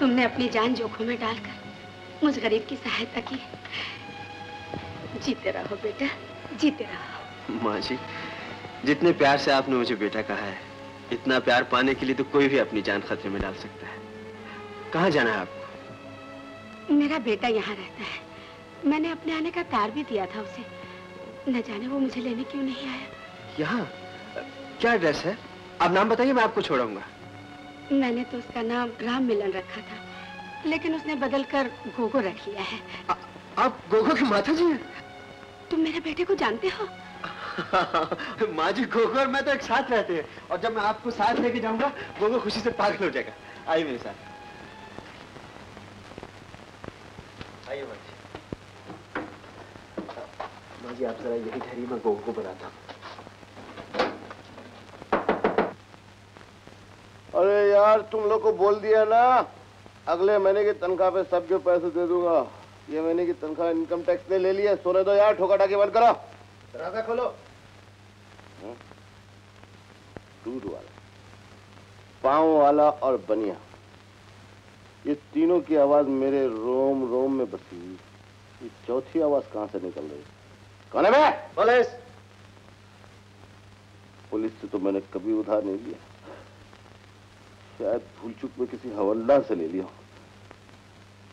तुमने अपनी जान जोखों में डालकर मुझ गरीब की सहायता की। जीते रहो बेटा, जीते रहो। माँ जी, जितने प्यार से आपने मुझे बेटा कहा है, इतना प्यार पाने के लिए तो कोई भी अपनी जान खतरे में डाल सकता है। कहाँ जाना है आपको? मेरा बेटा यहाँ रहता है। मैंने अपने आने का तार भी दिया था उसे। न जाने वो मुझे लेने क्यों नहीं आया। यहाँ क्या एड्रेस है? आप नाम बताइए, मैं आपको छोड़ूंगा। मैंने तो उसका नाम राम मिलन रखा था, लेकिन उसने बदलकर गोगो रख लिया है। आ, आप गोगो की माता जी हैं? तुम मेरे बेटे को जानते हो? माँ जी, गोगो और मैं तो एक साथ रहते हैं, और जब मैं आपको साथ लेके जाऊंगा, गोगो खुशी से पागल हो जाएगा। आइए मेरे साथ, आइए। माँ जी, आप जरा यही धरी, मैं गोगो को बनाता हूँ। अरे यार, तुम लोग को बोल दिया ना, अगले महीने की तनख्वाह पे सबके पैसे दे दूंगा। ये महीने की तनख्वाह इनकम टैक्स पे ले लिया। सोने दो यार, ठोका टाके बंद करो, दरवाजा खोलो। दूध वाला, पाँव वाला और बनिया, ये तीनों की आवाज मेरे रोम रोम में बसी। ये चौथी आवाज कहाँ से निकल रही? कौन है बे? पुलिस। पुलिस से तो मैंने कभी उधार नहीं लिया, शायद भूल चुक में किसी हवलदार से ले लिया।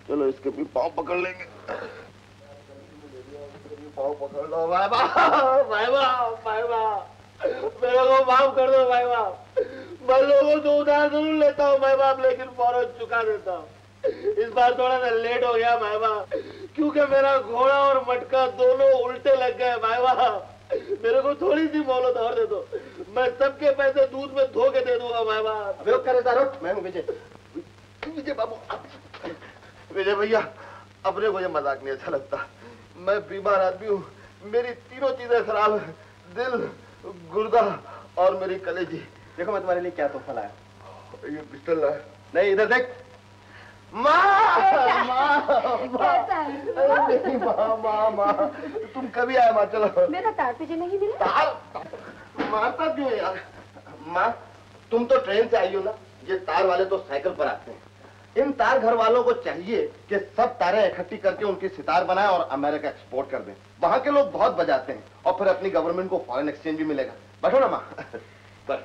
चलो इसके भी पाँव पकड़ लेंगे। पाँव पकड़ लो भाई बाप, भाई बाप, भाई बाप, मेरे को माफ कर दो भाई बाप। मैं लोगों से उधार जरूर लेता हूँ भाई बाप, लेकिन फौरन चुका देता हूँ। इस बार थोड़ा सा लेट हो गया भाई बाप, क्योंकि मेरा घोड़ा और मटका दोनों उल्टे लग गए भाई बाप। मेरे को थोड़ी सी मोहलत और दे दो, मैं सबके पैसे दूध में धो के दे दूंगा भाई बाप। विरोध करे जा रहा, मैं हूँ विजय। विजय बाबू, विजय भैया, अपने को ये मजाक नहीं अच्छा लगता। मैं बीमार आदमी हूँ, मेरी तीनों चीजें खराब है, दिल, गुर्दा और मेरी कलेजी। देखो मैं तुम्हारे लिए क्या तोहफा लाया। ये पिस्टल लाया? नहीं, इधर देख। माँ माँ माँ माँ, तुम कभी आए माँ? चलो, मेरा तार तुझे नहीं मिला। मारता क्यों यार? माँ, तुम तो ट्रेन से आई हो ना, ये तार वाले तो साइकिल पर आते हैं। इन तार घर वालों को चाहिए कि सब तारें इकट्ठी करके उनकी सितार बनाएं और अमेरिका एक्सपोर्ट कर दें। वहाँ के लोग बहुत बजाते हैं, और फिर अपनी गवर्नमेंट को फॉरेन एक्सचेंज भी मिलेगा। बैठो ना माँ। पर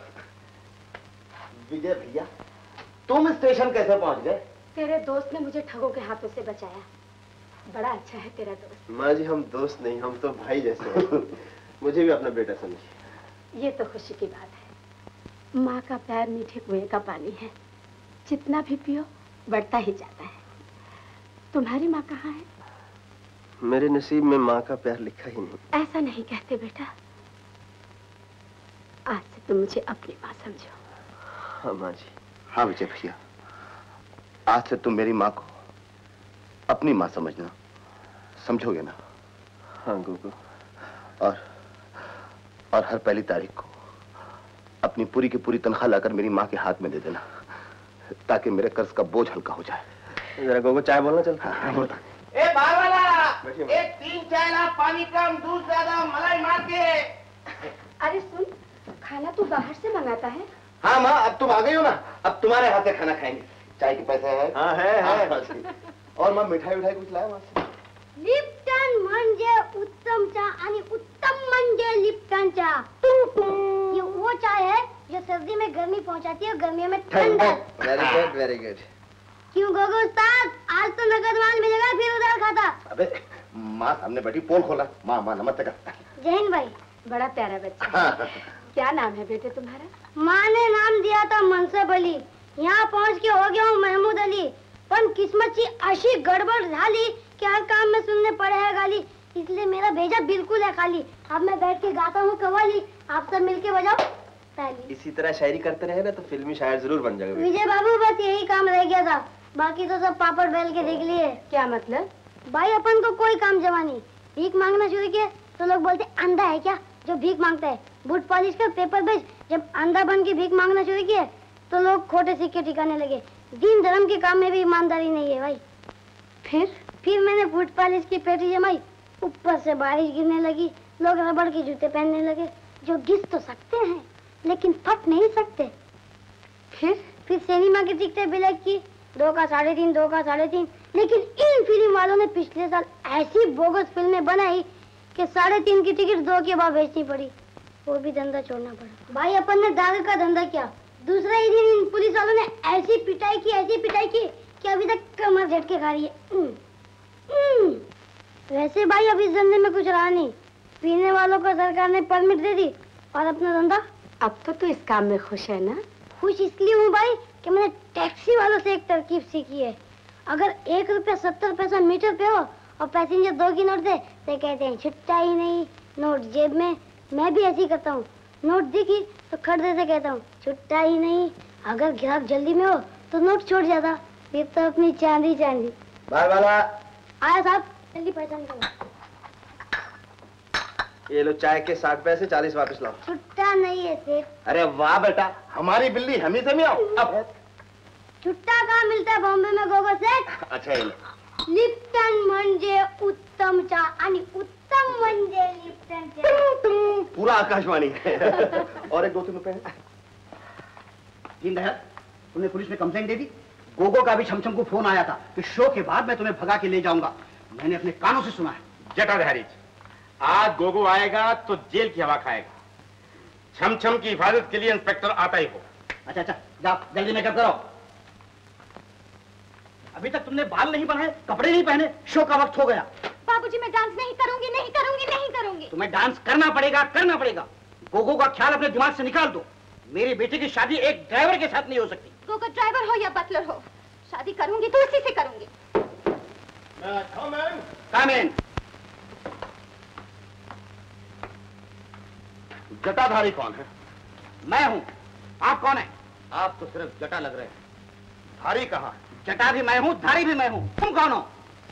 विजय भैया, तुम स्टेशन कैसे पहुँच गए? तेरे दोस्त ने मुझे ठगों के हाथों से बचाया। बड़ा अच्छा है तेरा दोस्त। माँ जी, हम दोस्त नहीं, हम तो भाई जैसे। मुझे भी अपना बेटा समझिए। ये तो खुशी की बात है। माँ का प्यार मीठे कुएं का पानी है, जितना भी पियो बढ़ता ही जाता है। तुम्हारी माँ कहाँ है? मेरे नसीब में माँ का प्यार लिखा ही नहीं। ऐसा नहीं कहते बेटा, आज से तुम मुझे अपनी माँ समझो। हाँ माँ जी। हाँ विजय भैया, आज से तुम मेरी माँ को अपनी माँ समझना, समझोगे ना? हाँ गोगो। और और हर पहली तारीख को अपनी पूरी की पूरी तनख्वाह लाकर मेरी माँ के हाथ में दे देना, ताकि मेरे कर्ज का बोझ हल्का हो जाए। जरा गोगो चाय बोलना। चल। हाँ, बोल। ए बार वाला, एक तीन चाय ना, पानी कम, दूध ज्यादा, मलाई मार के। अरे सुन, खाना तू बाहर से मंगाता है? हाँ माँ, अब तुम आ गई हो ना, अब तुम्हारे हाथ से खाना खाएंगे। चाय के पैसे है? हाँ है, है। और माँ, मिठाई उठाई कुछ लाए? वहाँ लिप्टन म्हणजे उत्तम चा, आणि उत्तम म्हणजे लिप्टन चा। ये वो चाय है जो सर्दी में गर्मी पहुंचाती है और गर्मियों में ठंडक। Very good, very good. क्यों गोगो उस्ताद, आज तो नगद माल मिलेगा, फिर उधार खाता। अबे माँ सामने बैठी, पोल खोला। माँ माँ नमस्ते कर। जय हिंद भाई, बड़ा प्यारा बच्चा। क्या नाम है बेटे तुम्हारा? माँ ने नाम दिया था मनसब अली, यहाँ पहुँच के हो गया हूँ महमूद अली। पर किस्मत की अशी गड़बड़ झाली, क्या काम में सुनने पड़े है गाली, इसलिए मेरा भेजा बिल्कुल है खाली। अब मैं बैठ के गाता हूँ कवाली, आप सब मिलके बजाओ ताली। इसी तरह शायरी करते रहे ना तो फिल्मी शायर जरूर बन जाएगा। विजय बाबू, बस यही काम रह गया था, बाकी तो सब पापड़ बेल के देख लिए। क्या मतलब? भाई अपन को कोई काम जवानी, भीख मांगना शुरू किया तो लोग बोलते अंधा है क्या जो भीख मांगता है, बूट पॉलिश कर, पेपर बेच। जब अंधा बन के भीख मांगना शुरू किया तो लोग खोटे सिक्के ठिकाने लगे। दीन धर्म के काम में भी ईमानदारी नहीं है भाई। फिर फिर मैंने फूट पॉलिश की पेटी जमाई, ऊपर से बारिश गिरने लगी, लोग रबड़ के जूते पहनने लगे, जो घिस तो सकते हैं लेकिन फट नहीं सकते। फिर फिर सिनेमा के टिकटें बिलक की दो का साढ़े तीन दो का साढ़े तीन। लेकिन इन फिल्म वालों ने पिछले साल ऐसी बोगस फिल्में बनाई कि साढ़े तीन की टिकट दो के बाद बेचनी पड़ी, वो भी धंधा छोड़ना पड़ा। भाई अपन ने दाग का धंधा किया, दूसरे ही दिन इन पुलिस वालों ने ऐसी पिटाई की ऐसी पिटाई की कि अभी तक कमर झटके खा रही है। उम्, उम्। वैसे भाई अभी धंधे में कुछ रहा नहीं, पीने वालों को सरकार ने परमिट दे दी और अपना धंधा। अब तो तू इस काम में खुश है ना? खुश इसलिए हूँ भाई कि मैंने टैक्सी वालों से एक तरकीब सीखी है। अगर एक रुपया सत्तर पैसा मीटर पे हो और पैसेंजर दो की नोट दे तो कहते हैं छुट्टा ही नहीं, नोट जेब में। मैं भी ऐसे ही करता हूँ, नोट दिखी तो खरीदे से कहता हूँ छुट्टा ही नहीं। अगर ग्राहक जल्दी में हो तो नोट छोड़ जाता, ये तो अपनी चांदी चांदी। बार बार आया साहब, जल्दी पैसा निकालो। ये लो चाय के साठ पैसे, चालीस वापस लाओ। छुट्टा नहीं है सेठ। अरे वाह बेटा, हमारी बिल्ली हम ही से आओ। अब छुट्टा कहाँ मिलता है बॉम्बे में गोगो सेठ? अच्छा ये लो। लिप्टन मंजे उत्तम चा आणि उत्तम मंजे लिप्टन चा। पूरा आकाशवाणी है। और एक दो तीन रुपए है। दीन दयाल, तुमने पुलिस में कंप्लेंट दे दी? गोगो का भी छमछम को फोन आया था कि शो के बाद मैं तुम्हें भगा के ले जाऊंगा। मैंने अपने कानों से सुना है। जटाधारी जी, आज गोगो आएगा तो जेल की हवा खाएगा। छमछम की हिफाजत के लिए इंस्पेक्टर आता ही होगा। अच्छा अच्छा, जाओ जल्दी मेकअप करो। अभी तक तुमने बाल नहीं बनाए, कपड़े नहीं पहने, शो का वक्त हो गया। बाबूजी मैं डांस नहीं करूंगी, नहीं करूंगी, नहीं करूंगी। तुम्हें डांस करना पड़ेगा, करना पड़ेगा। गोगो का ख्याल अपने दिमाग से निकाल दो। मेरी बेटी की शादी एक ड्राइवर के साथ नहीं हो सकती। गोगो ड्राइवर हो या बटलर हो, शादी करूंगी तो उसी से करूंगी। जटाधारी कौन है? मैं हूँ। आप कौन है? आप तो सिर्फ जटा लग रहे हैं, धारी कहाँ है? जटा भी मैं हूँ, धारी भी मैं हूँ। तुम कौन हो?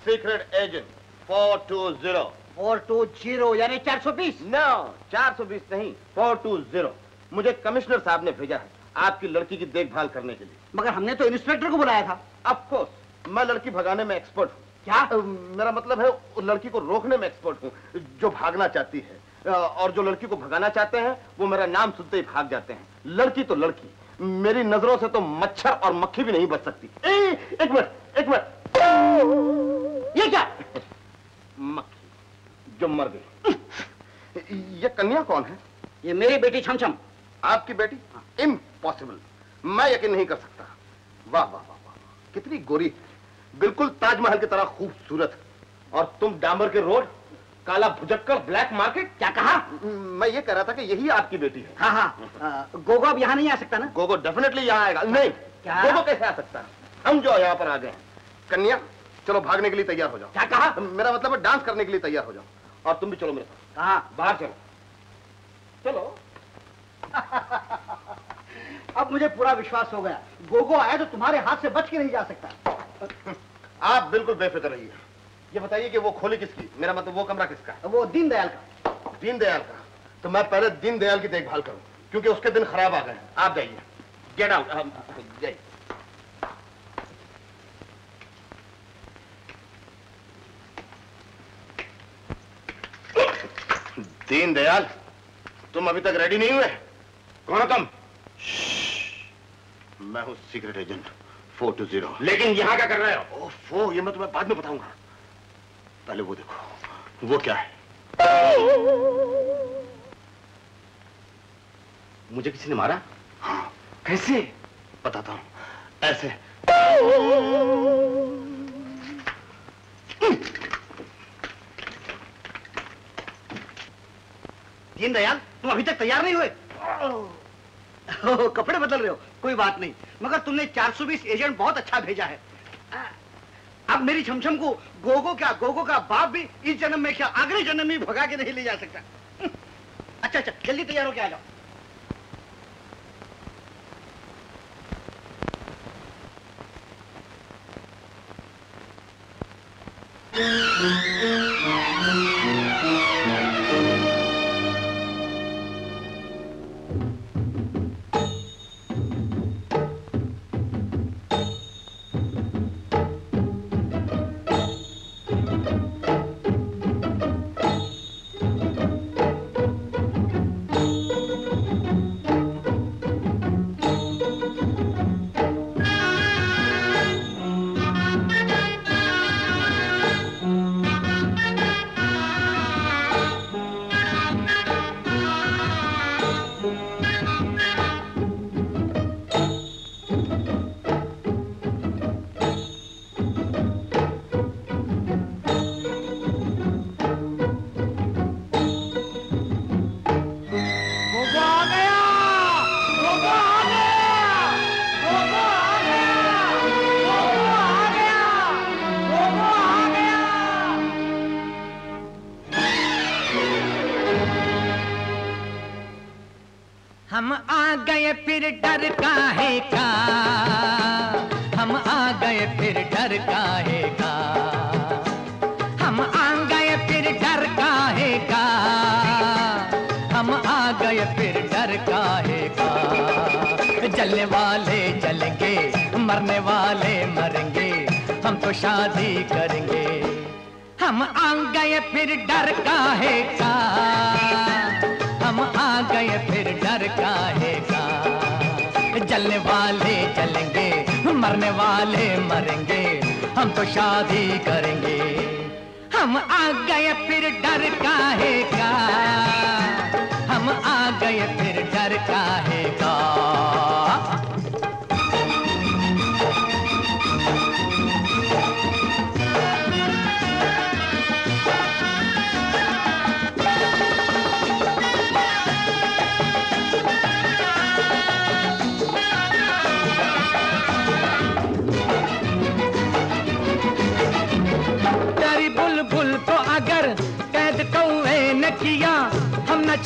Secret agent four two zero four two zero यानी चार सौ बीस नो चार सौ बीस नहीं, फोर टू जीरो। मुझे कमिश्नर साहब ने भेजा है आपकी लड़की की देखभाल करने के लिए। मगर हमने तो इंस्पेक्टर को बुलाया था। ऑफ कोर्स, मैं लड़की भगाने में एक्सपर्ट हूँ। क्या? मेरा मतलब है लड़की को रोकने में एक्सपर्ट हूँ। जो भागना चाहती है और जो लड़की को भगाना चाहते हैं वो मेरा नाम सुनते ही भाग जाते हैं। लड़की तो लड़की, मेरी नजरों से तो मच्छर और मक्खी भी नहीं बच सकती। ए, एक मिनट एक मिनट, ये क्या? मक्खी जो मर गई। ये कन्या कौन है? ये मेरी बेटी छमछम। आपकी बेटी? इम्पॉसिबल, मैं यकीन नहीं कर सकता। वाह वाह वाह वाह, कितनी गोरी है, बिल्कुल ताजमहल की तरह खूबसूरत। और तुम डामर के रोड, काला भुजक्कर, ब्लैक मार्केट। क्या कहा? मैं ये कह रहा था कि यही आपकी बेटी है। हाँ हाँ, गोगो अब यहाँ नहीं आ सकता ना? गोगो डेफिनेटली यहाँ आएगा। नहीं क्या? गोगो कैसे आ सकता? हम जो यहाँ पर आ गए। कन्या चलो भागने के लिए तैयार हो जाओ। क्या कहा? मेरा मतलब है डांस करने के लिए तैयार हो जाओ। और तुम भी चलो मेरे साथ। कहाँ? बाहर चलो चलो। अब मुझे पूरा विश्वास हो गया, गोगो आया तो तुम्हारे हाथ से बच के नहीं जा सकता। आप बिल्कुल बेफिक्र रहिए। ये बताइए कि वो खोली किसकी? मेरा मतलब वो कमरा किसका है? वो दीन दयाल का। दीन दयाल का? तो मैं पहले दीन दयाल की देखभाल करूं, क्योंकि उसके दिन खराब आ गए हैं। आप जाइए, गेट आउट। जाइए। दीन दयाल, तुम अभी तक रेडी नहीं हुए। कौन हो तुम? मैं हूँ secret agent four two zero. लेकिन यहाँ क्या कर रहे हो? ओफो, ये मैं तुम्हें बाद में बताऊंगा, पहले वो देखो वो क्या है। मुझे किसी ने मारा। हाँ, कैसे? बताता हूं, ऐसे। दीन दयाल, तुम अभी तक तैयार नहीं हुए। कपड़े बदल रहे हो? कोई बात नहीं, मगर तुमने चार सौ बीस एजेंट बहुत अच्छा भेजा है। अब मेरी छमछम को गोगो क्या, गोगो का बाप भी इस जन्म में क्या अगले जन्म में भगा के नहीं ले जा सकता। अच्छा अच्छा, जल्दी तैयार हो के आ जाओ। हम आ गए फिर डर काहे का, हम आ गए फिर डर काहे का, हम आ गए फिर डर काहे का, हम आ गए फिर डर काहे का। जलने वाले जलेंगे, मरने वाले मरेंगे, हम तो शादी करेंगे। हम आ गए फिर डर काहे का, हम आ गए फिर डर काहे का। जलने वाले जलेंगे, मरने वाले मरेंगे, हम तो शादी करेंगे। हम आ गए फिर डर काहे का, हम आ गए फिर डर काहे का।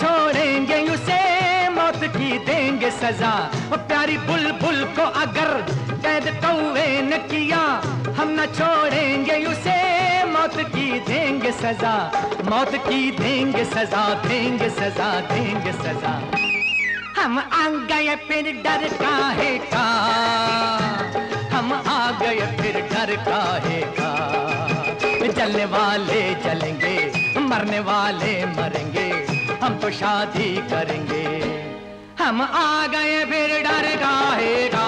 छोड़ेंगे उसे मौत की देंगे सजा, और प्यारी बुलबुल को अगर कैद कौवे न किया, हम न छोड़ेंगे उसे मौत की देंगे सजा, मौत की देंगे सजा, देंगे सजा, देंगे सजा। हम आ गए फिर डर काहे का, हम आ गए फिर डर काहे का। जलने वाले जलेंगे, मरने वाले मरेंगे, हम तो शादी करेंगे। हम आ गए फिर डर काहे का,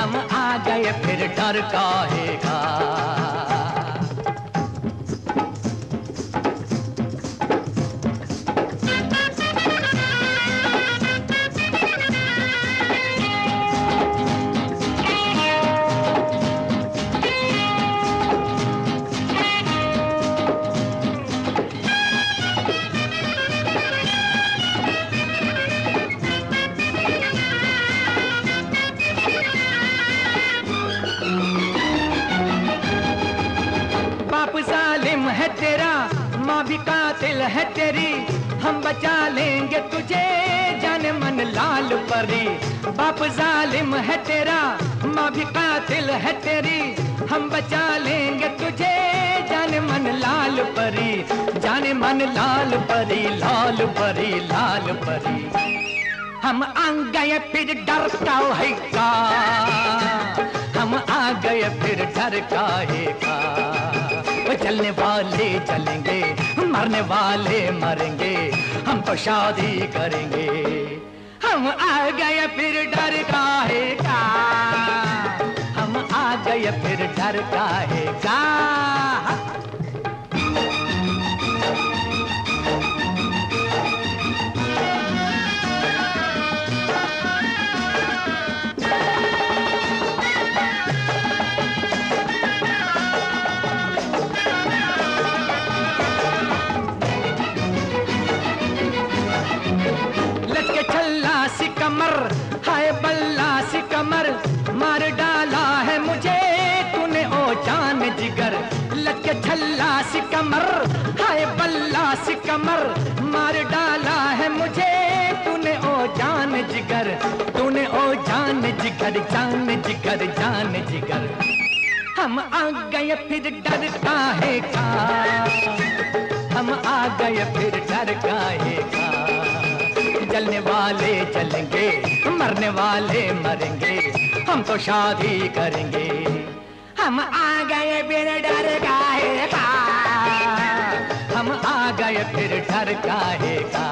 हम आ गए फिर डर काहे का। माँ भी कातिल है तेरी, हम बचा लेंगे तुझे जान मन लाल परी। बाप जालिम है तेरा, माँ भी कातिल है तेरी, हम बचा लेंगे तुझे जान मन लाल परी, जान मन लाल परी, लाल परी, लाल परी। हम आ गए फिर डर काहे का, हम आ गए फिर डर काहे का। चलने वाले चलेंगे, मरने वाले मरेंगे, हम तो शादी करेंगे। हम आ गए फिर डर काहे का, हम आ गए फिर डर काहे का। हाय बल्ला सी कमर, मार डाला है मुझे तूने ओ जान जिगर। लटके छल्ला सी कमर, हाय बल्ला सी कमर, मार डाला है मुझे तूने ओ जान जिगर, तूने ओ जान जिगर, जान जिगर, जान जिगर। हम आ गए फिर डर काहे का, हम आ गए फिर डर काहे का। जलने वाले जलेंगे, मरने वाले मरेंगे, हम तो शादी करेंगे। हम आ गए फिर डर काहे का, हम आ गए फिर डर काहे का।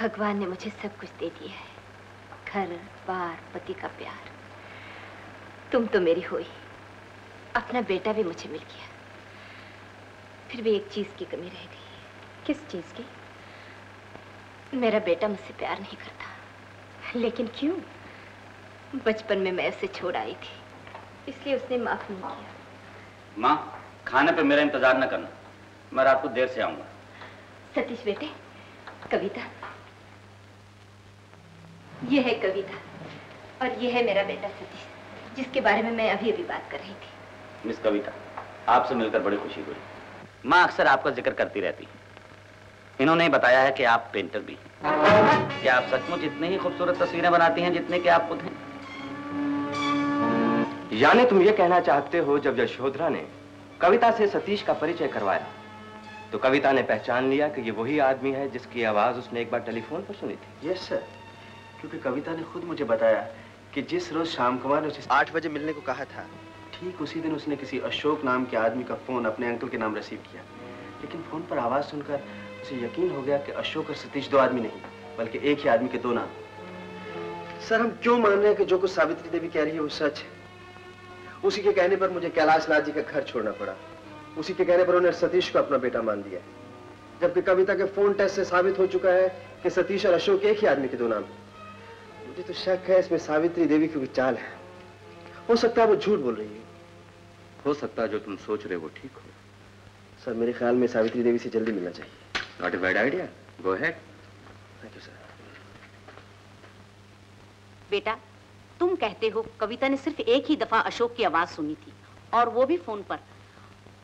भगवान ने मुझे सब कुछ दे दिया है, घर बार, पति का प्यार। तुम तो मेरी हो ही, अपना बेटा भी मुझे मिल गया, फिर भी एक चीज की कमी रह गई। किस चीज की? मेरा बेटा मुझसे प्यार नहीं करता। लेकिन क्यों? बचपन में मैं उसे छोड़ आई थी, इसलिए उसने माफ नहीं किया। माँ, खाने पर मेरा इंतजार न करना, मैं रात को देर से आऊंगा। सतीश बेटे, कविता, यह है कविता और यह है मेरा बेटा सतीश, जिसके बारे में मैं अभी अभी बात कर रही थी। मिस कविता, आपसे मिलकर बड़ी खुशी हुई। माँ अक्सर आपका जिक्र करती रहती है। इन्होंने बताया है कि आप पेंटर भी हैं। क्या आप सचमुच इतनी ही खूबसूरत तस्वीरें बनाती हैं जितने कि आप खुद हैं? यानी तुम ये कहना चाहते हो जब यशोधरा ने कविता से सतीश का परिचय करवाया तो कविता ने पहचान लिया कि ये वही आदमी है जिसकी आवाज उसने एक बार टेलीफोन पर सुनी थी? यस सर, क्योंकि कविता ने खुद मुझे बताया कि जिस रोज श्याम कुमार ने उसे आठ बजे मिलने को कहा था, ठीक उसी दिन उसने किसी अशोक नाम के आदमी का फोन अपने अंकल के नाम रिसीव किया। लेकिन फोन पर आवाज सुनकर उसे यकीन हो गया कि अशोक और सतीश दो आदमी नहीं बल्कि एक ही आदमी के दो नाम। सर, हम क्यों मान रहे हैं कि जो कुछ सावित्री देवी कह रही है वो सच है? उसी के कहने पर मुझे कैलाशनाथ जी का घर छोड़ना पड़ा। उसी के कहने पर उन्हें सतीश को अपना बेटा मान दिया, जबकि कविता के फोन टेस्ट से साबित हो चुका है कि सतीश और अशोक एक ही आदमी के दो नाम है। मुझे तो शक है इसमें सावित्री देवी की कोई चाल है। हो सकता है वो झूठ बोल रही है। हो सकता है जो तुम सोच रहे हो वो ठीक हो। सर, मेरे ख्याल में सावित्री देवी से जल्दी मिलना चाहिए। Not a bad idea. Go ahead. Thank you, sir. बेटा, तुम कहते हो कविता ने सिर्फ एक ही दफा अशोक की आवाज सुनी थी और वो भी फोन पर,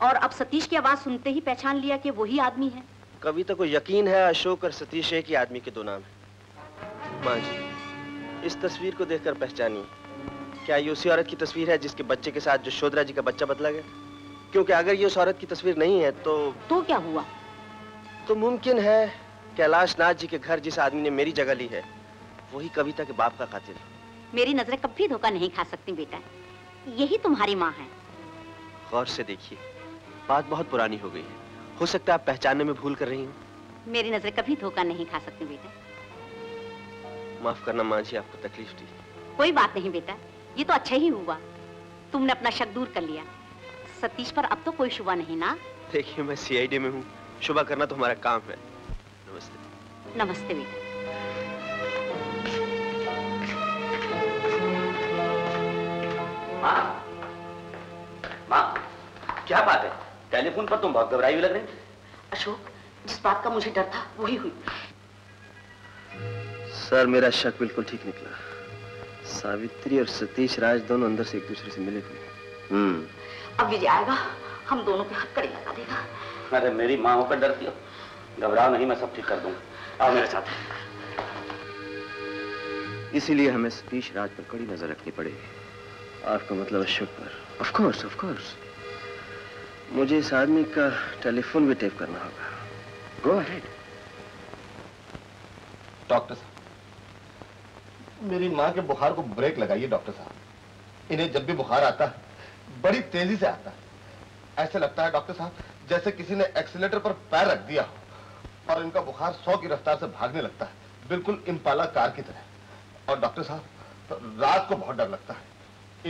और अब सतीश की आवाज सुनते ही पहचान लिया कि वही आदमी है। कविता को यकीन है अशोक और सतीश एक ही आदमी के दो नाम है। माँ जी, इस तस्वीर को देखकर पहचानिए, क्या ये उसी औरत की तस्वीर है जिसके बच्चे के साथ जो यशोधरा जी का बच्चा बदला गया? क्योंकि अगर ये उस औरत की तस्वीर नहीं है तो तो क्या हुआ? तो मुमकिन है कैलाशनाथ जी के घर जिस आदमी ने मेरी जगह ली है वही कविता के बाप का कातिल है। मेरी नजरें कभी धोखा नहीं खा सकती बेटा, यही तुम्हारी माँ है। गौर से देखिए, बात बहुत पुरानी हो गई है। हो सकता है आप पहचानने में भूल कर रही हूँ। मेरी नजरें कभी धोखा नहीं खा सकती बेटा। माफ करना माँ जी, आपको तकलीफ दी। कोई बात नहीं बेटा, ये तो अच्छा ही हुआ तुमने अपना शक दूर कर लिया। सतीश पर अब तो कोई शुबा नहीं ना? देखिए, मैं सी आई डी में हूँ, शुभ करना तो हमारा काम है। नमस्ते। नमस्ते बेटा। माँ, माँ, क्या बात है? टेलीफोन पर तुम बहुत घबराई हुई लग रही। अशोक, जिस बात का मुझे डर था वही हुई। सर, मेरा शक बिल्कुल ठीक निकला। सावित्री और सतीश राज दोनों अंदर से एक दूसरे से मिले हुए। हम्म। अब विजय आएगा, हम दोनों के हाथ कड़ी लगा देगा। अरे मेरी माँ होकर डरती हो। घबराओ नहीं, मैं सब ठीक कर दूंगा। आओ मेरे साथ। इसीलिए हमें सतीश राज पर कड़ी नजर रखनी पड़ेगी। आपका मतलब अशोक पर? Of course, of course. मुझे इस आदमी का टेलीफोन भी टेप करना होगा। Go ahead. डॉक्टर साहब, मेरी माँ के बुखार को ब्रेक लगाइए। डॉक्टर साहब, इन्हें जब भी बुखार आता बड़ी तेजी से आता है। ऐसे लगता है डॉक्टर साहब जैसे किसी ने एक्सीलेटर पर पैर रख दिया हो और इनका बुखार सौ की रफ्तार से भागने लगता है, बिल्कुल इम्पाला कार की तरह। और डॉक्टर साहब, तो रात को बहुत डर लगता है।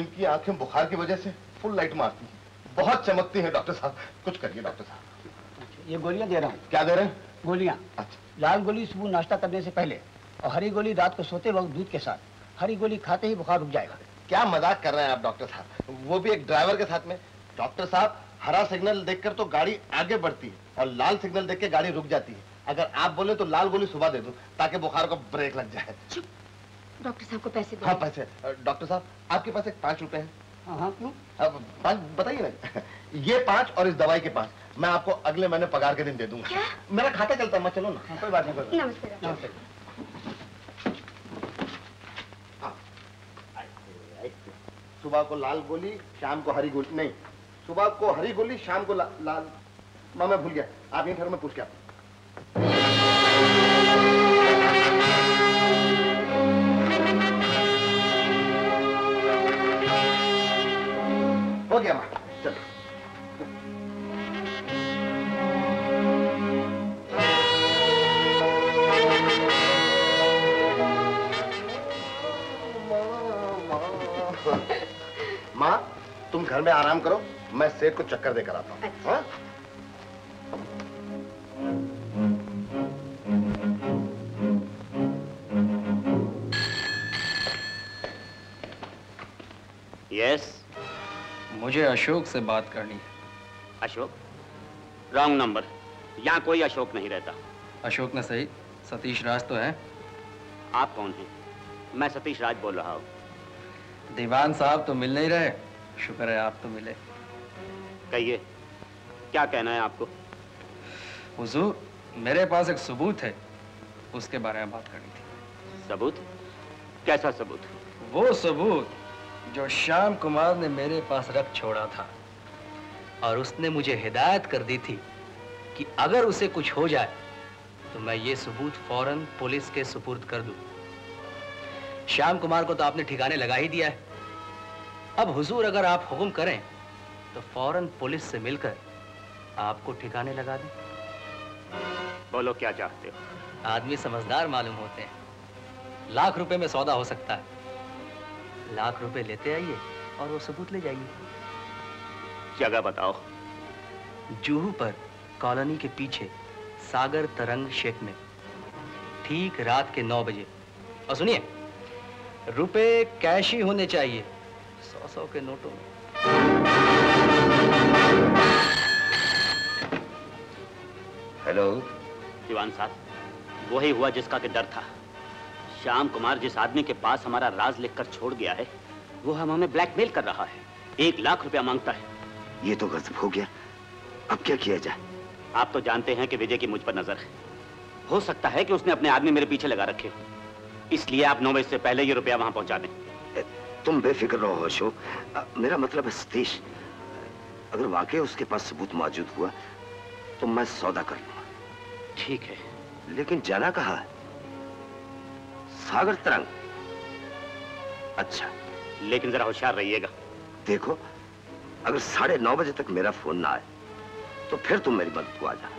इनकी आंखें बुखार की वजह से फुल लाइट मारती हैं, बहुत चमकती हैं। डॉक्टर साहब, कुछ करिए। डॉक्टर साहब, ये गोलियां दे रहा हूँ। क्या दे रहे हैं? गोलियां। अच्छा। लाल गोली सुबह नाश्ता करने से पहले और हरी गोली रात को सोते वक्त दूध के साथ। हरी गोली खाते ही बुखार रुक जाएगा। क्या मजाक कर रहे हैं आप डॉक्टर साहब, वो भी एक ड्राइवर के साथ में। डॉक्टर साहब, हरा सिग्नल देखकर तो गाड़ी आगे बढ़ती है और लाल सिग्नल देखकर गाड़ी रुक जाती है। अगर आप बोले तो लाल गोली सुबह दे दो ताकि बुखार को ब्रेक लग जाए। डॉक्टर साहब को पैसे दो। हाँ, पैसे। डॉक्टर साहब, आपके पास एक पाँच रुपए हैं? हाँ, क्यों? अब पाँच बताइए ना। ये पाँच और इस दवाई के पाँच मैं आपको अगले महीने पगार के दिन दे दूंगा। मेरा खाता चलता है, मैं चलो ना। कोई बात नहीं। नमस्ते। नमस्ते। सुबह को लाल गोली, शाम को हरी गोली। नहीं, सुबह को हरी गोली, शाम को ला, लाल। माँ, मैं भूल गया। आप यहीं घर में पूछ के आप। हो गया माँ, चलो। माँ, तुम घर में आराम करो, मैं सेठ को चक्कर देकर आता हूँ। अच्छा। हाँ? Yes? मुझे अशोक से बात करनी है। अशोक? Wrong number. यहाँ कोई अशोक नहीं रहता। अशोक न सही, सतीश राज तो है। आप कौन हैं? मैं सतीश राज बोल रहा हूँ। दीवान साहब तो मिल नहीं रहे, शुक्र है आप तो मिले। कहिए, क्या कहना है आपको? हुजूर, मेरे पास एक सबूत है, उसके बारे में बात करनी थी। सबूत? कैसा सबूत? वो सबूत जो श्याम कुमार ने मेरे पास रख छोड़ा था, और उसने मुझे हिदायत कर दी थी कि अगर उसे कुछ हो जाए तो मैं ये सबूत फौरन पुलिस के सुपुर्द कर दूं। श्याम कुमार को तो आपने ठिकाने लगा ही दिया है। अब हुजूर अगर आप हुक्म करें तो फौरन पुलिस से मिलकर आपको ठिकाने लगा दें। बोलो क्या चाहते हो? आदमी समझदार मालूम होते हैं, लाख रुपए में सौदा हो सकता है। लाख रुपए लेते आइए और वो सबूत ले जाइए। जगह बताओ। जूहू पर कॉलोनी के पीछे सागर तरंग शेख में, ठीक रात के नौ बजे। और सुनिए, रुपए कैश ही होने चाहिए, सौ सौ के नोटों में। हेलो दीवान साहब, वही हुआ जिसका के डर था। श्याम कुमार जिस आदमी के पास हमारा राज लिखकर छोड़ गया है, वो हम हमें ब्लैकमेल कर रहा है। एक लाख रुपया मांगता है। ये तो गजब हो गया, अब क्या किया जाए? आप तो जानते हैं कि विजय की मुझ पर नजर है। हो सकता है कि उसने अपने आदमी मेरे पीछे लगा रखे, इसलिए आप नौ बजे से पहले ये रुपया वहां पहुंचा दें। तुम बेफिक्र रहो अशोक, मेरा मतलब है सतीश, अगर वाकई उसके पास सबूत मौजूद हुआ तो मैं सौदा कर लूंगा। ठीक है, लेकिन जाना कहाँ है? सागर तरंग? अच्छा, लेकिन जरा होशियार रहिएगा। देखो, अगर साढ़े नौ बजे तक मेरा फोन ना आए तो फिर तुम मेरी मदद को आ जाना।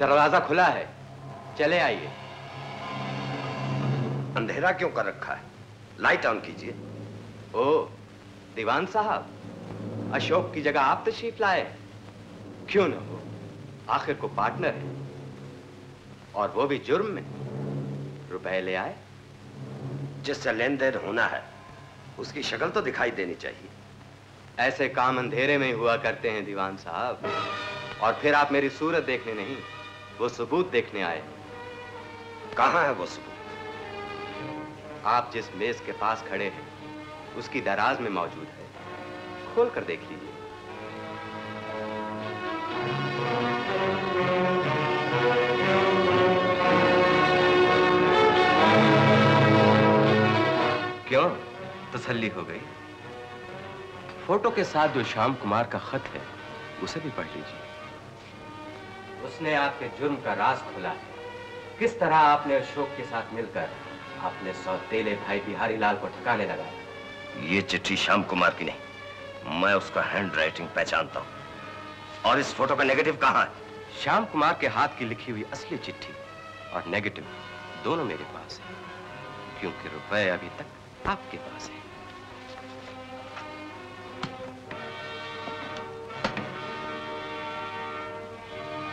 दरवाजा खुला है, चले आइए। अंधेरा क्यों कर रखा है? लाइट ऑन कीजिए। ओह, दीवान साहब, अशोक की जगह आप तशरीफ लाए। क्यों न हो, आखिर को पार्टनर है, और वो भी जुर्म में। रुपए ले आए। जिससे लेन देन होना है उसकी शक्ल तो दिखाई देनी चाहिए। ऐसे काम अंधेरे में हुआ करते हैं दीवान साहब, और फिर आप मेरी सूरत देखने नहीं, वो सबूत देखने आए। कहाँ है वो सबूत? आप जिस मेज के पास खड़े हैं उसकी दराज में मौजूद है, खोल कर देख लीजिए। क्यों, तसल्ली हो गई? फोटो के साथ जो श्याम कुमार का खत है उसे भी पढ़ लीजिए। उसने आपके जुर्म का राज खुला है, किस तरह आपने अशोक के साथ मिलकर अपने सौतेले भाई बिहारी लाल को ठिकाने लगाया। ये चिट्ठी श्याम कुमार की नहीं, मैं उसका हैंडराइटिंग पहचानता हूँ। और इस फोटो का नेगेटिव कहाँ है? श्याम कुमार के हाथ की लिखी हुई असली चिट्ठी और नेगेटिव दोनों मेरे पास है, क्योंकि रुपए अभी तक आपके पास है।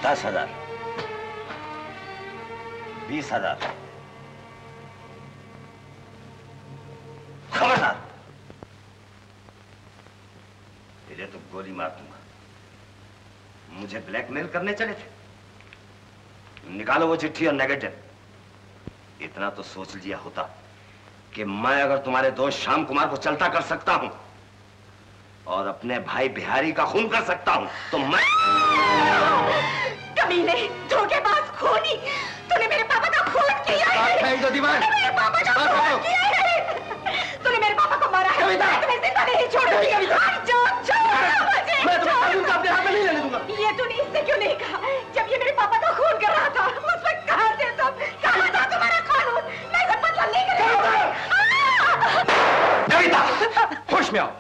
दस हजार, बीस हजार। खबरदार, तेरे तो गोली मार दूंगा। मुझे ब्लैकमेल करने चले थे। निकालो वो चिट्ठी और नेगेटिव। इतना तो सोच लिया होता कि मैं अगर तुम्हारे दोस्त श्याम कुमार को चलता कर सकता हूं और अपने भाई बिहारी का खून कर सकता हूं तो मैं कमीने, धोखेबाज, खूनी, तूने मेरे पापा का खून किया है। तूने मेरे पापा का खून किया है। तूने मेरे पापा को मारा है। मैं तुम्हें जिंदा नहीं छोड़ूंगी। छोड़, छोड़ मुझे, मैं तुम्हें अपने हाथ में नहीं लेने दूंगा। ये तूने इससे क्यों नहीं कहा जब ये मेरे पापा का खून कर रहा था? उस वक्त कहां थे तुम? कहां था तुम्हारा कानून? मैं सब बदला लेकर। कविता, होश में आओ।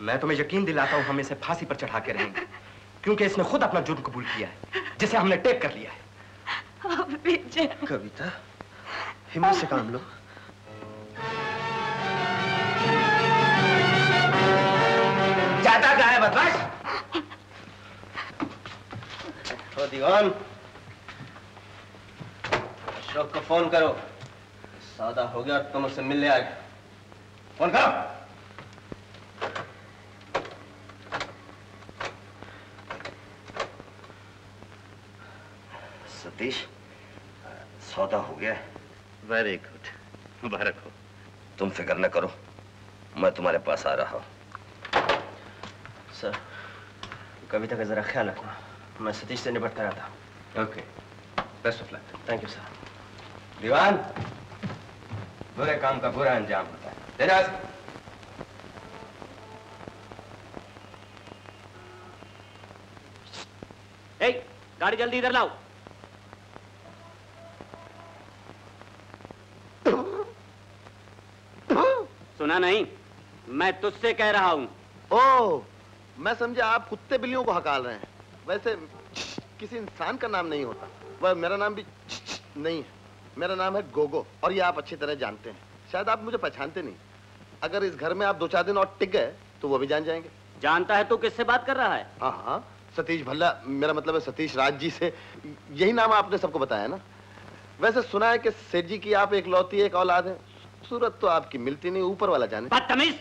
मैं तुम्हें यकीन दिलाता हूँ हम इसे फांसी पर चढ़ा के रहेंगे, क्योंकि इसने खुद अपना जुर्म कबूल किया है जिसे हमने टेप कर लिया है। कविता, हिम्मत से काम लो। है बदमाश? तो दीवान, अशोक को फोन करो, सौदा हो गया और तुम उससे मिलने आ गए। फोन करो। सतीश, सौदा हो गया। वेरी गुड, मुबारक हो। तुम फिक्र न करो, मैं तुम्हारे पास आ रहा हूँ। सर, कविता का जरा ख्याल रखना, मैं सतीश से निपटता रहता हूँ। Okay, best of luck. Thank you sir. Diwan, बुरे काम का बुरा अंजाम होता है। तेरा गाड़ी जल्दी इधर लाओ। सुना नहीं, मैं तुझसे कह रहा हूँ। ओ, मैं समझा आप कुत्ते बिल्लियों को हकाल रहे हैं। वैसे किसी इंसान का नाम नहीं होता, वह मेरा नाम भी नहीं है। मेरा नाम है गोगो और ये आप अच्छी तरह जानते हैं। शायद आप मुझे पहचानते नहीं। अगर इस घर में आप दो चार दिन और टिक गए तो वो भी जान जाएंगे। जानता है तो किससे बात कर रहा है? हाँ हाँ, सतीश भल्ला, मेरा मतलब है सतीश राज जी से। यही नाम आपने सबको बताया ना? वैसे सुना है कि सेठ जी की आप एक लौती एक औलाद है। सूरत तो आपकी मिलती नहीं, ऊपर वाला जाने। बदतमीज!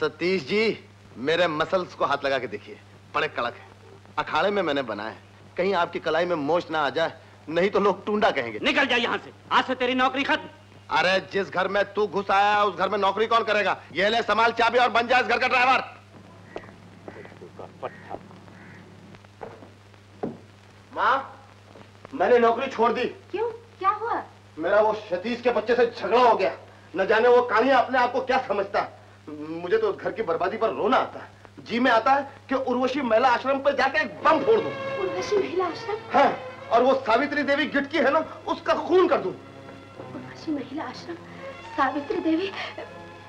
सतीश जी, मेरे मसल्स को हाथ लगा के देखिए, बड़े कड़क है। अखाड़े में मैंने बनाया है, कहीं आपकी कलाई में मोच ना आ जाए, नहीं तो लोग टूंडा कहेंगे। निकल जाए यहाँ से, आज से तेरी नौकरी खत्म। अरे जिस घर में तू घुस आया उस घर में नौकरी कौन करेगा? ये ले संभाल चाबी और बन जाए इस घर का ड्राइवर। माँ, मैंने नौकरी छोड़ दी। क्यों, क्या हुआ? मेरा वो सतीश के बच्चे से झगड़ा हो गया। न जाने वो कहानी अपने आप को क्या समझता है। मुझे तो उस घर की बर्बादी पर रोना आता है। जी में आता है कि उर्वशी महिला आश्रम पर जाके एक बम फोड़ दूं। उर्वशी महिला आश्रम? हाँ, और वो सावित्री देवी गिटकी है ना, उसका खून कर दूं। उर्वशी महिला आश्रम, सावित्री देवी,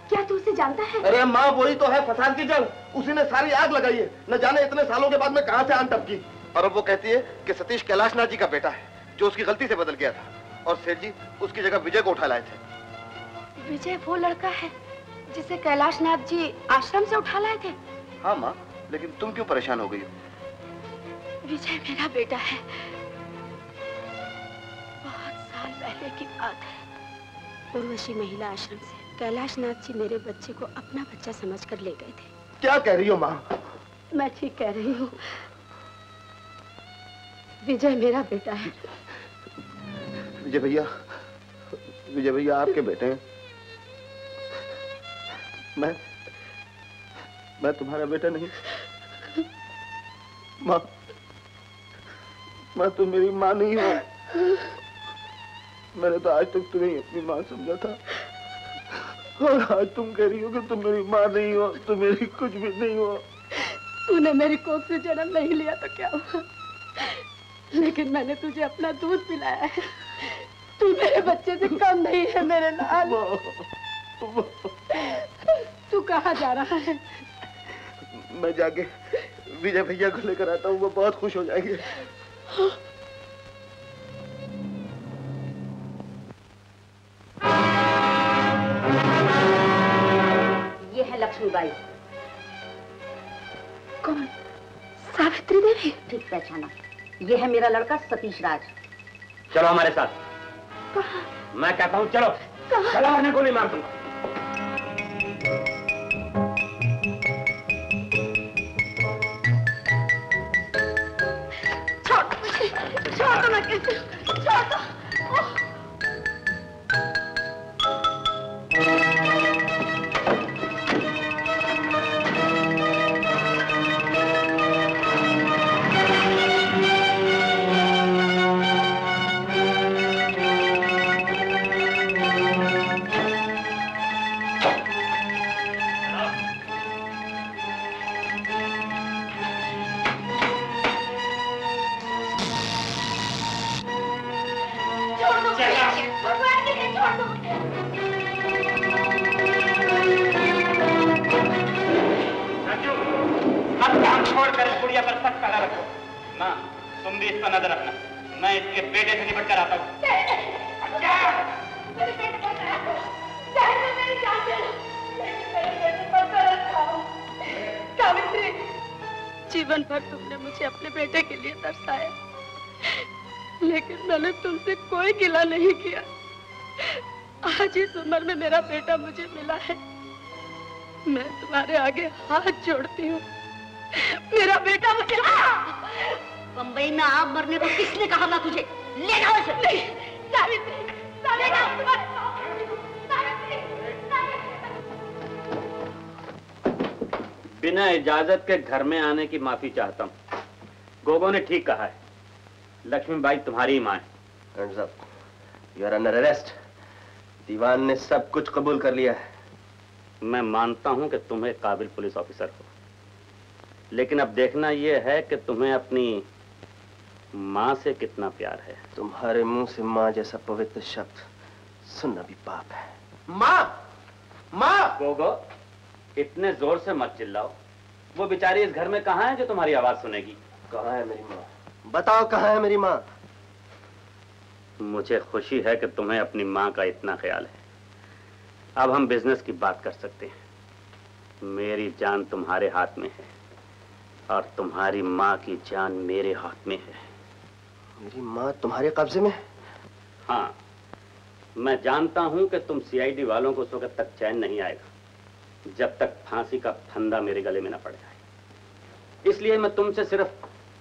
क्या तू उसे जानता है? अरे माँ, वही तो है फसाद की जंग। उसी ने सारी आग लगाई है। न जाने इतने सालों के बाद में कहाँ से आन टपकी। और अब वो कहती है कि सतीश कैलाशनाथ जी का बेटा है, जो उसकी गलती से बदल गया था, और सेठ जी उसकी जगह विजय को उठा लाए थे। विजय वो लड़का है जिसे कैलाशनाथ जी आश्रम से उठा लाए थे? हाँ माँ, लेकिन तुम क्यों परेशान हो गई हो? विजय मेरा बेटा है। बहुत साल पहले की बात है। उर्वशी महिला आश्रम से कैलाशनाथ जी मेरे बच्चे को अपना बच्चा समझकर ले गए थे। क्या कह रही हो माँ? मैं ठीक कह रही हूँ, विजय मेरा बेटा है। विजय भैया, विजय भैया आपके बेटे हैं। मैं मैं तुम्हारा बेटा नहीं। माँ, मैं तुम मेरी माँ नहीं हो। मैंने तो आज तक तुम्हें अपनी माँ समझा था, और आज तुम कह रही हो कि तुम मेरी माँ नहीं हो। तुम मेरी कुछ भी नहीं हो। तूने मेरी कोख से जन्म नहीं लिया तो क्या हुआ, लेकिन मैंने तुझे अपना दूध पिलाया है। तू मेरे बच्चे से कम नहीं है मेरे लाल। तू कहाँ जा रहा है? मैं जाके विजय भैया को लेकर आता हूँ, वो बहुत खुश हो जाएंगे। ये है लक्ष्मी बाई। कौन? सावित्री देवी। ठीक पहचाना। ये है मेरा लड़का सतीश राज। चलो हमारे साथ। कहाँ? मैं कहता हूँ चलो। कहाँ? चलो, हरने को नहीं मार दूंगा। छोड़ दो, मैं कहती हूँ छोड़ दो। जीवन भर तुमने मुझे अपने बेटे के लिए तरसाया, लेकिन मैंने तुमसे कोई गिला नहीं किया। आज इस उम्र में मेरा बेटा मुझे मिला है, मैं तुम्हारे आगे हाथ जोड़ती हूँ, मेरा बेटा मुझे। बम्बई में आप मरने को किसने कहा ना तुझे? ले जाओ इसे। नहीं, सावित्री, सावित्री। बिना इजाजत के घर में आने की माफी चाहता हूँ। गोगो ने ठीक कहा है, लक्ष्मी बाई तुम्हारी ही मां है। Hands up, you are under arrest. Diwan ने सब कुछ कबूल कर लिया है। मैं मानता हूं कि तुम एक काबिल पुलिस ऑफिसर हो, लेकिन अब देखना यह है कि तुम्हें अपनी मां से कितना प्यार है। तुम्हारे मुंह से मां जैसा पवित्र शब्द सुनना भी पाप है। मां, मां। गोगो, इतने जोर से मत चिल्लाओ, वो बेचारी इस घर में कहाँ है जो तुम्हारी आवाज सुनेगी? कहाँ है मेरी माँ? बताओ कहाँ है मेरी माँ? मुझे खुशी है कि तुम्हें अपनी माँ का इतना ख्याल है। अब हम बिजनेस की बात कर सकते हैं। मेरी जान तुम्हारे हाथ में है और तुम्हारी माँ की जान मेरे हाथ में है। मेरी माँ तुम्हारे कब्जे में? हाँ, मैं जानता हूँ कि तुम सी आई डी वालों को उस वक्त तक चैन नहीं आएगा जब तक फांसी का फंदा मेरे गले में न पड़ जाए। इसलिए मैं तुमसे सिर्फ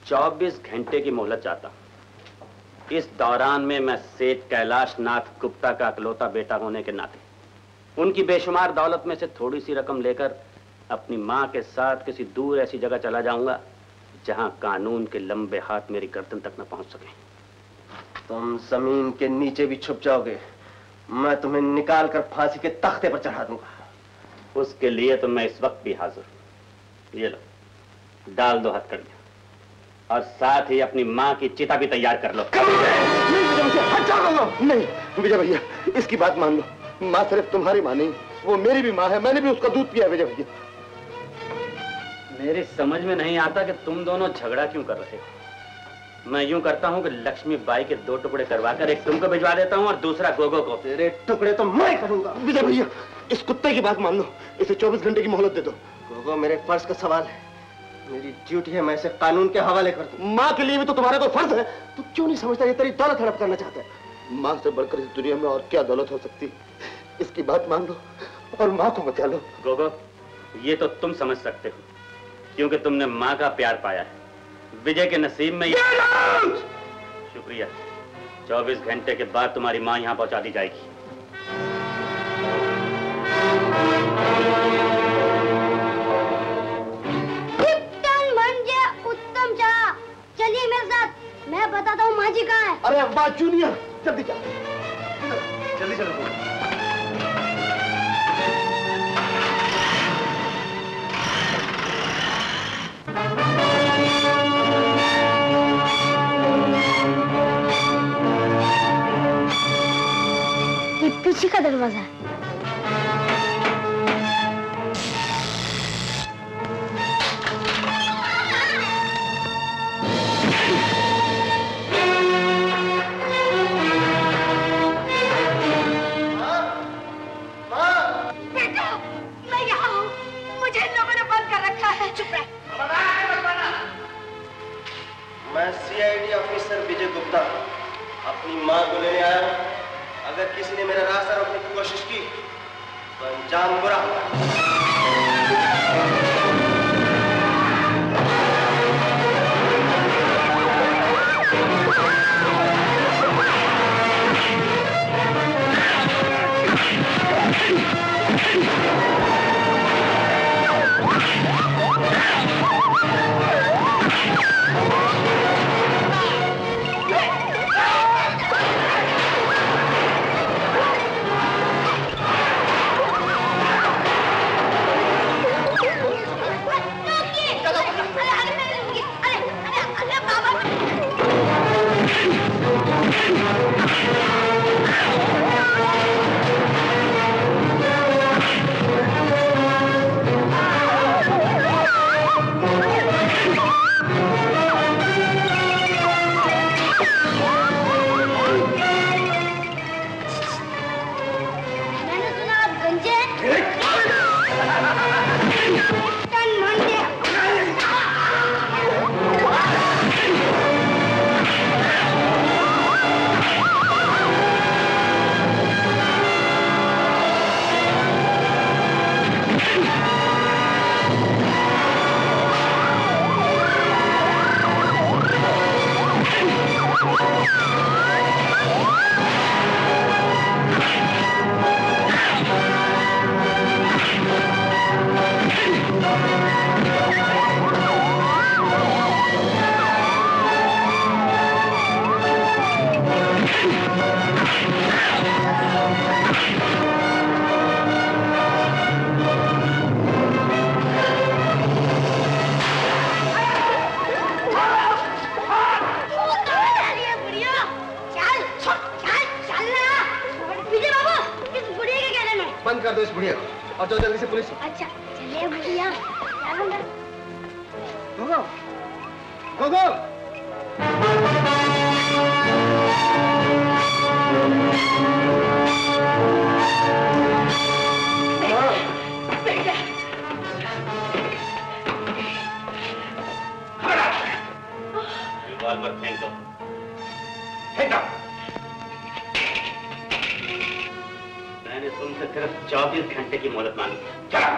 चौबीस घंटे की मोहलत चाहता हूं। इस दौरान में मैं सेठ कैलाशनाथ गुप्ता का अकलौता बेटा होने के नाते उनकी बेशुमार दौलत में से थोड़ी सी रकम लेकर अपनी माँ के साथ किसी दूर ऐसी जगह चला जाऊंगा जहां कानून के लंबे हाथ मेरी गर्दन तक न पहुंच सके। तुम जमीन के नीचे भी छुप जाओगे, मैं तुम्हें निकाल कर फांसी के तख्ते पर चढ़ा दूंगा। उसके लिए तो मैं इस वक्त भी हाजिर हूं। ये लो, डाल दो हथकड़ियां और साथ ही अपनी माँ की चिता भी तैयार कर लो। नहीं, नहीं विजय भैया, इसकी बात मान लो। माँ सिर्फ तुम्हारी माँ नहीं, वो मेरी भी माँ है। मैंने भी उसका दूध पिया है। विजय भैया, मेरी समझ में नहीं आता कि तुम दोनों झगड़ा क्यों कर रहे हो। मैं यूं करता हूँ कि लक्ष्मी बाई के दो टुकड़े करवाकर एक तुमको भिजवा देता हूँ और दूसरा गोगो को। तेरे टुकड़े तो मैं करूंगा। विजय भैया, इस कुत्ते की बात मान लो, इसे चौबीस घंटे की मोहलत दे दो। गोगो, मेरे फर्ज का सवाल है, मेरी ड्यूटी है, मैं इसे कानून के हवाले कर दूं। माँ के लिए भी तो तुम्हारा कोई फर्ज है। तू क्यों नहीं समझता ये तेरी दौलत हड़प करना चाहता है? माँ से बढ़कर इस दुनिया में और क्या दौलत हो सकती? इसकी बात मान लो और माँ को बचा लो। गोगो, ये तो तुम समझ सकते हो क्योंकि तुमने माँ का प्यार पाया है। विजय के नसीब में शुक्रिया। चौबीस घंटे के बाद तुम्हारी माँ यहाँ पहुँचा दी जाएगी। मैं बताता हूँ माँ जी कहाँ है। अरे अब्बा, जूनियर जल्दी चल, जल्दी चलो। ये पीछे का दरवाजा है। मैं सीआईडी ऑफिसर विजय गुप्ता अपनी मां को लेने आया हूं। अगर किसी ने मेरा रास्ता रोकने की कोशिश की तो अंजाम बुरा बंद कर दो इस बुढ़िया को और जाओ जल्दी से पुलिस। अच्छा चलिए बुढ़िया। गोगो, गोगो। मत फेंक दो, फेंक दो। मैंने तुमसे सिर्फ चौबीस घंटे की मोहलत मांगी। चला,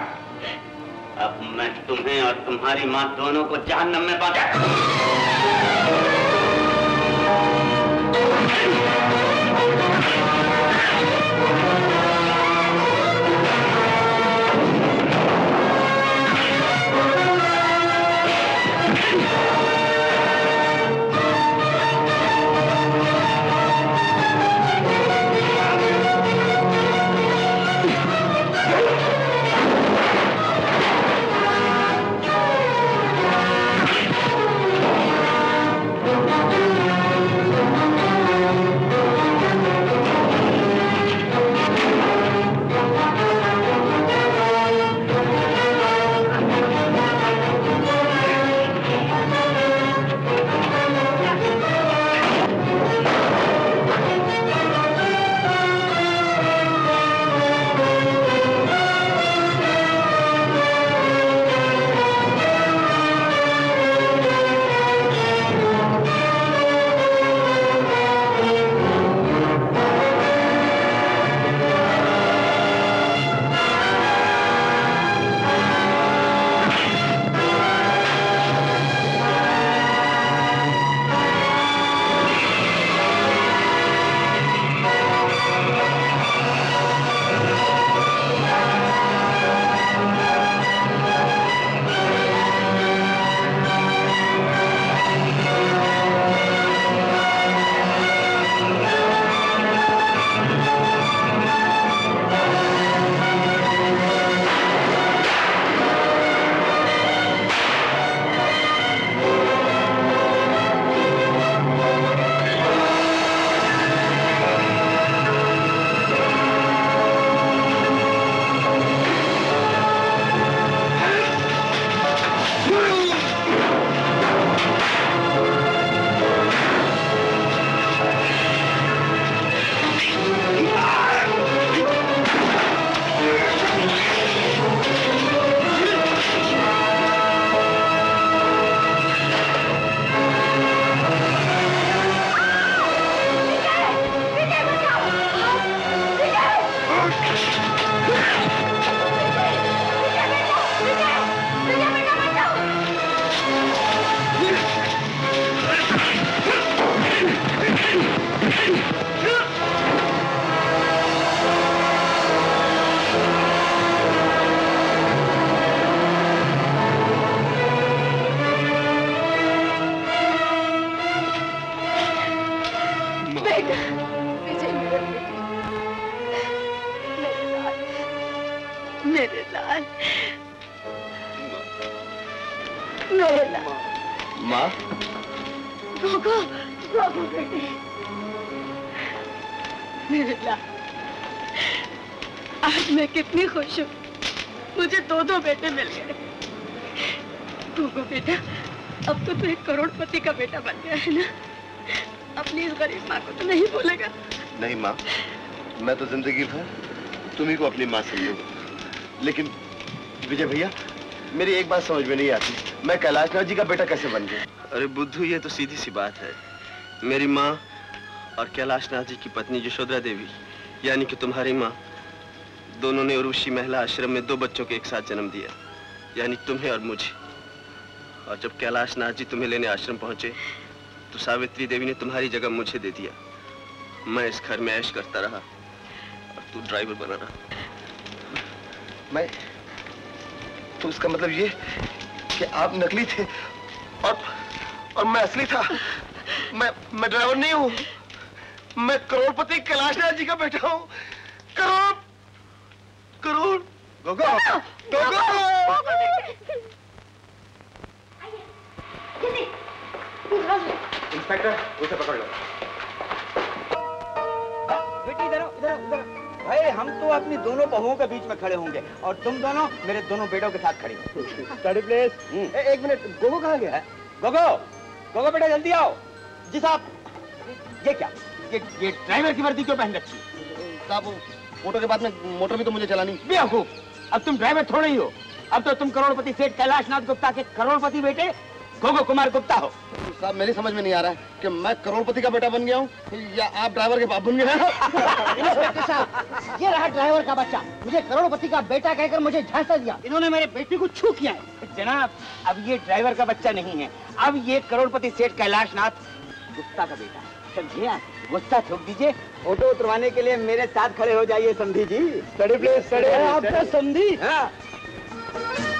अब मैं तुम्हें और तुम्हारी माँ दोनों को जहन्नम में बांध अपनी माँ समझूंगा, लेकिन विजय भैया मेरी एक बात समझ में नहीं आती, मैं कैलाशनाथ जी का बेटा कैसे बन गया? अरे बुद्धू, ये तो सीधी सी बात है। मेरी माँ और कैलाशनाथ जी की पत्नी यशोदरा देवी यानी कि तुम्हारी माँ, दोनों ने उर्वशी महिला आश्रम में दो बच्चों के एक साथ जन्म दिया, यानी तुम्हें और मुझे। और जब कैलाशनाथ जी तुम्हें लेने आश्रम पहुंचे तो सावित्री देवी ने तुम्हारी जगह मुझे दे दिया। मैं इस घर में ऐश करता रहा, तू ड्राइवर बना रहा। मैं तो इसका मतलब ये कि आप नकली थे और और मैं असली था। मैं मैं ड्राइवर नहीं हूं, मैं करोड़पति कैलाशनाथ जी का बेटा हूं। करोड़ करोड़ गोगो, इंस्पेक्टर उसे पकड़ लो। बेटी इधर इधर इधर। अरे हम तो अपनी दोनों बहुओं के बीच में खड़े होंगे और तुम दोनों मेरे दोनों बेटों के साथ खड़े हो। एक मिनट, गोगो कहाँ गया है? गोगो, गोगो बेटा जल्दी आओ। जी साहब, ये क्या? ये ये ड्राइवर की वर्दी क्यों पहन रखी? साहब, मोटर के बाद में मोटर भी तो मुझे चलानी। बेवकूफ, अब तुम ड्राइवर थोड़ा ही हो, अब तो तुम करोड़पति सेठ कैलाशनाथ गुप्ता के करोड़पति बेटे गोगो कुमार गुप्ता हो। साहब, मेरी समझ में नहीं आ रहा है कि मैं करोड़पति का बेटा बन गया हूँ या आप ड्राइवर के बाप बन गए हैं। साहब, ये रहा ड्राइवर का बच्चा, मुझे करोड़पति का बेटा कहकर मुझे झांसा दिया। इन्होंने मेरे बेटे को छू किया है। जनाब, अब ये ड्राइवर का बच्चा नहीं है, अब ये करोड़पति सेठ कैलाशनाथ गुप्ता का बेटा है। समझे आप? गुस्सा छोड़ दीजिए, फोटो उतरवाने के लिए मेरे साथ खड़े हो जाइए। समधी जी, स्टडी प्लेस, स्टडी। आप समधी? हाँ।